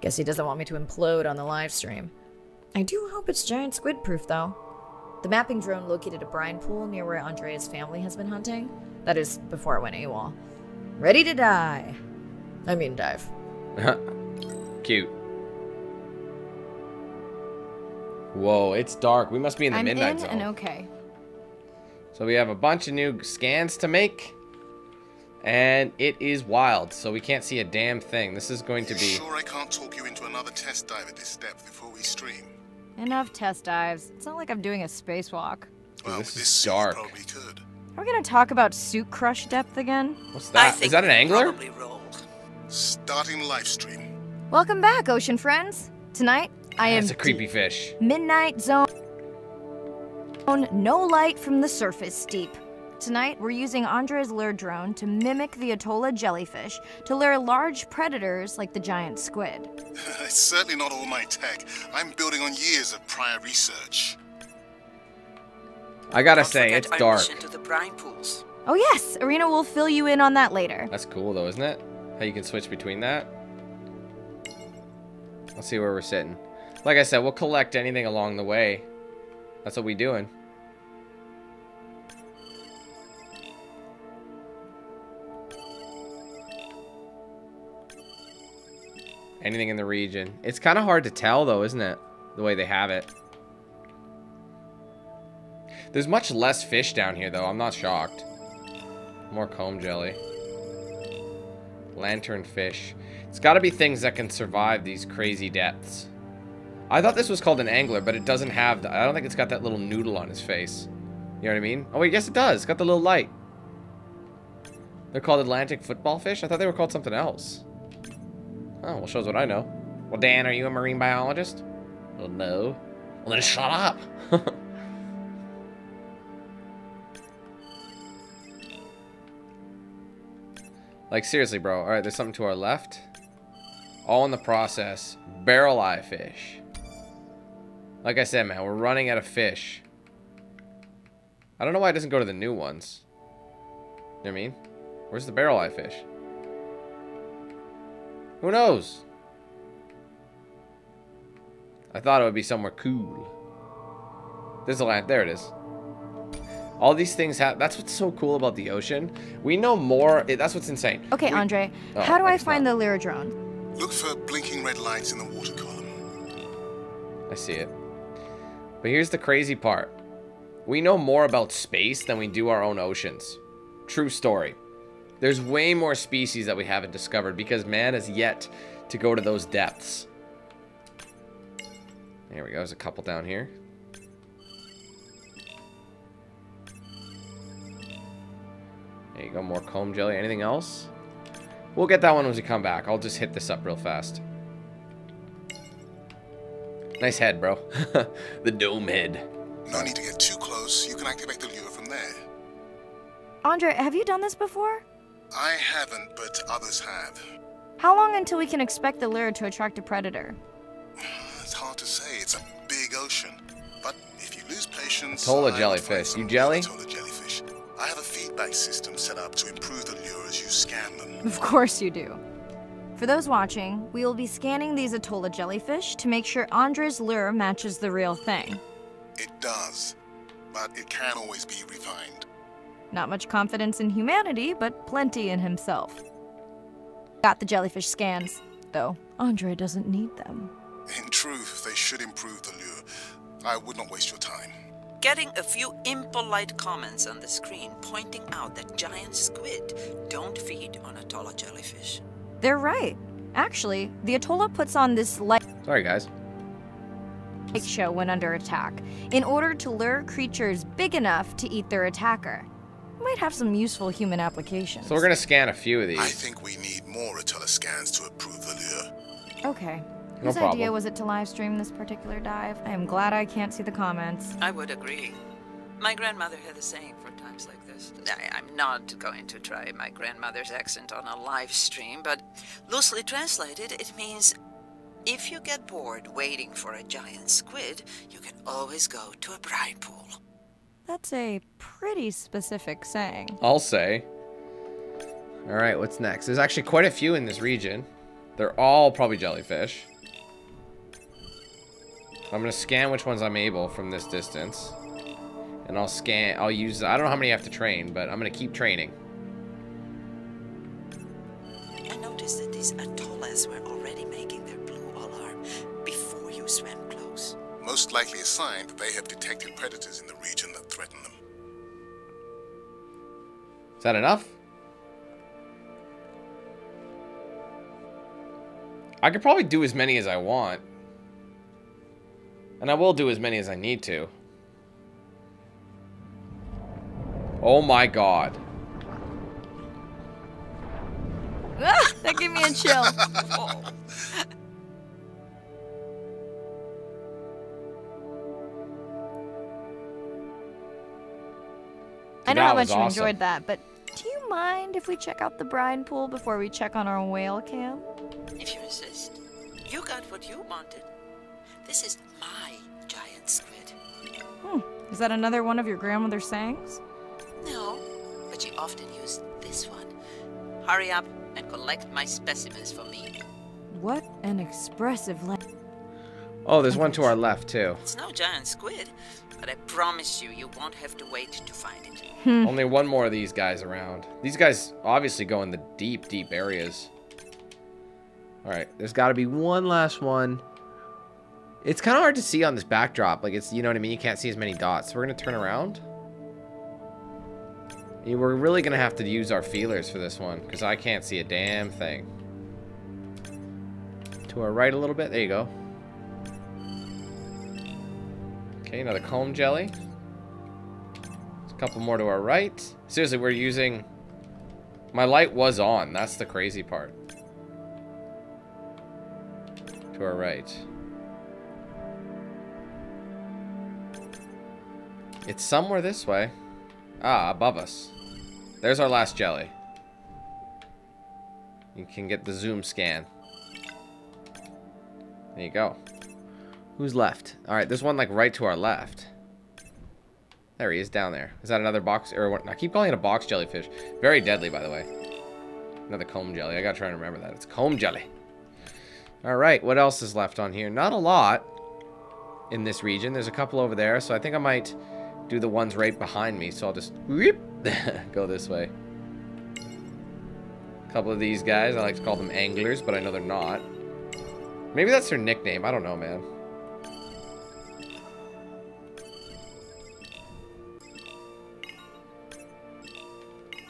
Guess he doesn't want me to implode on the live stream. I do hope it's giant squid proof though. The mapping drone located a brine pool near where Andre's family has been hunting. That is, before it went AWOL. Ready to die. I mean dive. Cute. Whoa, it's dark. We must be in the midnight zone. Okay. So we have a bunch of new scans to make. And it is wild, so we can't see a damn thing. This is going to be... Sure, I can't talk you into another test dive at this step before we stream. Enough test dives. It's not like I'm doing a spacewalk. Well, this is dark. Probably could. Are we gonna talk about suit crush depth again? What's that? Is that an angler? Starting live stream. Welcome back, ocean friends. Tonight, I am... That's a creepy fish. Midnight zone. No light from the surface deep. Tonight, we're using Andre's lure drone to mimic the Atolla jellyfish to lure large predators like the giant squid. It's certainly not all my tech. I'm building on years of prior research. I gotta say, it's dark. Oh yes, Irina will fill you in on that later. That's cool though, isn't it? How you can switch between that. Let's see where we're sitting. Like I said, we'll collect anything along the way. That's what we're doing. Anything in the region. It's kind of hard to tell though, isn't it? The way they have it. There's much less fish down here though. I'm not shocked. More comb jelly. Lantern fish. It's got to be things that can survive these crazy depths. I thought this was called an angler, but it doesn't have that. I don't think it's got that little noodle on his face. You know what I mean? Oh, wait, yes it does. It's got the little light. They're called Atlantic football fish? I thought they were called something else. Oh, well, shows what I know. Well, Dan, are you a marine biologist? Well, no. Well, then shut up. Like, seriously, bro. All right, there's something to our left. All in the process. Barrel eye fish. Like I said, man, we're running out of fish. I don't know why it doesn't go to the new ones. You know what I mean? Where's the barrel eye fish? Who knows? I thought it would be somewhere cool. There's a land. There it is. All these things have. That's what's so cool about the ocean. We know more. That's what's insane. Okay, Andre. Oh, how do I find the lure drone? Look for blinking red lights in the water column. I see it. But here's the crazy part. We know more about space than we do our own oceans. True story. There's way more species that we haven't discovered because man has yet to go to those depths. There we go. There's a couple down here. There you go. More comb jelly. Anything else? We'll get that one as we come back. I'll just hit this up real fast. Nice head, bro. The dome head. No need to get too close. You can activate the lure from there. Andre, have you done this before? I haven't, but others have. How long until we can expect the lure to attract a predator? It's hard to say. It's a big ocean. But if you lose patience... Atolla jellyfish. You jelly? Atolla jellyfish. I have a feedback system set up to improve the lure as you scan them. Of course you do. For those watching, we will be scanning these Atolla jellyfish to make sure Andre's lure matches the real thing. It does, but it can always be refined. Not much confidence in humanity, but plenty in himself. Got the jellyfish scans, though Andre doesn't need them. In truth, they should improve the lure. I would not waste your time. Getting a few impolite comments on the screen pointing out that giant squid don't feed on Atolla jellyfish. They're right. Actually, the Atolla puts on this light... Sorry, guys. ...light show when under attack in order to lure creatures big enough to eat their attacker. Might have some useful human applications. So we're gonna scan a few of these. I think we need more Atolla scans to improve the lure. Okay. No Whose problem. Idea was it to live stream this particular dive? I am glad I can't see the comments. I would agree. My grandmother had the saying for times like this. I'm not going to try my grandmother's accent on a live stream, but loosely translated, it means if you get bored waiting for a giant squid, you can always go to a brine pool. That's a pretty specific saying. I'll say. All right, what's next? There's actually quite a few in this region. They're all probably jellyfish. I'm gonna scan which ones I'm able from this distance. And I'll scan, I'll use, I don't know how many I have to train, but I'm gonna keep training. I noticed that these these Atollas were already making their blue alarm before you swam close. Most likely a sign that they have detected predators in the region that threaten them. Is that enough? I could probably do as many as I want. And I will do as many as I need to. Oh my god. Ah, that gave me a chill. Oh. I know how much you enjoyed that, but do you mind if we check out the brine pool before we check on our whale cam? If you insist. You got what you wanted. This is my giant squid. Hmm. Is that another one of your grandmother's sayings? No, but she often used this one. Hurry up and collect my specimens for me. What an expressive language. Oh, there's one to our left, too. It's no giant squid, but I promise you, you won't have to wait to find it. Only one more of these guys around. These guys obviously go in the deep, deep areas. Alright, there's got to be one last one. It's kind of hard to see on this backdrop. Like, it's, you know what I mean? You can't see as many dots. So we're going to turn around. And we're really going to have to use our feelers for this one, because I can't see a damn thing. To our right a little bit. There you go. Okay, another comb jelly. There's a couple more to our right. Seriously, we're using... My light was on. That's the crazy part. To our right. It's somewhere this way. Ah, above us. There's our last jelly. You can get the zoom scan. There you go. Who's left? Alright, there's one like right to our left. There he is down there. Is that another box? Or what? I keep calling it a box jellyfish. Very deadly, by the way. Another comb jelly. I gotta try and remember that. It's comb jelly. Alright, what else is left on here? Not a lot in this region. There's a couple over there, so I think I might... do the ones right behind me, so I'll just whoop, go this way. A couple of these guys, I like to call them anglers, but I know they're not. Maybe that's their nickname, I don't know, man.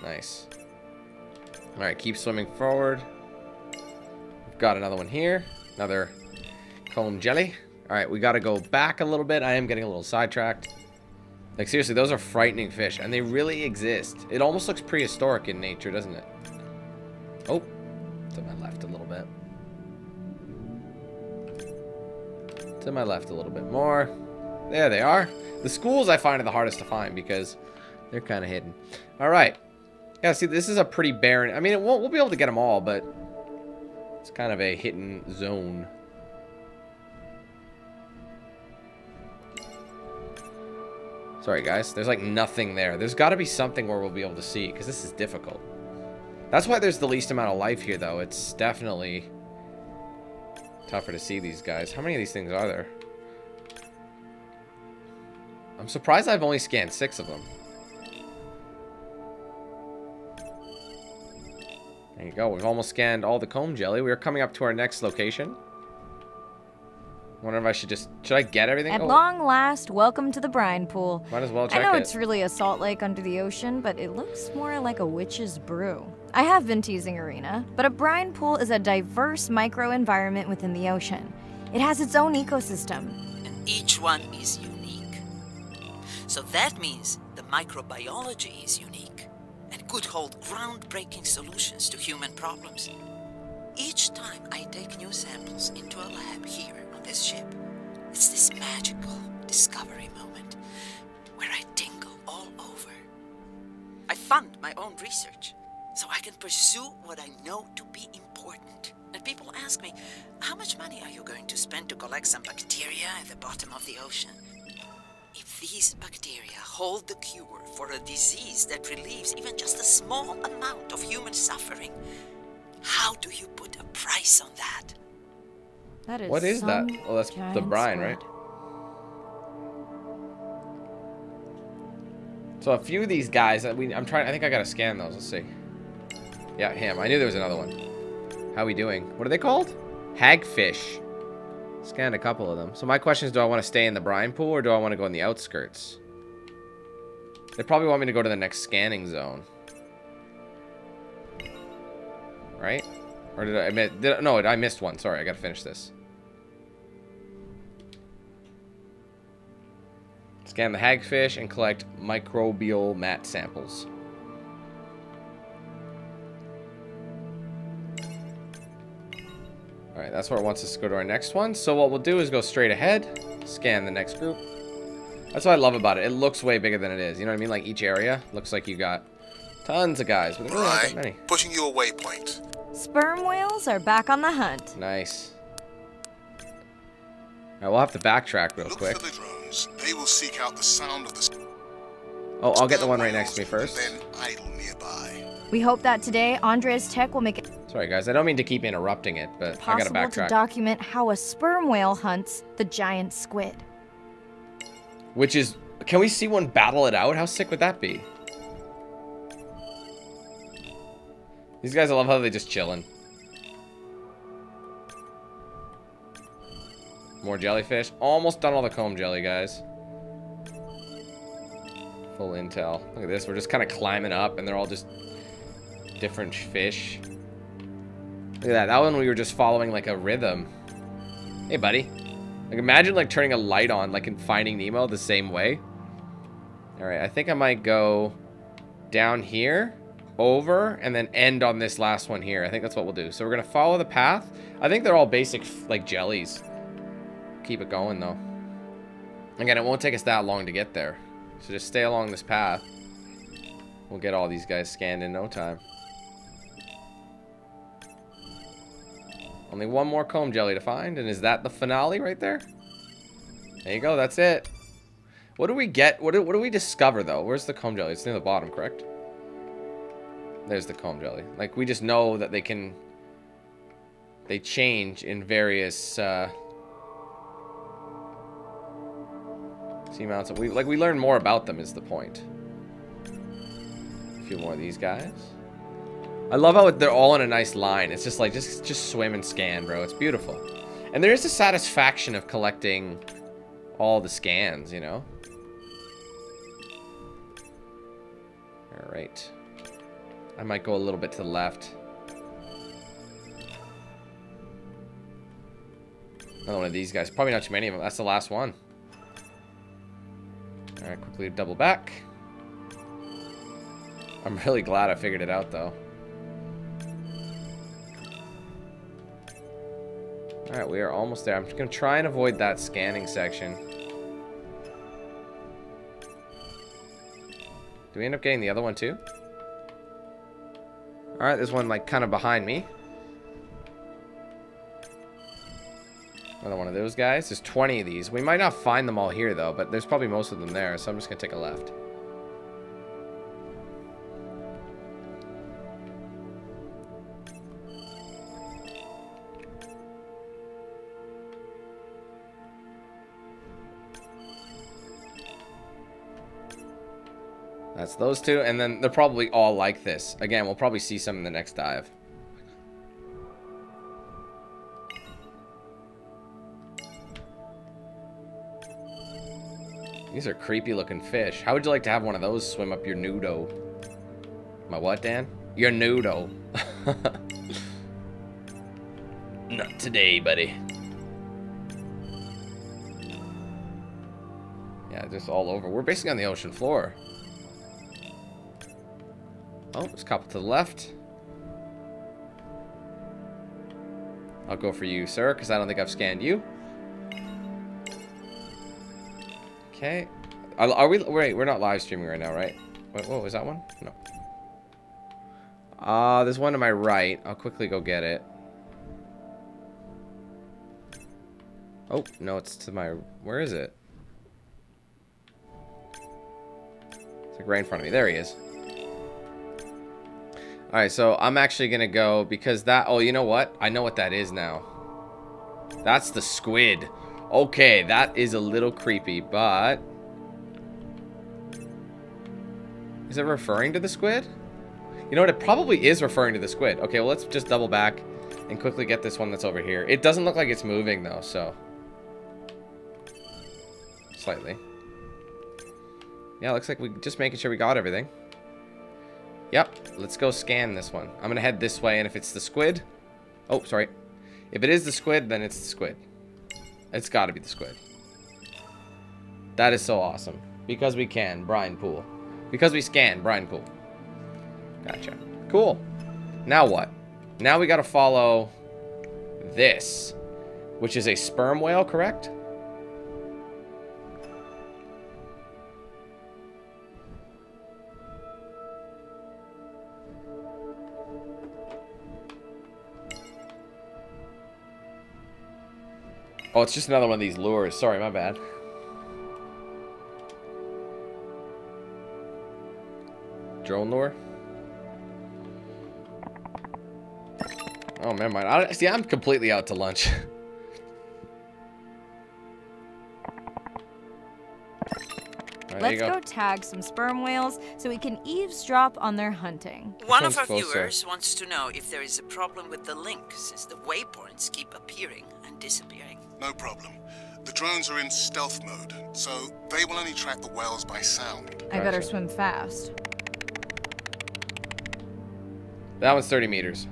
Nice. Alright, keep swimming forward. We've got another one here, another comb jelly. Alright, we gotta go back a little bit. I am getting a little sidetracked. Like, seriously, those are frightening fish, and they really exist. It almost looks prehistoric in nature, doesn't it? Oh, to my left a little bit. To my left a little bit more. There they are. The schools, I find, are the hardest to find because they're kind of hidden. All right. Yeah, see, this is a pretty barren... I mean, it won't, we'll be able to get them all, but it's kind of a hidden zone. Sorry, guys. There's, like, nothing there. There's got to be something where we'll be able to see, because this is difficult. That's why there's the least amount of life here, though. It's definitely tougher to see these guys. How many of these things are there? I'm surprised I've only scanned 6 of them. There you go. We've almost scanned all the comb jelly. We are coming up to our next location. I wonder if I should just... Should I get everything? At long last, welcome to the brine pool. Might as well check it. I know it's really a salt lake under the ocean, but it looks more like a witch's brew. I have been teasing Irina, but a brine pool is a diverse micro-environment within the ocean. It has its own ecosystem. And each one is unique. So that means the microbiology is unique and could hold groundbreaking solutions to human problems. Each time I take new samples into a lab here, this ship. It's this magical discovery moment where I tingle all over. I fund my own research so I can pursue what I know to be important. And people ask me, how much money are you going to spend to collect some bacteria at the bottom of the ocean? If these bacteria hold the cure for a disease that relieves even just a small amount of human suffering, how do you put a price on that? That is what is that? Oh, that's the brine, right? So a few of these guys that I'm trying. I think I gotta scan those. Let's see. Yeah, him. I knew there was another one. How we doing? What are they called? Hagfish. Scanned a couple of them. So my question is, do I want to stay in the brine pool or do I want to go in the outskirts? They probably want me to go to the next scanning zone. Right? Or did I... no, I missed one. Sorry, I gotta finish this. Scan the hagfish and collect microbial mat samples. Alright, that's where it wants us to go to our next one. So what we'll do is go straight ahead, scan the next group. That's what I love about it. It looks way bigger than it is. You know what I mean? Like, each area looks like you got tons of guys. But right, not many. Pushing you away point. Sperm whales are back on the hunt. Nice. Alright, we'll have to backtrack real quick. For the drones. They will seek out the sound of the... Oh, I'll get the one right next to me first. Then idle nearby. We hope that today, Andre's tech will make it... Sorry, guys, I don't mean to keep interrupting it, but I gotta backtrack. Possible to document how a sperm whale hunts the giant squid. Which is... Can we see one battle it out? How sick would that be? These guys, I love how they're just chilling. More jellyfish. Almost done all the comb jelly, guys. Full intel. Look at this. We're just kind of climbing up, and they're all just different fish. Look at that. That one we were just following, like, a rhythm. Hey, buddy. Like, imagine, like, turning a light on, like, in Finding Nemo the same way. All right. I think I might go down here, over, and then end on this last one here. I think that's what we'll do. So we're going to follow the path. I think they're all basic, like, jellies. Keep it going, though. Again, it won't take us that long to get there. So just stay along this path. We'll get all these guys scanned in no time. Only one more comb jelly to find, and is that the finale right there? There you go, that's it. What do we get? What do we discover, though? Where's the comb jelly? It's near the bottom, correct? There's the comb jelly. Like, we just know that they can... They change in various... seamounts. We learn more about them is the point. A few more of these guys. I love how they're all in a nice line. It's just like, just swim and scan, bro. It's beautiful. And there is a satisfaction of collecting all the scans, you know? All right. I might go a little bit to the left. Another one of these guys. Probably not too many of them. That's the last one. All right, quickly double back. I'm really glad I figured it out, though. Alright, we are almost there. I'm just going to try and avoid that scanning section. Do we end up getting the other one, too? Alright, there's one, like, kind of behind me. Another one of those guys. There's 20 of these. We might not find them all here, though, but there's probably most of them there, so I'm just going to take a left. That's those two, and then they're probably all like this. Again, we'll probably see some in the next dive. These are creepy-looking fish. How would you like to have one of those swim up your nudo? My what, Dan? Your nudo. Not today, buddy. Yeah, just all over. We're basically on the ocean floor. Oh, there's a couple to the left. I'll go for you, sir, because I don't think I've scanned you. Okay. Are we... Wait, we're not live streaming right now, right? Wait, what was that one? No. There's one to my right. I'll quickly go get it. Oh, no, it's to my... Where is it? It's like right in front of me. There he is. Alright, so I'm actually going to go because that... Oh, you know what? I know what that is now. That's the squid. Okay, that is a little creepy, but... Is it referring to the squid? You know what? It probably is referring to the squid. Okay, well, let's just double back. and quickly get this one that's over here. It doesn't look like it's moving though, so slightly. Yeah, looks like we just making sure we got everything. Yep, let's go scan this one. I'm gonna head this way, and if it's the squid, oh sorry, if it is the squid, then it's the squid. It's got to be the squid. That is so awesome. Because we can, brine pool. Because we scan, brine pool. Gotcha. Cool. Now what? Now we got to follow this, which is a sperm whale, correct? Oh, it's just another one of these lures. Sorry, my bad. Drone lure. Oh, never mind. See, I'm completely out to lunch. Right, let's go tag some sperm whales so we can eavesdrop on their hunting. One of our viewers wants to know if there is a problem with the link, since the waypoints keep appearing and disappearing. No problem. The drones are in stealth mode, so they will only track the whales by sound. I better swim fast. That one's 30 meters.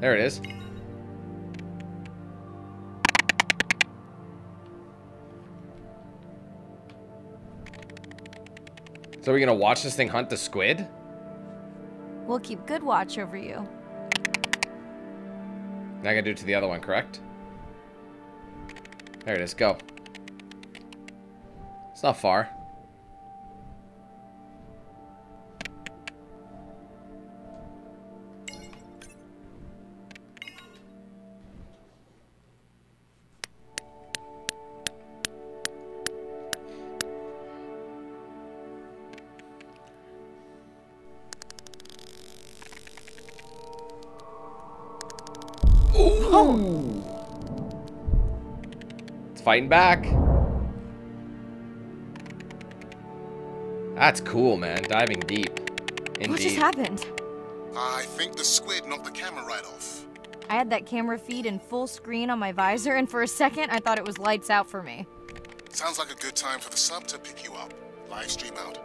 There it is. So we're gonna watch this thing hunt the squid? We'll keep good watch over you. Now I gotta do it to the other one, correct? There it is, go. It's not far. Fighting back. That's cool, man. Diving deep. Indeed. What just happened? I think the squid knocked the camera right off. I had that camera feed in full screen on my visor, and for a second, I thought it was lights out for me. Sounds like a good time for the sub to pick you up. Live stream out.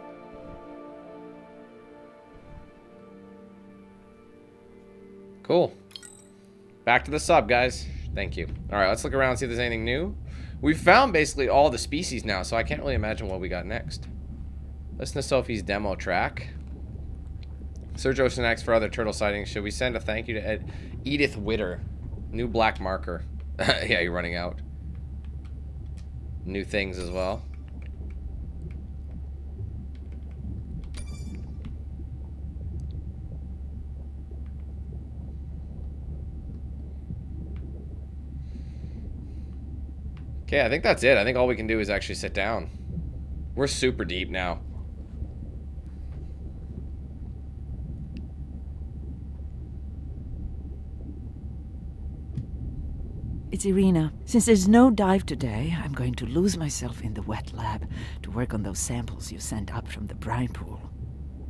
Cool. Back to the sub, guys. Thank you. All right, let's look around and see if there's anything new. We found basically all the species now, so I can't really imagine what we got next. Listen to Sophie's demo track. Search Ocean X for other turtle sightings. Should we send a thank you to Edith Witter? New black marker. Yeah, you're running out. New things as well. Okay, I think that's it. I think all we can do is actually sit down. We're super deep now. It's Irina. Since there's no dive today, I'm going to lose myself in the wet lab to work on those samples you sent up from the brine pool.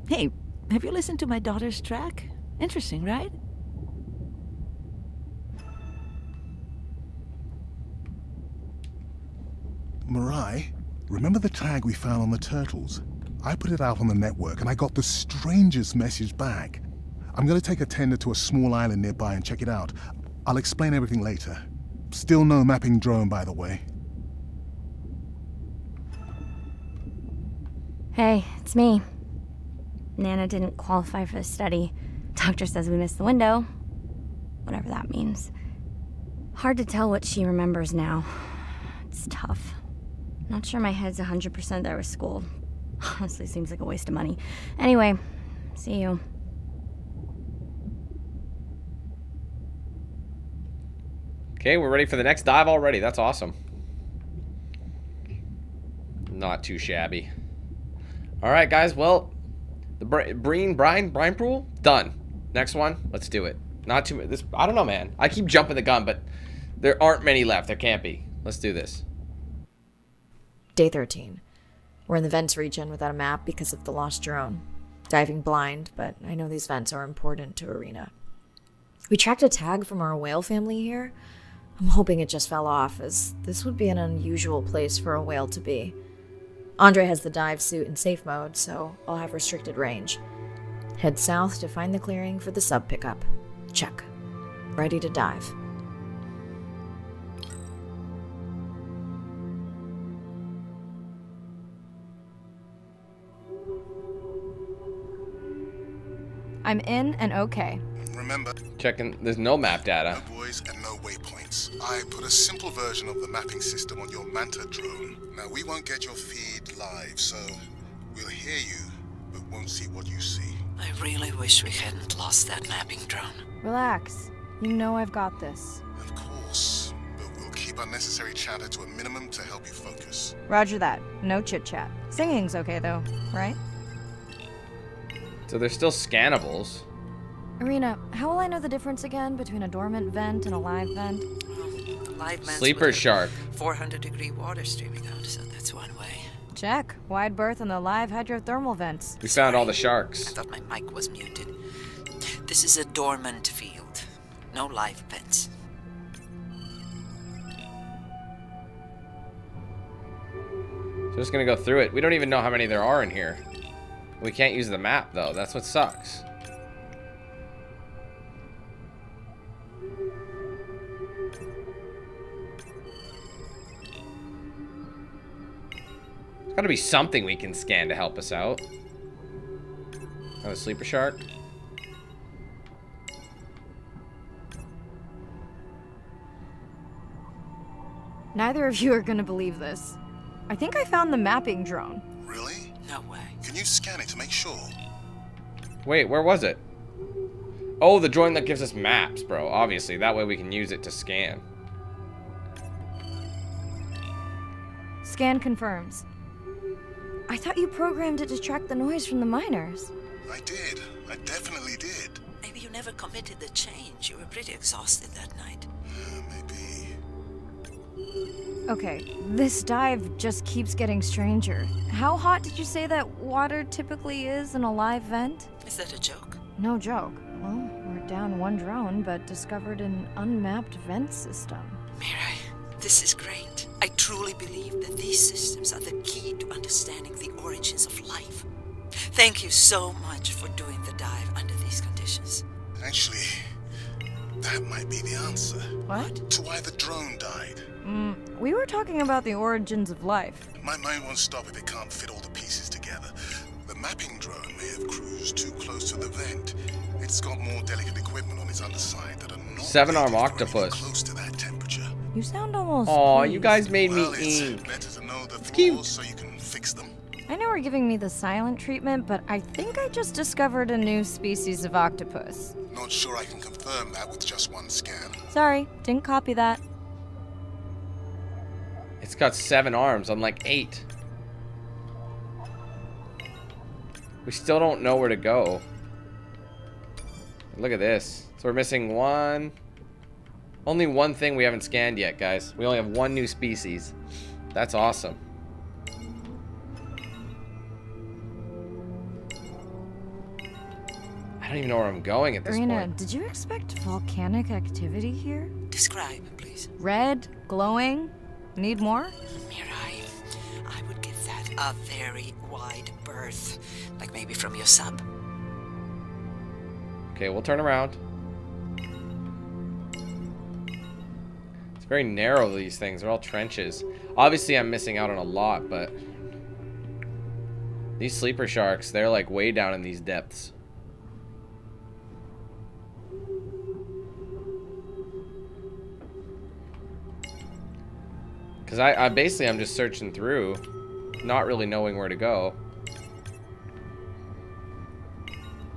Hey, have you listened to my daughter's track? Interesting, right? Mariah, remember the tag we found on the turtles? I put it out on the network and I got the strangest message back. I'm going to take a tender to a small island nearby and check it out. I'll explain everything later. Still no mapping drone, by the way. Hey, it's me. Nana didn't qualify for the study. Doctor says we missed the window. Whatever that means. Hard to tell what she remembers now. It's tough. Not sure my head's 100% there with school. Honestly, seems like a waste of money. Anyway, see you. Okay, we're ready for the next dive already. That's awesome. Not too shabby. All right, guys. Well, the brine pool done. Next one, let's do it. Not too. This I don't know, man. I keep jumping the gun, but there aren't many left. There can't be. Let's do this. Day 13. We're in the vents region without a map because of the lost drone. diving blind, but I know these vents are important to Irina. We tracked a tag from our whale family here. I'm hoping it just fell off, as this would be an unusual place for a whale to be. Andre has the dive suit in safe mode, so I'll have restricted range. Head south to find the clearing for the sub pickup. Check. Ready to dive. I'm in and okay. Remember, checking. There's no map data. No buoys and no waypoints. I put a simple version of the mapping system on your Manta drone. Now, we won't get your feed live, so we'll hear you, but won't see what you see. I really wish we hadn't lost that mapping drone. Relax. You know I've got this. Of course, but we'll keep unnecessary chatter to a minimum to help you focus. Roger that. No chit-chat. Singing's okay, though, right? So they're still scannables. Irina, how will I know the difference again between a dormant vent and a live vent? Well, live vents sleeper shark. 400-degree water streaming out, so that's one way. Check. Wide berth on the live hydrothermal vents. We found all the sharks. I thought my mic was muted. This is a dormant field. No live vents. So just gonna go through it. We don't even know how many there are in here. We can't use the map, though. That's what sucks. There's gotta be something we can scan to help us out. Another sleeper shark. Neither of you are gonna believe this. I think I found the mapping drone. Really? No way. Can you scan it to make sure? Wait, where was it? Oh, the drone that gives us maps, bro. Obviously, that way we can use it to scan. Scan confirms. I thought you programmed it to track the noise from the miners. I did. I definitely did. Maybe you never committed the change. You were pretty exhausted that night. Maybe. Okay, this dive just keeps getting stranger. How hot did you say that water typically is in a live vent? Is that a joke? No joke. Well, we're down one drone, but discovered an unmapped vent system. Mariah, this is great. I truly believe that these systems are the key to understanding the origins of life. Thank you so much for doing the dive under these conditions. Actually, that might be the answer. What? To why the drone died. We were talking about the origins of life. My mind won't stop if it can't fit all the pieces together. The mapping drone may have cruised too close to the vent. It's got more delicate equipment on its underside that are not seven-arm octopus close to that temperature. You sound almost. Oh, you guys made me eat. It's better to know the flaws so you can fix them. I know we're giving me the silent treatment, but I think I just discovered a new species of octopus. Not sure I can confirm that with just one scan. Sorry, didn't copy that. It's got 7 arms, unlike 8. We still don't know where to go. Look at this. So we're missing one. Only one thing we haven't scanned yet, guys. We only have one new species. That's awesome. I don't even know where I'm going at this point. Irina, did you expect volcanic activity here? Describe, please. Red, glowing. Need more? Mirai, I would give that a very wide berth. Like maybe from your sub. Okay, we'll turn around. It's very narrow, these things. They're all trenches. Obviously, I'm missing out on a lot, but... these sleeper sharks, they're like way down in these depths. Because I basically I'm just searching through, not really knowing where to go.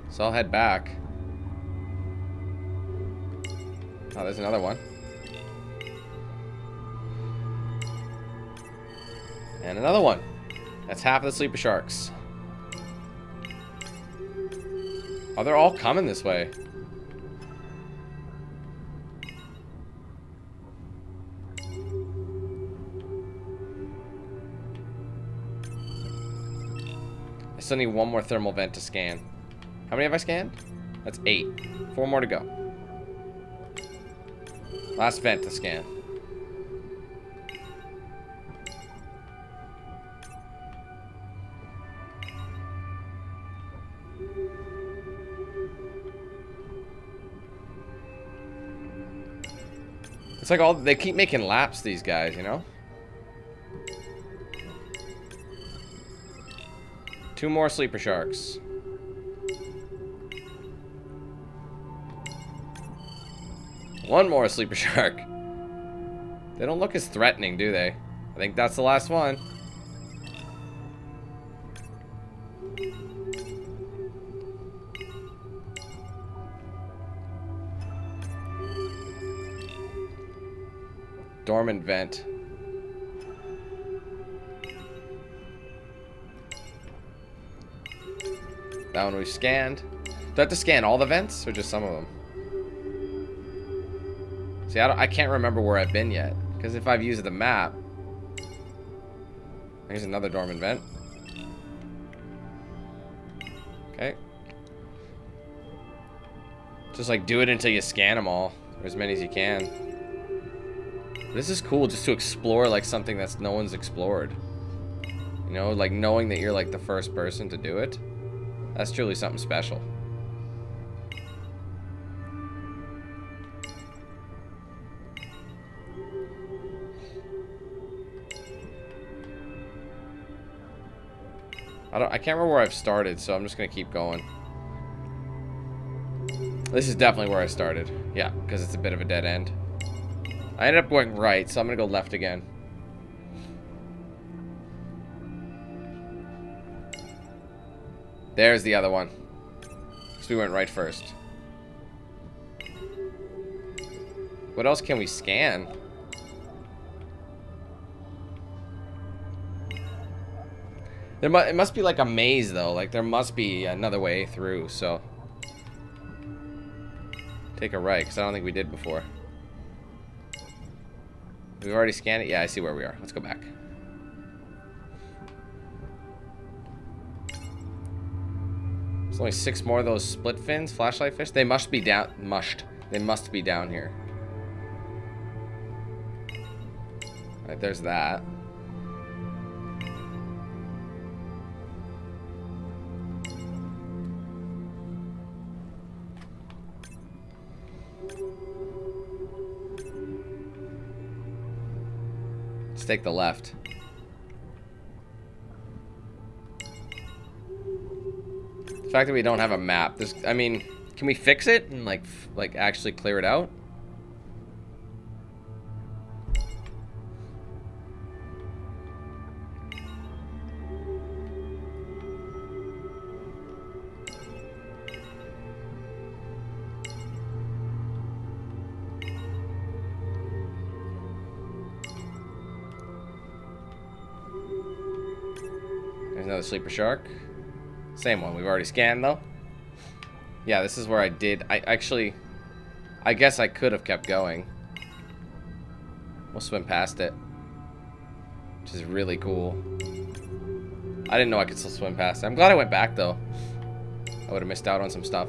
So I'll head back. Oh, there's another one. And another one. That's half of the sleeper sharks. Oh, they're all coming this way. I still need one more thermal vent to scan. How many have I scanned? That's 8. 4 more to go. Last vent to scan. It's like all they keep making laps, these guys, you know? 2 more sleeper sharks. One more sleeper shark. They don't look as threatening, do they? I think that's the last one. Dormant vent. That one we've scanned. Do I have to scan all the vents or just some of them? See, I can't remember where I've been yet. Because if I've used the map... Here's another dormant vent. Okay. Just like do it until you scan them all. Or as many as you can. This is cool just to explore like something that's no one's explored. You know, like knowing that you're like the first person to do it. That's truly something special. I can't remember where I've started, so I'm just gonna keep going. This is definitely where I started. Yeah, because it's a bit of a dead end. I ended up going right, so I'm gonna go left again. There's the other one. Because we went right first. What else can we scan? It must be like a maze, though. Like, there must be another way through, so... Take a right, because I don't think we did before. We've already scanned it? Yeah, I see where we are. Let's go back. There's only 6 more of those split fins, flashlight fish. They must be down. They must be down here. All right, there's that. Let's take the left. The fact that we don't have a map. This, I mean, can we fix it and like actually clear it out? There's another sleeper shark. Same one, we've already scanned though. Yeah, this is where I did. I guess I could have kept going. We'll swim past it. Which is really cool. I didn't know I could still swim past it. I'm glad I went back though. I would have missed out on some stuff.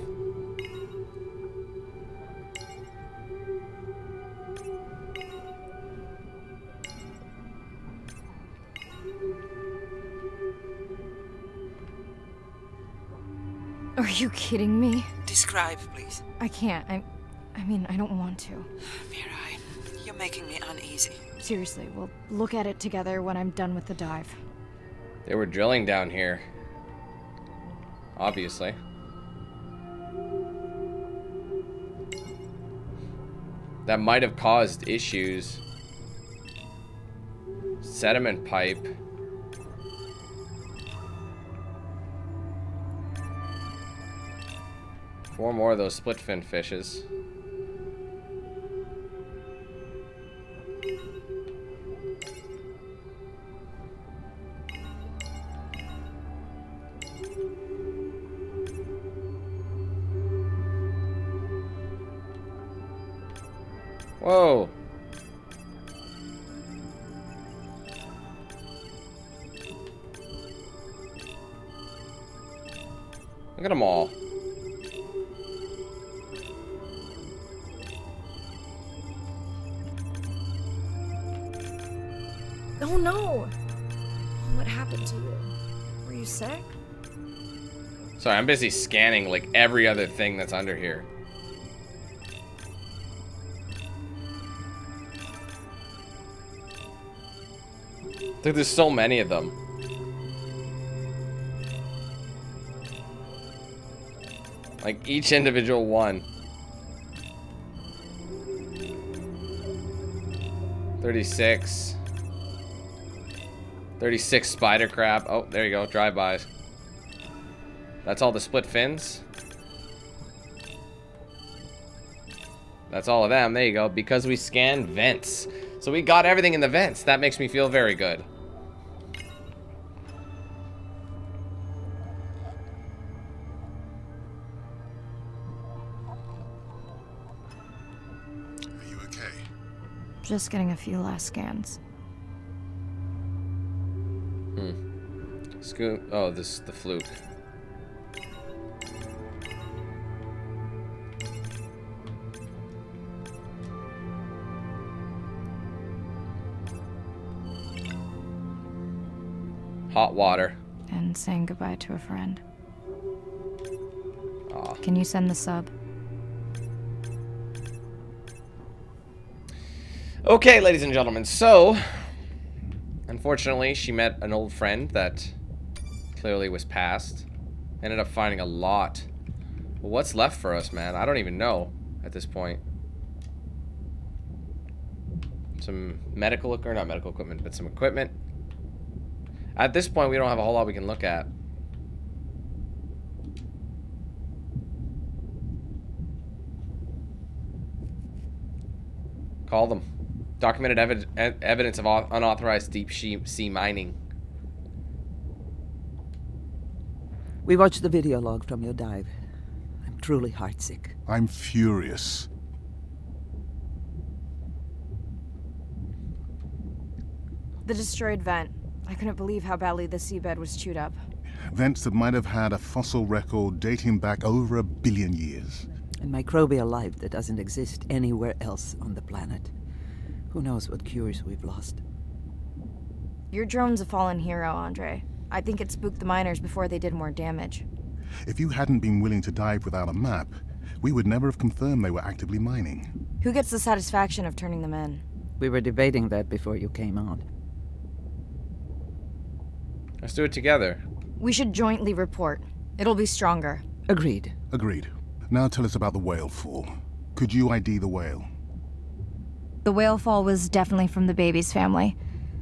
Are you kidding me? Describe, please. I can't. I mean, I don't want to. Mirai, you're making me uneasy. Seriously, we'll look at it together when I'm done with the dive. They were drilling down here. Obviously. That might have caused issues. Sediment pipe. Four more of those split fin fishes. Whoa. Look at them all. Oh no! What happened to you? Were you sick? Sorry, I'm busy scanning like every other thing that's under here. Dude, there's so many of them. Like each individual one. 36. 36 spider crab. Oh, there you go. Drive-bys. That's all the split fins. That's all of them. There you go. Because we scanned vents. So we got everything in the vents. That makes me feel very good. Are you okay? Just getting a few last scans. Scoop. Oh, this is the fluke. Hot water. And saying goodbye to a friend. Aw. Can you send the sub? Okay, ladies and gentlemen, so unfortunately, she met an old friend that clearly was passed. Ended up finding a lot. Well, what's left for us, man? I don't even know at this point. Some medical, or not medical equipment, but some equipment. At this point, we don't have a whole lot we can look at. Call them. Documented evidence of unauthorized deep sea mining. We watched the video log from your dive. I'm truly heartsick. I'm furious. The destroyed vent. I couldn't believe how badly the seabed was chewed up. Vents that might have had a fossil record dating back over 1 billion years. And microbial life that doesn't exist anywhere else on the planet. Who knows what cures we've lost. Your drone's a fallen hero, Andre. I think it spooked the miners before they did more damage. If you hadn't been willing to dive without a map, we would never have confirmed they were actively mining. Who gets the satisfaction of turning them in? We were debating that before you came out. Let's do it together. We should jointly report. It'll be stronger. Agreed. Agreed. Now tell us about the whale fall. Could you ID the whale? The whale fall was definitely from the baby's family.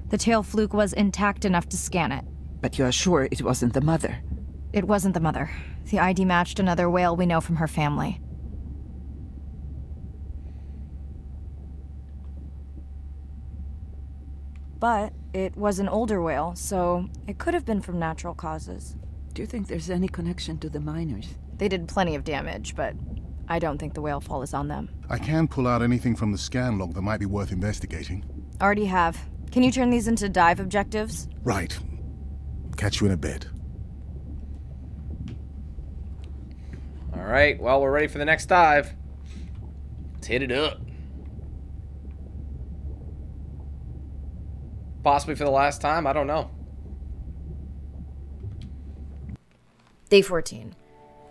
The tail fluke was intact enough to scan it. But you're sure it wasn't the mother? It wasn't the mother. The ID matched another whale we know from her family. But it was an older whale, so it could have been from natural causes. Do you think there's any connection to the miners? They did plenty of damage, but I don't think the whale fall is on them. I can pull out anything from the scan log that might be worth investigating. Already have. Can you turn these into dive objectives? Right. Catch you in a bit. Alright, well, we're ready for the next dive. Let's hit it up. Possibly for the last time, I don't know. Day 14.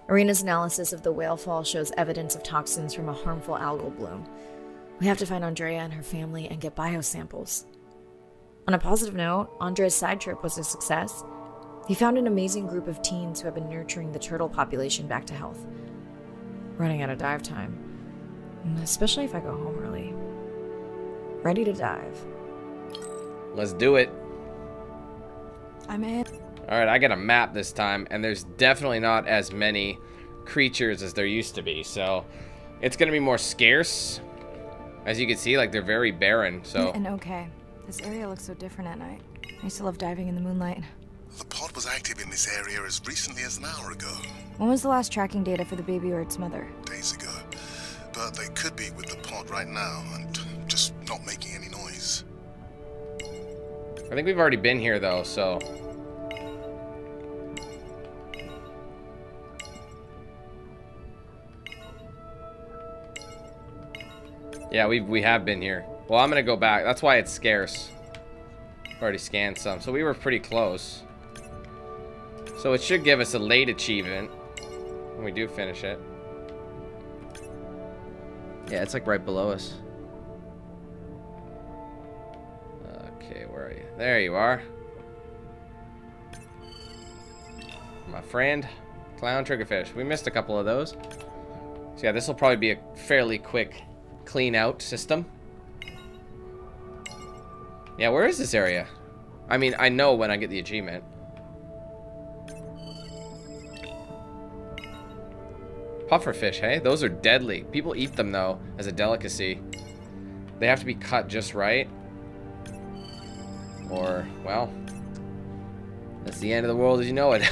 Irina's analysis of the whale fall shows evidence of toxins from a harmful algal bloom. We have to find Andrea and her family and get biosamples. On a positive note, Andrea's side trip was a success. He found an amazing group of teens who have been nurturing the turtle population back to health. Running out of dive time, especially if I go home early. Ready to dive. Let's do it. I'm in. Alright, I got a map this time, and there's definitely not as many creatures as there used to be, so it's gonna be more scarce. As you can see, like, they're very barren, so... And okay, this area looks so different at night. I used to love diving in the moonlight. The pod was active in this area as recently as an hour ago. When was the last tracking data for the baby or its mother? Days ago. But they could be with the pod right now, and just not making any noise. I think we've already been here, though, so... Yeah, we have been here. Well, I'm gonna go back. That's why it's scarce. Already scanned some, so we were pretty close. So it should give us a late achievement when we do finish it. Yeah, it's like right below us. Okay, where are you? There you are. My friend, clown triggerfish. We missed a couple of those. So yeah, this will probably be a fairly quick clean out system. Yeah, where is this area? I mean, I know when I get the achievement. Pufferfish, hey? Those are deadly. People eat them, though, as a delicacy. They have to be cut just right. Or, well, that's the end of the world as you know it.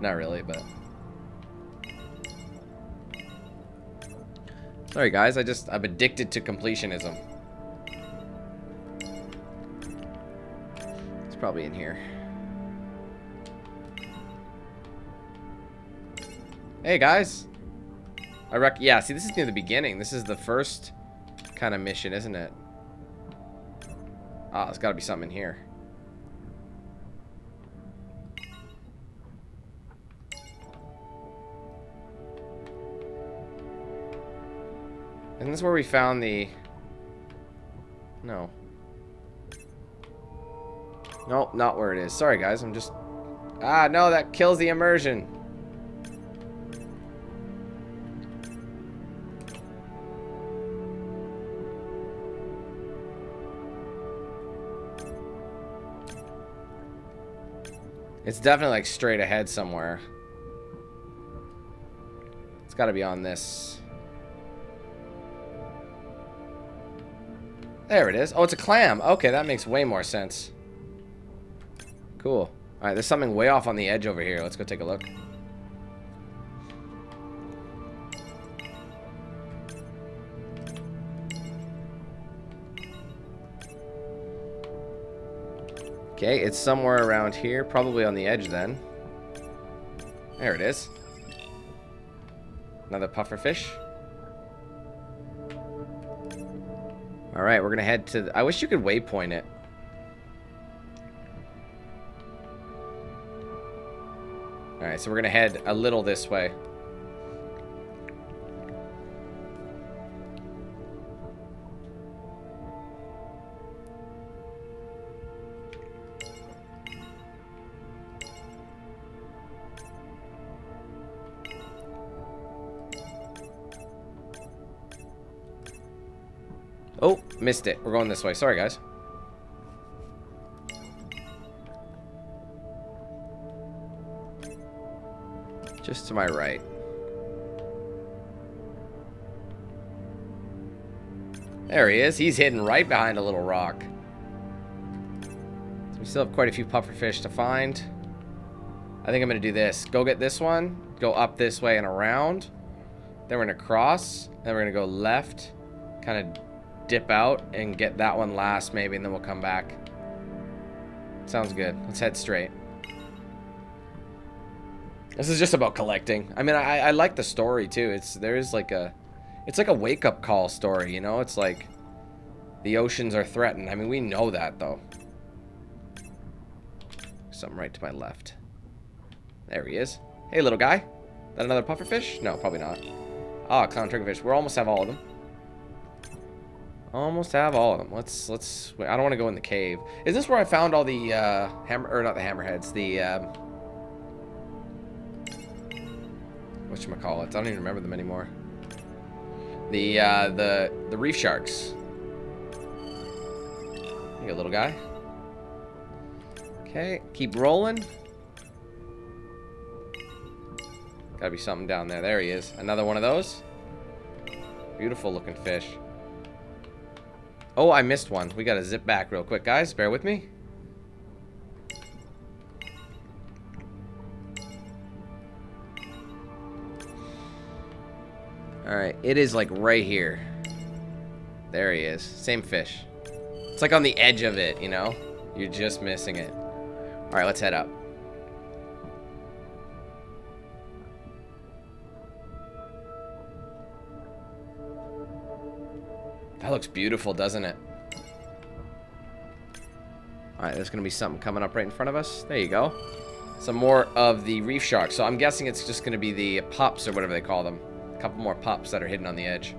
Not really, but... Sorry, guys. I'm addicted to completionism. It's probably in here. Hey, guys. Yeah, see, this is near the beginning. This is the first kind of mission, isn't it? Ah, there's got to be something in here. Isn't this where we found the... No. Nope, not where it is. Sorry, guys, I'm just... Ah, no, that kills the immersion. It's definitely like straight ahead somewhere. It's got to be on this. There it is. Oh, it's a clam. Okay, that makes way more sense. Cool. All right, there's something way off on the edge over here. Let's go take a look. Okay, it's somewhere around here, probably on the edge then. There it is. Another pufferfish. All right, we're gonna head to I wish you could waypoint it. All right, so we're gonna head a little this way. Oh, missed it. We're going this way. Sorry, guys. Just to my right. There he is. He's hidden right behind a little rock. So we still have quite a few pufferfish to find. I think I'm going to do this. Go get this one. Go up this way and around. Then we're going to cross. Then we're going to go left. Kind of... dip out and get that one last, maybe, and then we'll come back. Sounds good. Let's head straight. This is just about collecting. I mean, I like the story too. It's like a wake-up call story, you know. It's like the oceans are threatened. I mean, we know that though. Something right to my left. There he is. Hey, little guy. That another pufferfish? No, probably not. Ah, clown triggerfish. We almost have all of them. Almost have all of them. Let's wait. I don't want to go in the cave. Is this where I found all the not the hammerheads, the whatchamacallit? I don't even remember them anymore. The reef sharks. You little guy. Okay, keep rolling. Gotta be something down there. There he is. Another one of those. Beautiful looking fish. Oh, I missed one. We gotta zip back real quick, guys. Bear with me. Alright, it is like right here. There he is. Same fish. It's like on the edge of it, you know? You're just missing it. Alright, let's head up. That looks beautiful, doesn't it? Alright, there's going to be something coming up right in front of us. There you go. Some more of the reef sharks. So I'm guessing it's just going to be the pups or whatever they call them. A couple more pups that are hidden on the edge.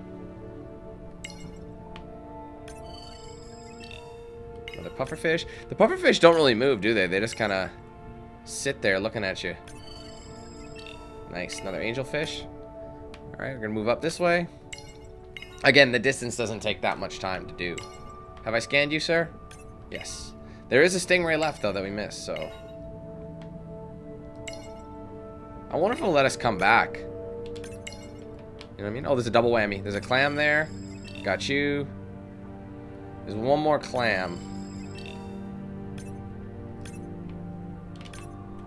Another pufferfish. The pufferfish don't really move, do they? They just kind of sit there looking at you. Nice. Another angelfish. Alright, we're going to move up this way. Again, the distance doesn't take that much time to do. Have I scanned you, sir? Yes. There is a stingray left, though, that we missed, so... I wonder if it'll let us come back. You know what I mean? Oh, there's a double whammy. There's a clam there. Got you. There's one more clam.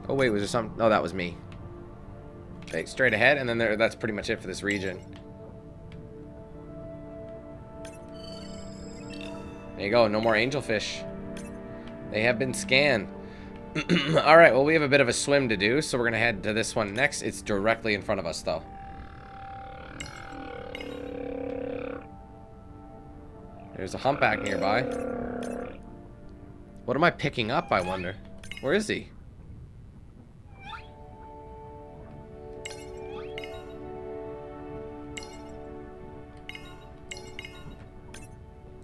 Oh, wait, was there something? Oh, that was me. Okay, straight ahead, and then there, that's pretty much it for this region. There you go, no more angelfish. They have been scanned. Alright, well, we have a bit of a swim to do, so we're going to head to this one next. It's directly in front of us, though. There's a humpback nearby. What am I picking up, I wonder? Where is he?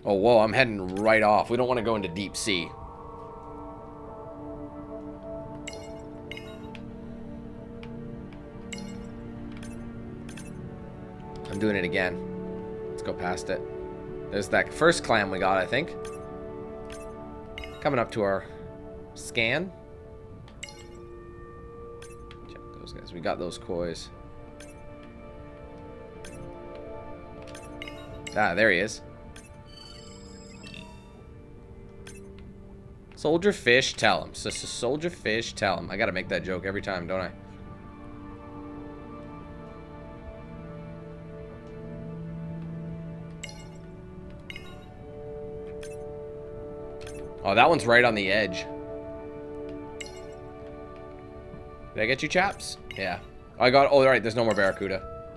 Oh, whoa, I'm heading right off. We don't want to go into deep sea. I'm doing it again. Let's go past it. There's that first clam we got, I think. Coming up to our scan. Check those guys. We got those koi's. Ah, there he is. Soldier fish, tell him. So, soldier fish, tell him. I gotta make that joke every time, don't I? Oh, that one's right on the edge. Did I get you, chaps? Yeah. I got... Oh, all right. There's no more barracuda.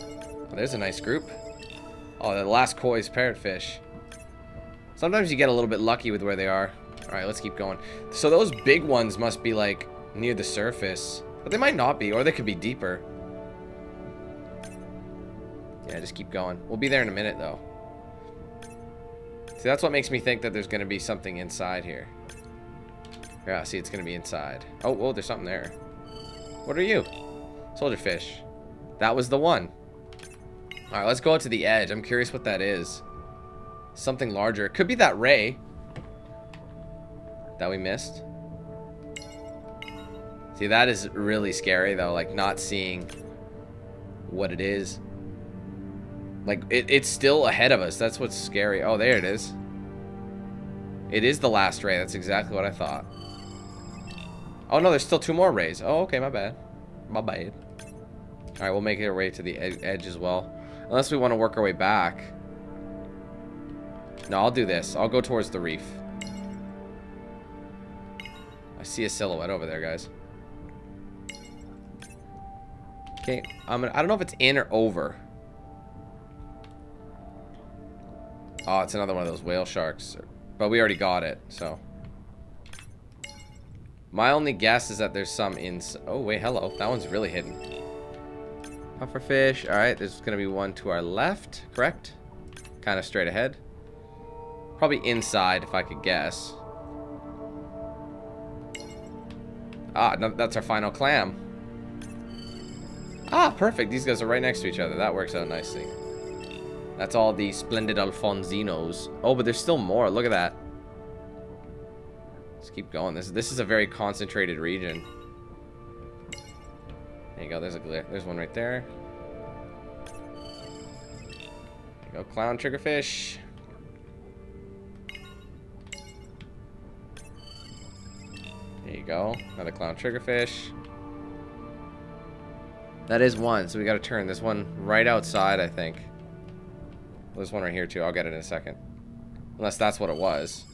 Oh, there's a nice group. Oh, the last koi's parrotfish. Sometimes you get a little bit lucky with where they are. Alright, let's keep going. So those big ones must be, like, near the surface. But they might not be, or they could be deeper. Yeah, just keep going. We'll be there in a minute, though. See, that's what makes me think that there's going to be something inside here. Yeah, see, it's going to be inside. Oh, whoa, there's something there. What are you? Soldier fish. That was the one. Alright, let's go out to the edge. I'm curious what that is. Something larger. It could be that ray that we missed. See, that is really scary, though. Like, not seeing what it is. Like, it's still ahead of us. That's what's scary. Oh, there it is. It is the last ray. That's exactly what I thought. Oh, no, there's still two more rays. Oh, okay, my bad. My bad. All right, we'll make our way to the edge as well. Unless we want to work our way back. No, I'll do this. I'll go towards the reef. I see a silhouette over there, guys. Okay, I don't know if it's in or over. Oh, it's another one of those whale sharks. But we already got it, so. My only guess is that there's some in... Oh, wait, hello. That one's really hidden. Pufferfish. All right, there's going to be one to our left, correct? Kind of straight ahead. Probably inside, if I could guess. Ah, no, that's our final clam. Ah, perfect. These guys are right next to each other. That works out nicely. That's all the splendid Alfonsinos. Oh, but there's still more. Look at that. Let's keep going. This is a very concentrated region. There you go. There's a glare. There's one right there. There you go. Clown triggerfish. There you go. Another clown triggerfish. That is one, so we gotta turn. There's one right outside, I think. Well, there's one right here, too. I'll get it in a second. Unless that's what it was.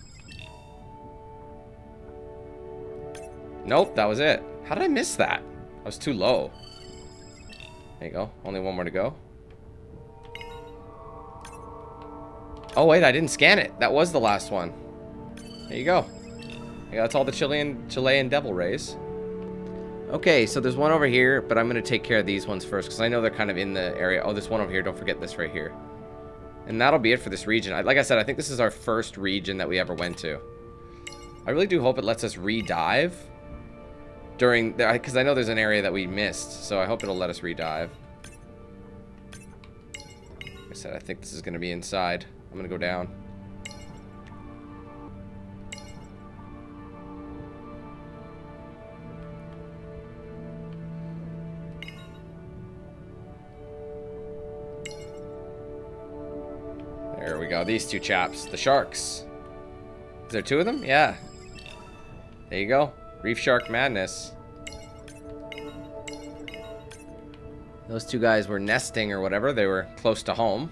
Nope, that was it. How did I miss that? I was too low. There you go. Only one more to go. Oh, wait, I didn't scan it. That was the last one. There you go. Yeah, that's all the Chilean devil rays. Okay, so there's one over here, but I'm going to take care of these ones first because I know they're kind of in the area. Oh, this one over here. Don't forget this right here. And that'll be it for this region. Like I said, I think this is our first region that we ever went to. I really do hope it lets us re-dive during the, because I know there's an area that we missed, so I hope it'll let us re-dive. Like I said, I think this is going to be inside. I'm going to go down. There we go. These two chaps. The sharks. Is there two of them? Yeah. There you go. Reef shark madness. Those two guys were nesting or whatever. They were close to home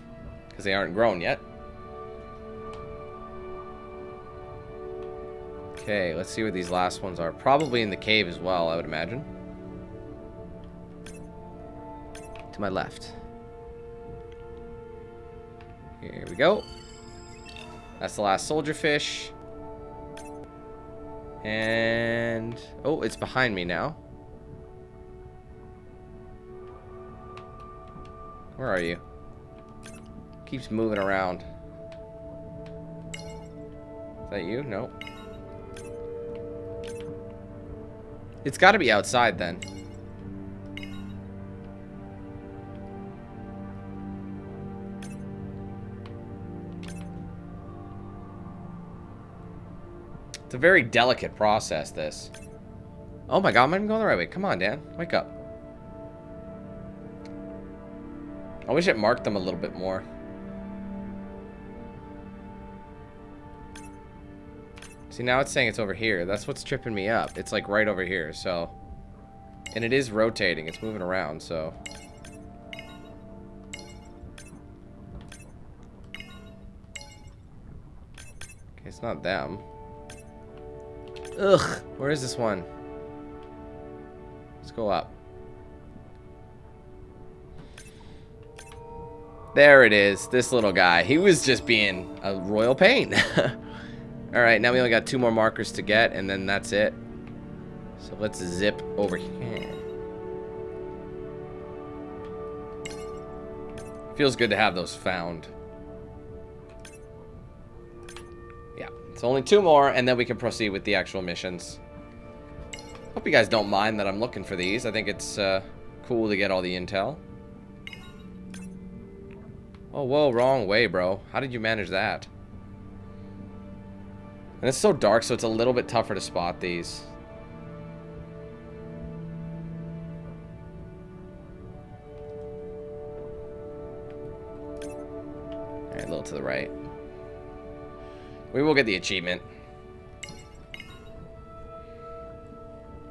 because they aren't grown yet. Okay, let's see where these last ones are. Probably in the cave as well, I would imagine. To my left. Here we go. That's the last soldier fish. And... oh, it's behind me now. Where are you? Keeps moving around. Is that you? No. It's got to be outside then. It's a very delicate process, this. Oh my god, I'm not even going the right way. Come on, Dan. Wake up. I wish it marked them a little bit more. See, now it's saying it's over here. That's what's tripping me up. It's like right over here, so... and it is rotating. It's moving around, so... okay, it's not them. Ugh, where is this one? Let's go up. There it is, this little guy. He was just being a royal pain. Alright, now we only got two more markers to get, and then that's it. So let's zip over here. Feels good to have those found. It's only two more, and then we can proceed with the actual missions. Hope you guys don't mind that I'm looking for these. I think it's cool to get all the intel. Oh, whoa, wrong way, bro. How did you manage that? And it's so dark, so it's a little bit tougher to spot these. All right, a little to the right. We will get the achievement.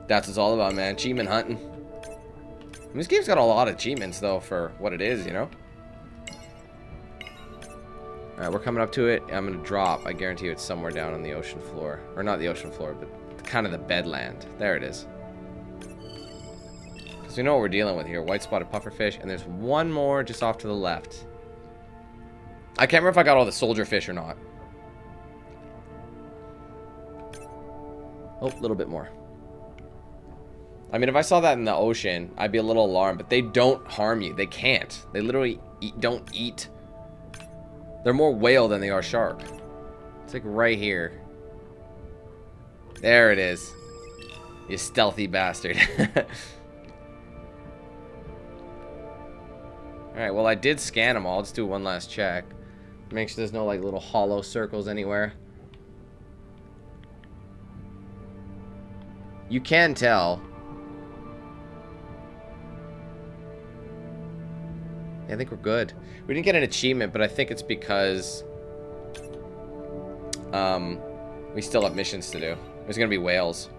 That's what it's all about, man. Achievement hunting. I mean, this game's got a lot of achievements, though, for what it is, you know? Alright, we're coming up to it. I'm going to drop. I guarantee you it's somewhere down on the ocean floor. Or not the ocean floor, but kind of the bedland. There it is. Because we know what we're dealing with here. White spotted pufferfish. And there's one more just off to the left. I can't remember if I got all the soldier fish or not. Oh, a little bit more. I mean, if I saw that in the ocean, I'd be a little alarmed, but they don't harm you. They can't. They literally don't eat. They're more whale than they are shark. It's like right here. There it is. You stealthy bastard. Alright, well, I did scan them all. Let's do one last check. Make sure there's no, like, little hollow circles anywhere. You can tell. Yeah, I think we're good. We didn't get an achievement, but I think it's because we still have missions to do. There's gonna be whales.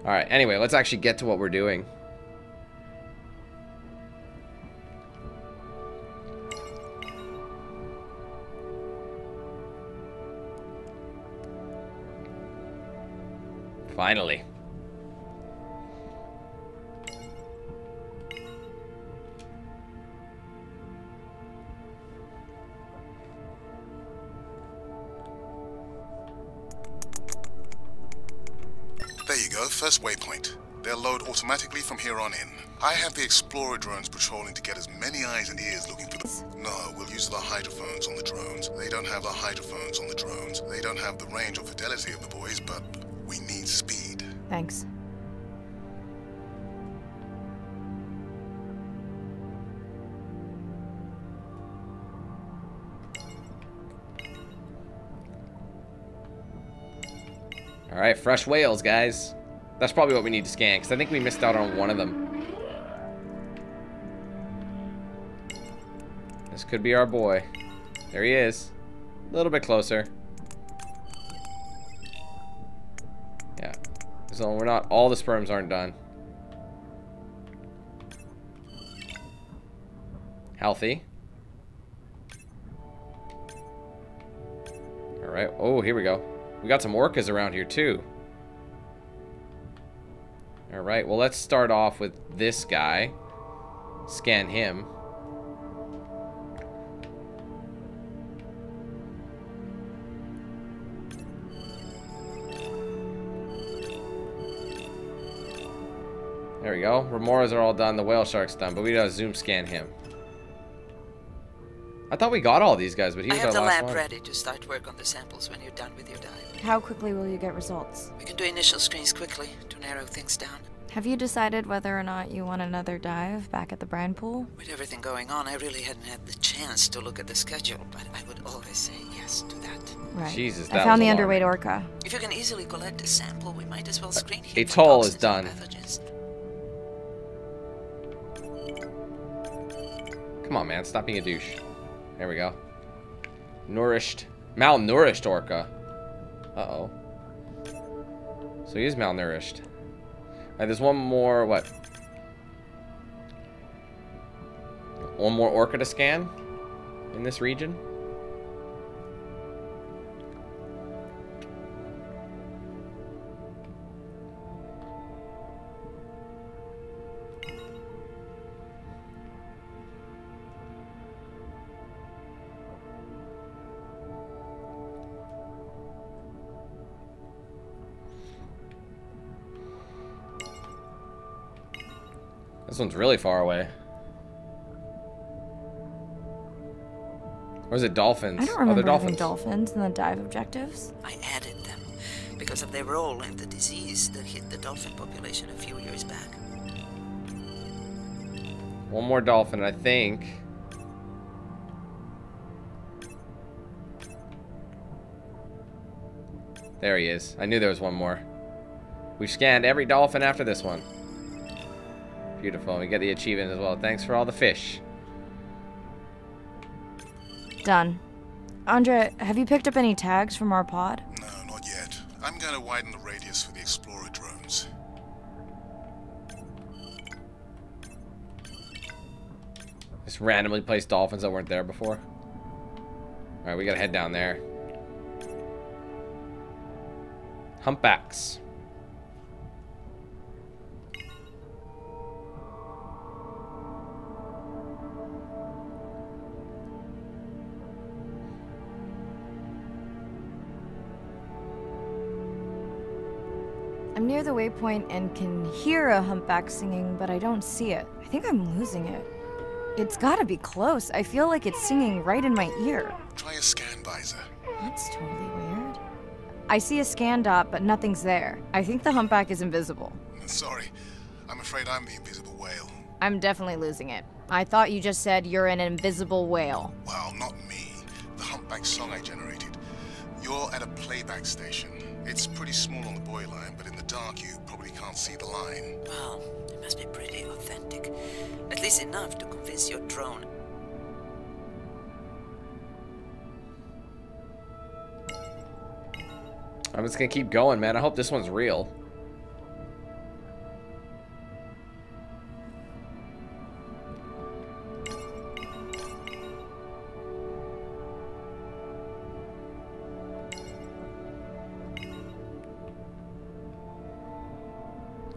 Alright, anyway, let's actually get to what we're doing. Finally. There you go, first waypoint. They'll load automatically from here on in. I have the Explorer drones patrolling to get as many eyes and ears looking for the... No, we'll use the hydrophones on the drones. They don't have the hydrophones on the drones. They don't have the range or fidelity of the boys, but we need speed. Thanks. All right, fresh whales, guys. That's probably what we need to scan, because I think we missed out on one of them. This could be our boy. There he is. A little bit closer. Yeah. So we're not, all the sperms aren't done. Healthy. All right. Oh, here we go. We got some orcas around here too. All right, well, let's start off with this guy. Scan him. There we go. Remoras are all done. The whale shark's done, but we gotta zoom scan him. I thought we got all these guys, but he was our last one. I have the lab ready to start work on the samples when you're done with your dive. How quickly will you get results? We can do initial screens quickly to narrow things down. Have you decided whether or not you want another dive back at the brine pool? With everything going on, I really hadn't had the chance to look at the schedule, but I would always say yes to that. Right. Jesus, that I found the underweight orca. If you can easily collect a sample, we might as well screen him. Atoll is done. Come on, man. Stop being a douche. There we go. Nourished. Malnourished orca. Uh-oh. So he is malnourished. All right, there's one more, what? One more orca to scan in this region. This one's really far away. Or is it dolphins? I don't remember having dolphins in the dive objectives. I added them because of their role in the disease that hit the dolphin population a few years back. One more dolphin, I think. There he is. I knew there was one more. We've scanned every dolphin after this one. Beautiful. We get the achievement as well. Thanks for all the fish. Done. Andre, have you picked up any tags from our pod? No, not yet. I'm going to widen the radius for the Explorer drones. Just randomly placed dolphins that weren't there before. Alright, we gotta head down there. Humpbacks. I'm near the waypoint and can hear a humpback singing, but I don't see it. I think I'm losing it. It's gotta be close. I feel like it's singing right in my ear. Try a scan visor. That's totally weird. I see a scan dot, but nothing's there. I think the humpback is invisible. Sorry. I'm afraid I'm the invisible whale. I'm definitely losing it. I thought you just said you're an invisible whale. Well, not me. The humpback song I generated. You're at a playback station. It's pretty small on the buoy line, but in the dark you probably can't see the line. Well, it must be pretty authentic. At least enough to convince your drone. I'm just gonna keep going, man. I hope this one's real.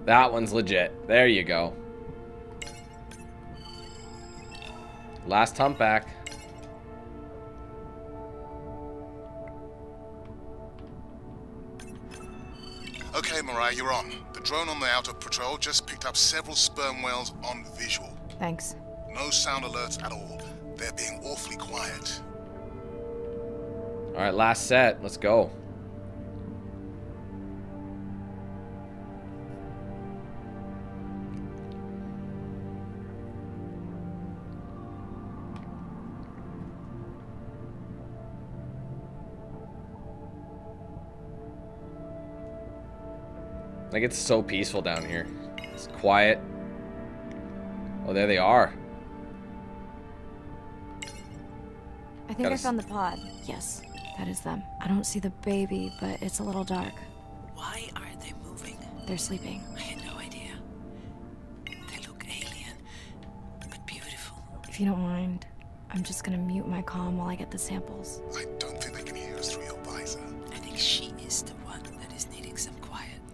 That one's legit. There you go. Last humpback. Okay, Mariah, you're on. The drone on the outer patrol just picked up several sperm whales on visual. Thanks. No sound alerts at all. They're being awfully quiet. All right, last set. Let's go. Like, it's so peaceful down here. It's quiet. Oh, there they are. I think I found the pod. Yes, that is them. I don't see the baby, but it's a little dark. Why aren't they moving? They're sleeping. I had no idea. They look alien, but beautiful. If you don't mind, I'm just gonna mute my comm while I get the samples. I don't think they can hear us through your visor. I think she is the one that is needing some quiet.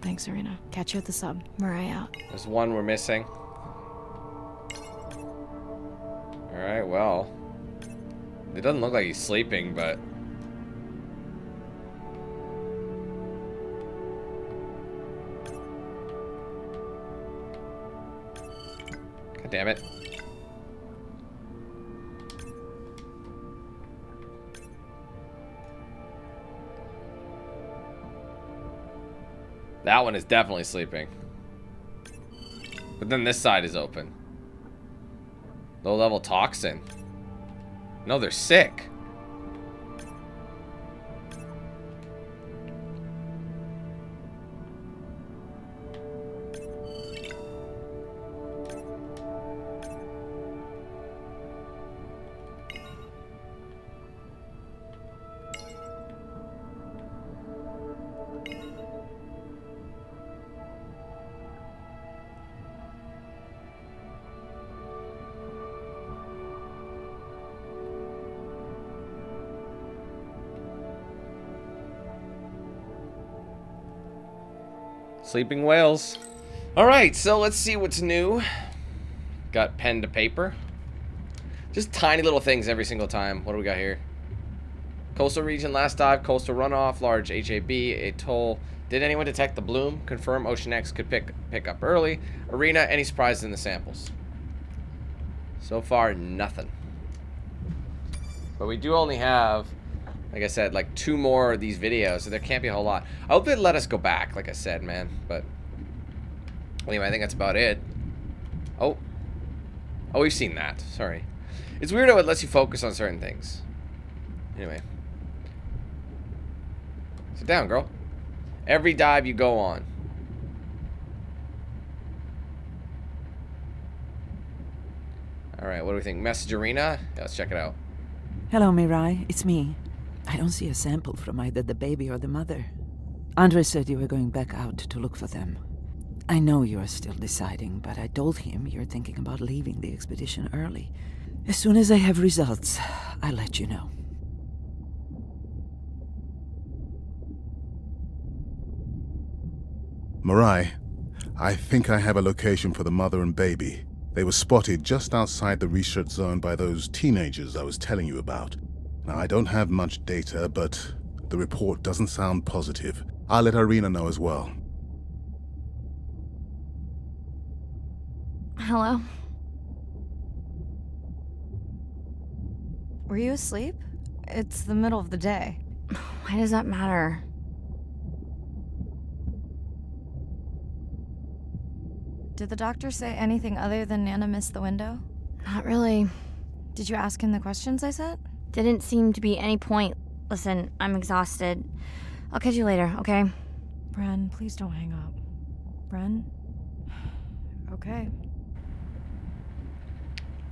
Thanks, Irina. Catch you at the sub. Mariah out. There's one we're missing. Alright, well. It doesn't look like he's sleeping, but... God damn it. That one is definitely sleeping. But then this side is open. Low-level toxin. No, they're sick. Sleeping whales. All right, so let's see what's new. Got pen to paper. Just tiny little things every single time. What do we got here? Coastal region, last dive, coastal runoff, large HAB, atoll. Did anyone detect the bloom? Confirm Ocean X could pick up early. Arena, any surprises in the samples? So far, nothing. But we do only have, like I said, like 2 more of these videos, so there can't be a whole lot. I hope they let us go back, like I said, man. But anyway, I think that's about it. Oh. Oh, we've seen that. Sorry. It's weird how it lets you focus on certain things. Anyway. Sit down, girl. Every dive you go on. Alright, what do we think? Message Arena? Yeah, let's check it out. Hello, Mirai. It's me. I don't see a sample from either the baby or the mother. Andre said you were going back out to look for them. I know you are still deciding, but I told him you're thinking about leaving the expedition early. As soon as I have results, I'll let you know. Mariah, I think I have a location for the mother and baby. They were spotted just outside the research zone by those teenagers I was telling you about. Now, I don't have much data, but the report doesn't sound positive. I'll let Irina know as well. Hello? Were you asleep? It's the middle of the day. Why does that matter? Did the doctor say anything other than Nana missed the window? Not really. Did you ask him the questions I sent? Didn't seem to be any point. Listen, I'm exhausted. I'll catch you later, okay? Bren, please don't hang up. Bren? Okay.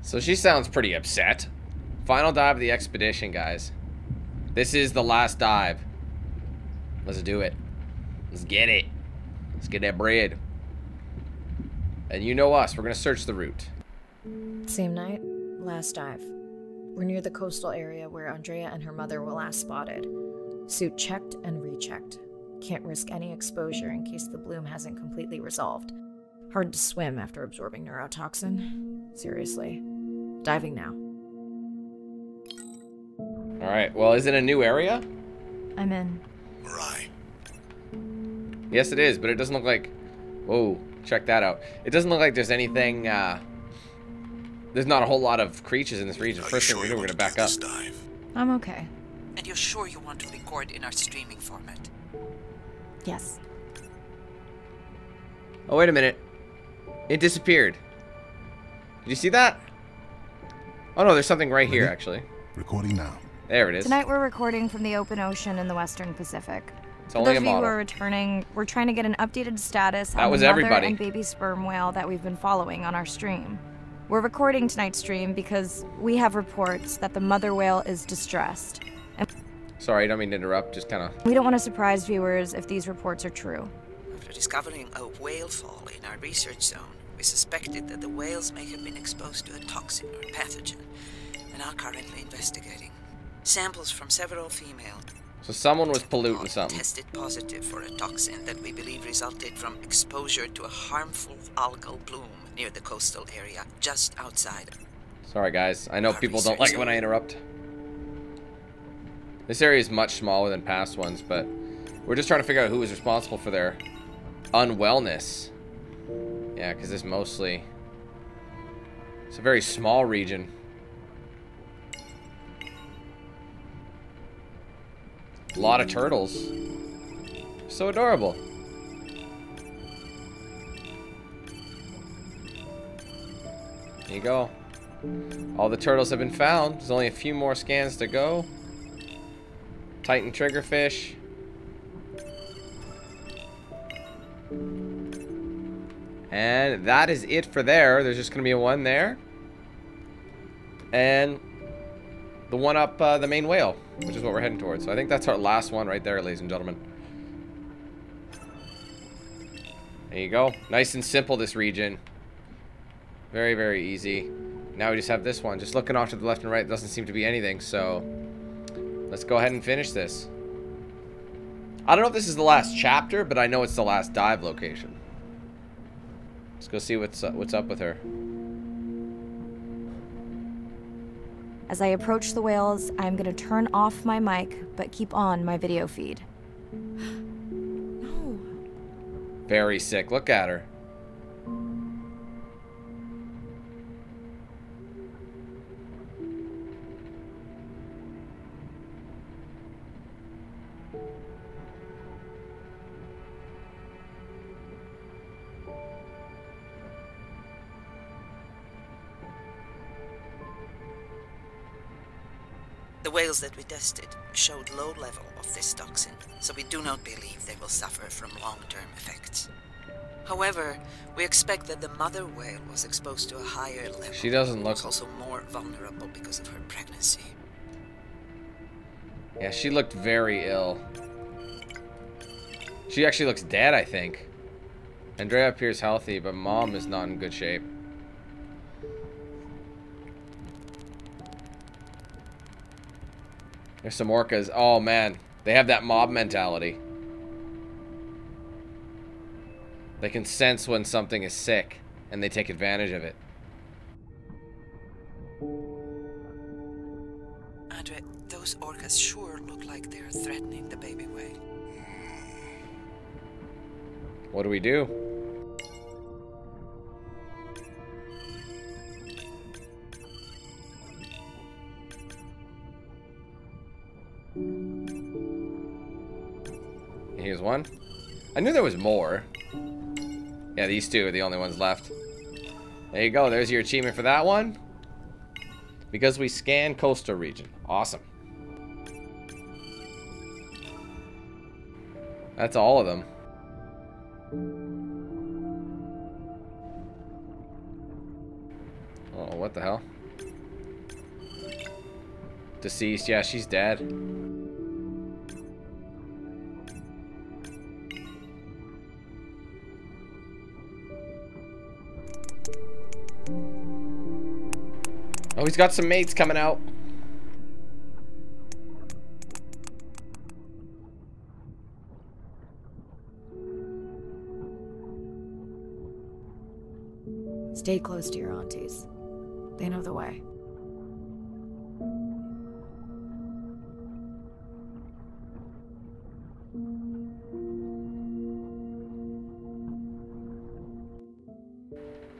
So she sounds pretty upset. Final dive of the expedition, guys. This is the last dive. Let's do it. Let's get it. Let's get that bread. And you know us, we're gonna search the route. Same night, last dive. We're near the coastal area where Andrea and her mother were last spotted. Suit checked and rechecked. Can't risk any exposure in case the bloom hasn't completely resolved. Hard to swim after absorbing neurotoxin. Seriously. Diving now. All right, well, is it a new area? I'm in. Right. Yes, it is, but it doesn't look like... Whoa, check that out. It doesn't look like there's anything... There's not a whole lot of creatures in this region. First thing we're going to back up. I'm okay. And you're sure you want to record in our streaming format? Yes. Oh, wait a minute. It disappeared. Did you see that? Oh, no, there's something right here, actually. Recording now. There it is. Tonight we're recording from the open ocean in the Western Pacific. It's only a model. For those of you who are returning, we're trying to get an updated status on the mother and baby sperm whale that we've been following on our stream. We're recording tonight's stream because we have reports that the mother whale is distressed. And sorry, I don't mean to interrupt, just kind of... We don't want to surprise viewers if these reports are true. After discovering a whale fall in our research zone, we suspected that the whales may have been exposed to a toxin or pathogen, and are currently investigating. Samples from several female... So someone was polluting something. ...tested positive for a toxin that we believe resulted from exposure to a harmful algal bloom near the coastal area, just outside. Sorry guys, I know people don't like it when I interrupt. This area is much smaller than past ones, but we're just trying to figure out who was responsible for their unwellness. Yeah, because it's mostly... It's a very small region. A lot of turtles. So adorable. There you go. All the turtles have been found. There's only a few more scans to go. Titan triggerfish. And that is it for there. There's just going to be one there. And the one up the main whale, which is what we're heading towards. So I think that's our last one right there, ladies and gentlemen. There you go. Nice and simple, this region. Very, very easy. Now we just have this one. Just looking off to the left and right, doesn't seem to be anything. So let's go ahead and finish this. I don't know if this is the last chapter, but I know it's the last dive location. Let's go see what's up with her. As I approach the whales, I'm going to turn off my mic, but keep on my video feed. No. Very sick. Look at her. The whales that we tested showed low level of this toxin, so we do not believe they will suffer from long-term effects. However, we expect that the mother whale was exposed to a higher level. She doesn't look... also more vulnerable because of her pregnancy. Yeah, she looked very ill. She actually looks dead, I think. Andrea appears healthy, but Mom is not in good shape. There's some orcas. Oh, man. They have that mob mentality. They can sense when something is sick, and they take advantage of it. Andre, those orcas sure look like they're threatening the baby whale. What do we do? Here's one. I knew there was more. Yeah, these two are the only ones left. There you go. There's your achievement for that one. Because we scanned coastal region. Awesome. That's all of them. Oh, what the hell? Deceased. Yeah, she's dead. Oh, he's got some mates coming out. Stay close to your aunties. They know the way.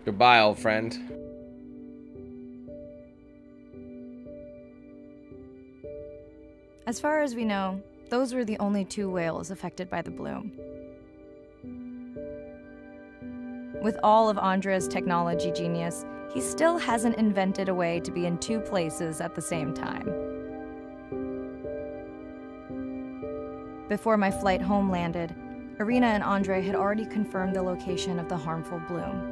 Goodbye, old friend. As far as we know, those were the only two whales affected by the bloom. With all of Andre's technology genius, he still hasn't invented a way to be in two places at the same time. Before my flight home landed, Irina and Andre had already confirmed the location of the harmful bloom.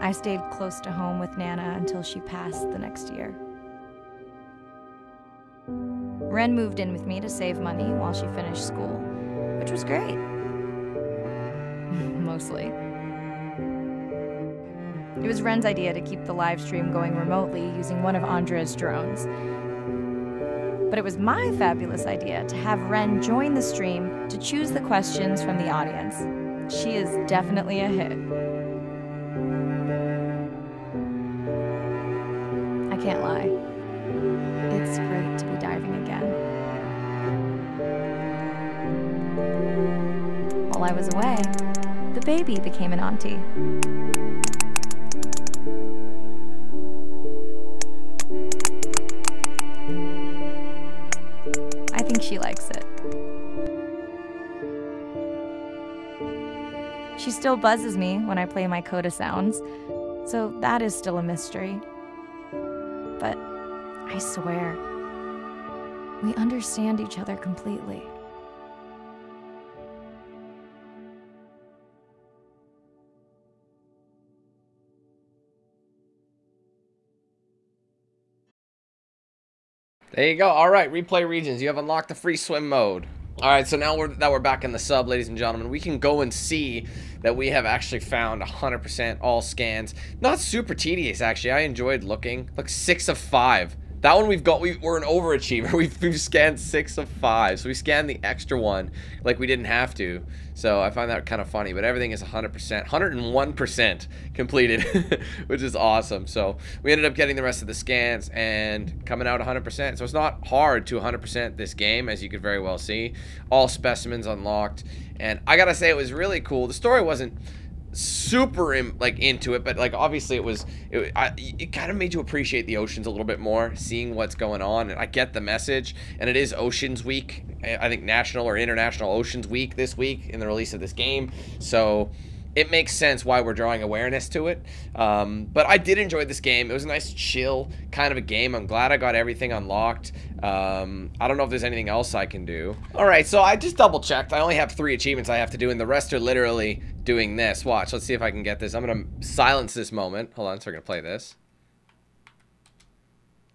I stayed close to home with Nana until she passed the next year. Ren moved in with me to save money while she finished school, which was great. Mostly. It was Ren's idea to keep the live stream going remotely using one of Andre's drones. But it was my fabulous idea to have Ren join the stream to choose the questions from the audience. She is definitely a hit. I can't lie. It's great to be diving again. While I was away, the baby became an auntie. She likes it. She still buzzes me when I play my coda sounds, so that is still a mystery. But I swear, we understand each other completely. There you go. All right, replay regions. You have unlocked the free swim mode. All right, so now we're back in the sub, ladies and gentlemen. We can go and see that we have actually found 100% all scans. Not super tedious, actually. I enjoyed looking. Look, 6 of 5. That one we've got. We're an overachiever. We've scanned 6 of 5, so we scanned the extra one like we didn't have to. So I find that kind of funny. But everything is 100%, 101% completed, which is awesome. So we ended up getting the rest of the scans and coming out 100%. So it's not hard to 100% this game, as you could very well see. All specimens unlocked, and I gotta say it was really cool. The story wasn't super into it, but obviously it kind of made you appreciate the oceans a little bit more, seeing what's going on. And I get the message, and it is Oceans Week, I think, National or International Oceans Week this week in the release of this game, so it makes sense why we're drawing awareness to it. But I did enjoy this game. It was a nice chill kind of a game. I'm glad I got everything unlocked. I don't know if there's anything else I can do. All right, so I just double checked. I only have 3 achievements I have to do, and the rest are literally doing this. Watch, let's see if I can get this. I'm gonna silence this moment. Hold on, so we're gonna play this.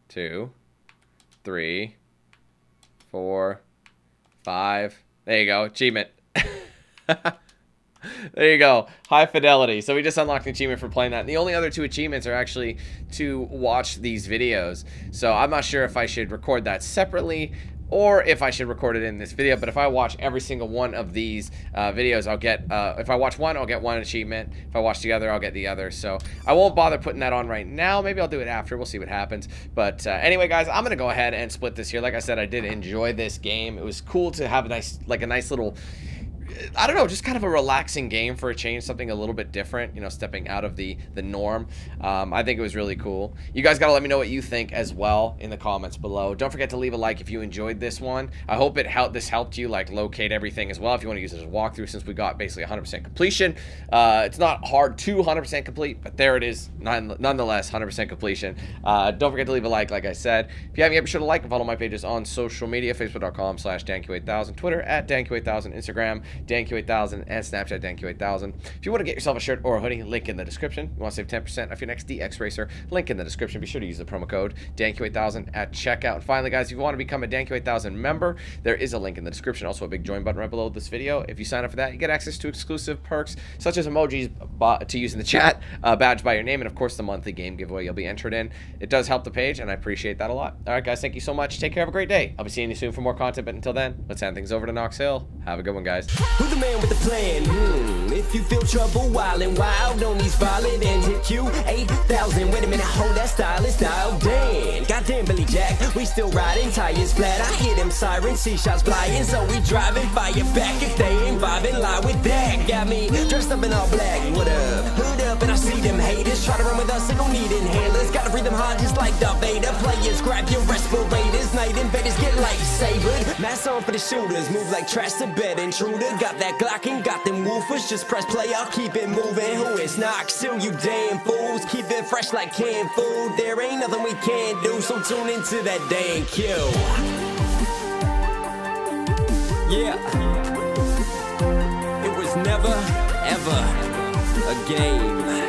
2, 3, 4, 5. There you go, achievement. There you go, high fidelity. So we just unlocked an achievement for playing that. And the only other 2 achievements are actually to watch these videos. So I'm not sure if I should record that separately or if I should record it in this video. But if I watch every single one of these videos, I'll get, if I watch one, I'll get 1 achievement. If I watch the other, I'll get the other. So I won't bother putting that on right now. Maybe I'll do it after. We'll see what happens. But anyway, guys, I'm going to go ahead and split this here. Like I said, I did enjoy this game. It was cool to have a nice, little, I don't know, just kind of a relaxing game for a change, something a little bit different, you know, stepping out of the norm. I think it was really cool. You guys got to let me know what you think as well in the comments below. Don't forget to leave a like if you enjoyed this one. I hope it helped. This helped you locate everything as well. If you want to use it as a walkthrough, since we got basically 100% completion, it's not hard to 100% complete, but there it is, nonetheless, 100% completion. Don't forget to leave a like I said. If you haven't yet, be sure to like and follow my pages on social media, facebook.com/DanQ8000, Twitter @DanQ8000, Instagram DanQ8000, and Snapchat DanQ8000. If you want to get yourself a shirt or a hoodie, link in the description. You want to save 10% off your next DXRacer, link in the description. Be sure to use the promo code DanQ8000 at checkout. And finally, guys, if you want to become a DanQ8000 member, there is a link in the description. Also, a big join button right below this video. If you sign up for that, you get access to exclusive perks such as emojis to use in the chat, badge by your name, and of course the monthly game giveaway you'll be entered in. It does help the page, and I appreciate that a lot. All right, guys, thank you so much. Take care. Have a great day. I'll be seeing you soon for more content, but until then, let's hand things over to Knox Hill. Have a good one, guys. Who's the man with the plan? If you feel trouble, wild and wild, don't need violent and hit DanQ8000. Wait a minute, hold that stylist dial. Dan, goddamn Billy Jack, we still riding tires flat. I hear them sirens, sea shots flying, so we driving fire back. If they ain't vibing, lie with that. Got me, dressed up in all black, what up? Hood up and I see them haters, try to run with us, they don't need inhalers, gotta breathe them hard just like Darth Vader. Players, grab your respirators, night invaders get lightsabered. Mask on for the shooters, move like trash to bed intruder, got that Glock and got them woofers, just press play, I'll keep it moving. Who is KnoxHill, you damn fools, keep it fresh like canned food, there ain't nothing we can do, so tune into that DanQ. Yeah, it was never, ever a game.